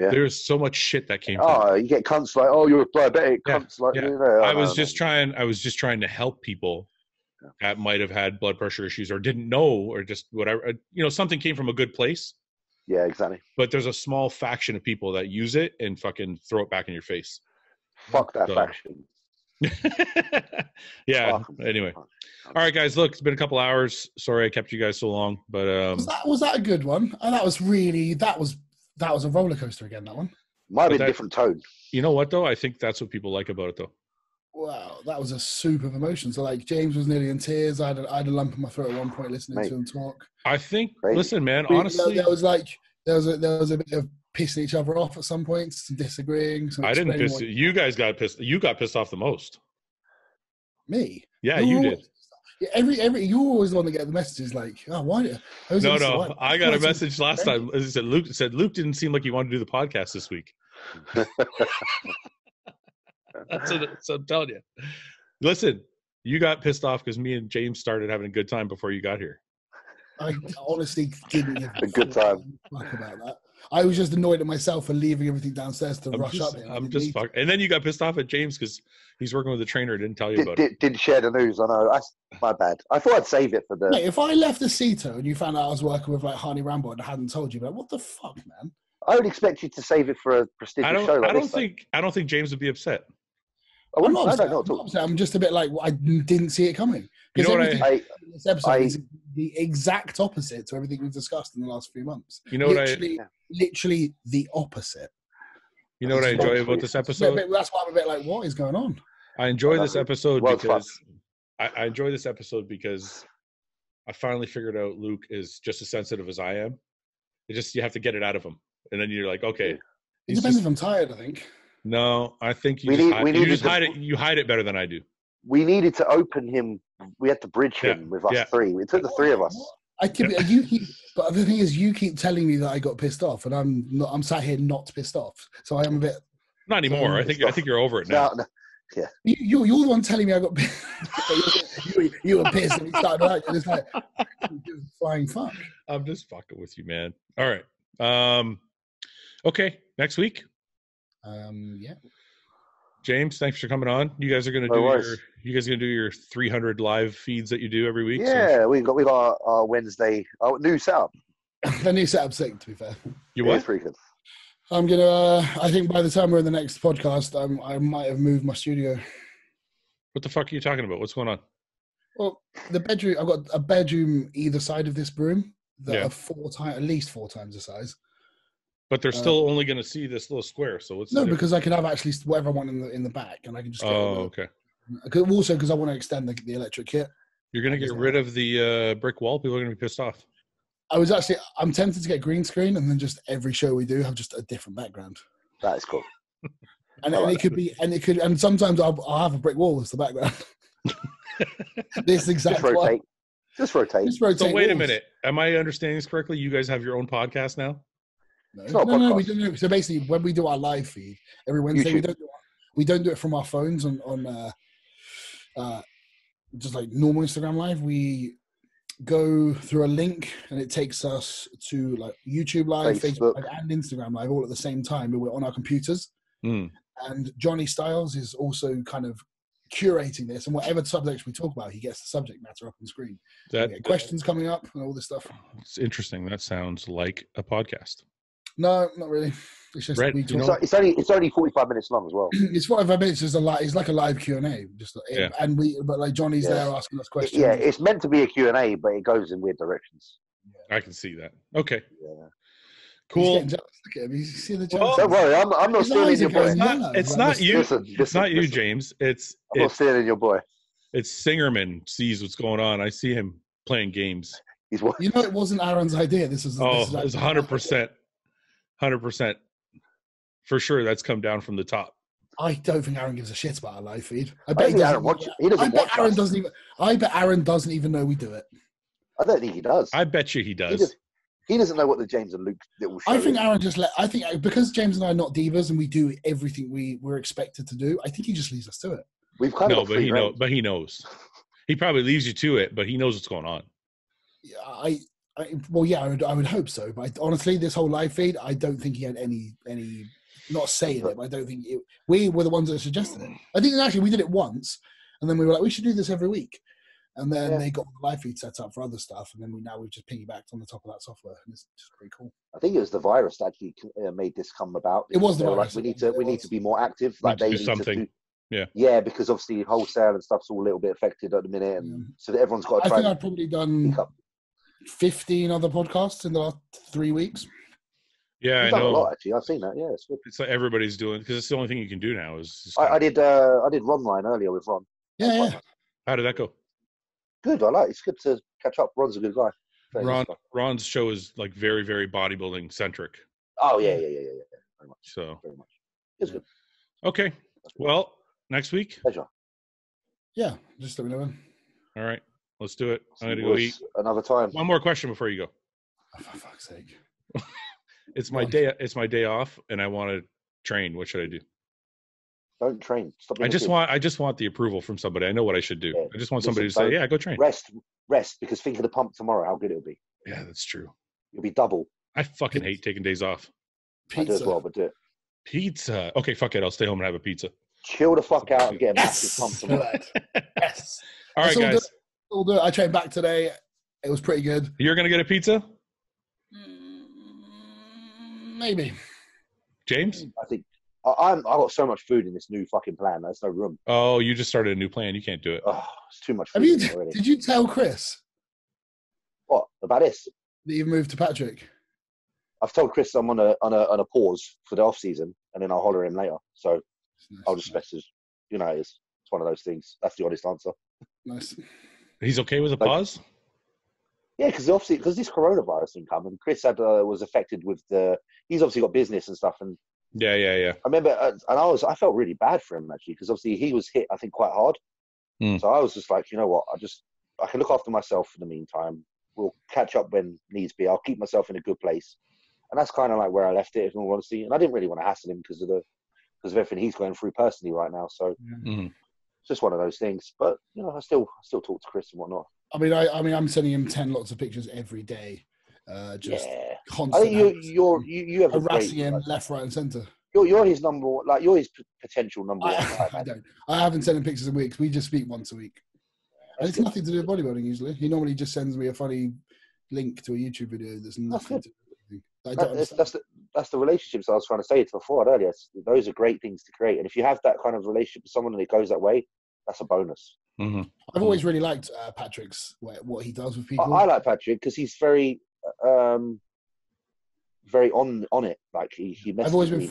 Yeah, there's so much shit that came from it. You get cunts like, oh, you're a diabetic, cunts like, you know, I was just trying to help people that might have had blood pressure issues or didn't know, or just whatever, something came from a good place. Yeah, exactly. But there's a small faction of people that use it and fucking throw it back in your face. Fuck that faction. Anyway, all right guys, look, it's been a couple hours. Sorry I kept you guys so long, but was that a good one? And that was a roller coaster again, that one might be a different tone. You know what though, I think that's what people like about it though. Wow, that was a soup of emotions. So like, James was nearly in tears. I had a lump in my throat at one point listening to him talk. I think crazy. Listen man, honestly, there was a bit of pissing each other off at some points, disagreeing. I didn't piss. You guys got pissed. You got pissed off the most. Me? Yeah, you did. Every you always want to get the messages like, oh, why? No. I got a message last time. It said Luke didn't seem like he wanted to do the podcast this week. So I'm telling you. Listen, you got pissed off because me and James started having a good time before you got here. I honestly didn't have a good time. Fuck about that. I was just annoyed at myself for leaving everything downstairs to rush up there. And then you got pissed off at James because he's working with a trainer and didn't tell you about it. Didn't share the news. I know. My bad. I thought I'd save it for the... Mate, if I left Aceto and you found out I was working with like Hani Rambo and I hadn't told you, like, what the fuck, man? I would expect you to save it for a prestigious show like I don't think James would be upset. I'm not upset. I'm just a bit like, well, I didn't see it coming. You know what this episode is the exact opposite to everything we've discussed in the last few months. You know literally the opposite. You know what I enjoy about this episode? That's why I'm a bit like, what is going on? I enjoy this episode because I finally figured out Luke is just as sensitive as I am. It just, you have to get it out of him, and then you're like, okay. It depends if I'm tired, I think. No, I think you hide it better than I do. We needed to open him. We had to bridge him with us three. It took the three of us. But the thing is, you keep telling me that I got pissed off, and I'm sat here not pissed off. So I am a bit. Not anymore. I think you're over it now. No. Yeah. You're the one telling me I got pissed. you were pissed, and we started out. It's like flying fuck. I'm just fucking with you, man. All right. Okay. Next week. Yeah. James, thanks for coming on. You guys are going to do your 300 live feeds that you do every week. Yeah, so we got our Wednesday new setup. The new setup's sick, to be fair. You what? I'm gonna. I think by the time we're in the next podcast, I might have moved my studio. What the fuck are you talking about? What's going on? Well, the bedroom. I've got a bedroom either side of this room that are at least four times the size. But they're still only going to see this little square, so it's because I can have actually whatever I want in the back, and I can just. Also, because I want to extend the electric kit. You're going to get rid of the brick wall. People are going to be pissed off. I'm tempted to get green screen, and then just every show we do have just a different background. That is cool. And sometimes I'll have a brick wall as the background. Just rotate. So wait a minute. Am I understanding this correctly? You guys have your own podcast now. No, we don't. So basically, when we do our live feed every Wednesday, we don't do it from our phones on just like normal Instagram Live. We go through a link, and it takes us to like YouTube Live, Facebook Live, and Instagram Live all at the same time. We're on our computers, and Johnny Styles is also kind of curating this, and whatever subjects we talk about, he gets the subject matter up on screen. We get questions coming up and all this stuff. It's interesting. That sounds like a podcast. No, not really. It's just it's only 45 minutes long as well. It's 45 minutes. It's like a live Q&A. But Johnny's there asking us questions. Yeah, it's meant to be a Q&A, but it goes in weird directions. Yeah. I can see that. Okay. Yeah. Cool. You see the jealousy? Don't worry, I'm not stealing your boy. It's not you, James. I'm not stealing your boy. It's Singerman sees what's going on. I see him playing games. It wasn't Aaron's idea. This was 100%. 100%. For sure, that's come down from the top. I don't think Aaron gives a shit about our live feed. I bet Aaron doesn't even know we do it. I don't think he does. I bet you he does. He doesn't know what the James and Luke little show is. Because James and I are not divas and we do everything we're expected to do, I think he just leaves us to it. But he knows. He probably leaves you to it, but he knows what's going on. Yeah, I would hope so. But honestly, this whole live feed, I don't think he had any not say in it. But I don't think we were the ones that suggested it. I think actually we did it once, and then we were like, we should do this every week. And then they got the live feed set up for other stuff, and then we've just piggybacked on the top of that software, and it's just pretty cool. I think it was the virus that actually made this come about. It was the virus. Like, we need to be more active. Like they need something. Yeah, because obviously wholesale and stuff's all a little bit affected at the minute, and so that everyone's got to try. I think I've probably done 15 other podcasts in the last 3 weeks. Yeah, I know. A lot, actually. I've seen that. Yeah, it's good. It's like everybody's doing because it's the only thing you can do now. I did Ronline earlier with Ron. Yeah. How did that go? Good. It's good to catch up. Ron's a good guy. Ron's show is like very, very bodybuilding centric. Oh yeah. Very much. It's good. Okay. Well, next week. Pleasure. Yeah, just let me know. All right. Let's do it. I'm going to go eat. Another time. One more question before you go. Oh, for fuck's sake. It's my day off, and I want to train. What should I do? Don't train. I just want the approval from somebody. I know what I should do. Yeah. I just want somebody to say, yeah, go train. Rest, because think of the pump tomorrow, how good it'll be. Yeah, that's true. It'll be double. I fucking hate taking days off. Pizza. I do as well, but do it. Pizza. Okay, fuck it. I'll stay home and have a pizza. Chill the fuck out and get a massive pump tomorrow. Yes. All right, guys. We'll do it. I trained back today. It was pretty good. You're going to get a pizza? Maybe. James? I think I got so much food in this new fucking plan. There's no room. Oh, you just started a new plan. You can't do it. Oh, it's too much food. Did you tell Chris? What? About this? That you've moved to Patrick? I've told Chris I'm on a pause for the off season, and then I'll holler him later. So nice. I'll just message. You know, it's one of those things. That's the honest answer. Nice. He's okay with a pause? Yeah, because this coronavirus thing come, and Chris was affected with the. He's obviously got business and stuff, and yeah. I remember, and I felt really bad for him actually, because obviously he was hit, I think, quite hard. Mm. So I was just like, you know what, I can look after myself in the meantime. We'll catch up when needs be. I'll keep myself in a good place, and that's kind of like where I left it, if you want to see. And I didn't really want to hassle him because of everything he's going through personally right now. So. Mm-hmm. It's just one of those things, but you know, I still talk to Chris and whatnot. I mean, I'm sending him 10 lots of pictures every day, just constantly. You have harassing him left, right, and centre. You're his number one, like you're his potential number one. I haven't sent him pictures in weeks. We just speak once a week, and it's nothing to do with bodybuilding usually. He normally just sends me a funny link to a YouTube video that's nothing to do with anything. That's the relationships I was trying to say to Ford earlier. Those are great things to create, and if you have that kind of relationship with someone and it goes that way, that's a bonus. Mm-hmm. I've always really liked Patrick's what he does with people. I like Patrick because he's very, very on it. Like he I've always been. He's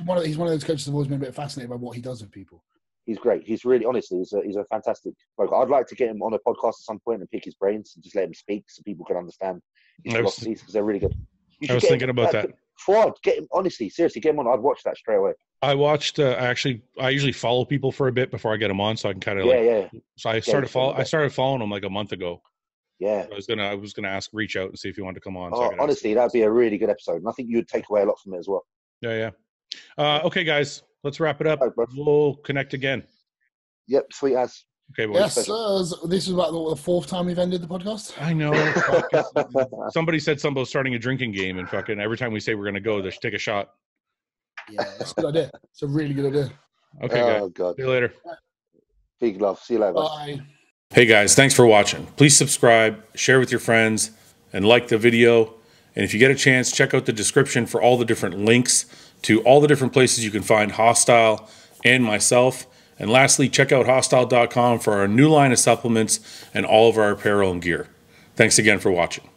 one of those coaches I've always been a bit fascinated by what he does with people. He's great. He's really, honestly, he's a fantastic bloke. I'd like to get him on a podcast at some point and pick his brains and just let him speak so people can understand his philosophies, because they're really good. I was thinking about that. Ford, get him, honestly, seriously, get him on. I'd watch that straight away. I watched. I usually follow people for a bit before I get them on, so I can kind of So I started following him like a month ago. Yeah. So I was gonna reach out and see if you wanted to come on. Oh, so honestly, that'd be a really good episode, and I think you'd take away a lot from it as well. Yeah. Okay, guys, let's wrap it up. Right, we'll connect again. Yep, sweet as. Okay, boys. Yes, this is about the fourth time we've ended the podcast. I know. Somebody said something about starting a drinking game, and fucking every time we say we're going to go, they should take a shot. Yeah, that's a good idea. It's a really good idea. Okay, guys. God. See you later. Big love. See you later. Bye. Hey, guys. Thanks for watching. Please subscribe, share with your friends, and like the video. And if you get a chance, check out the description for all the different links to all the different places you can find Hostile and myself. And lastly, check out hostile.com for our new line of supplements and all of our apparel and gear. Thanks again for watching.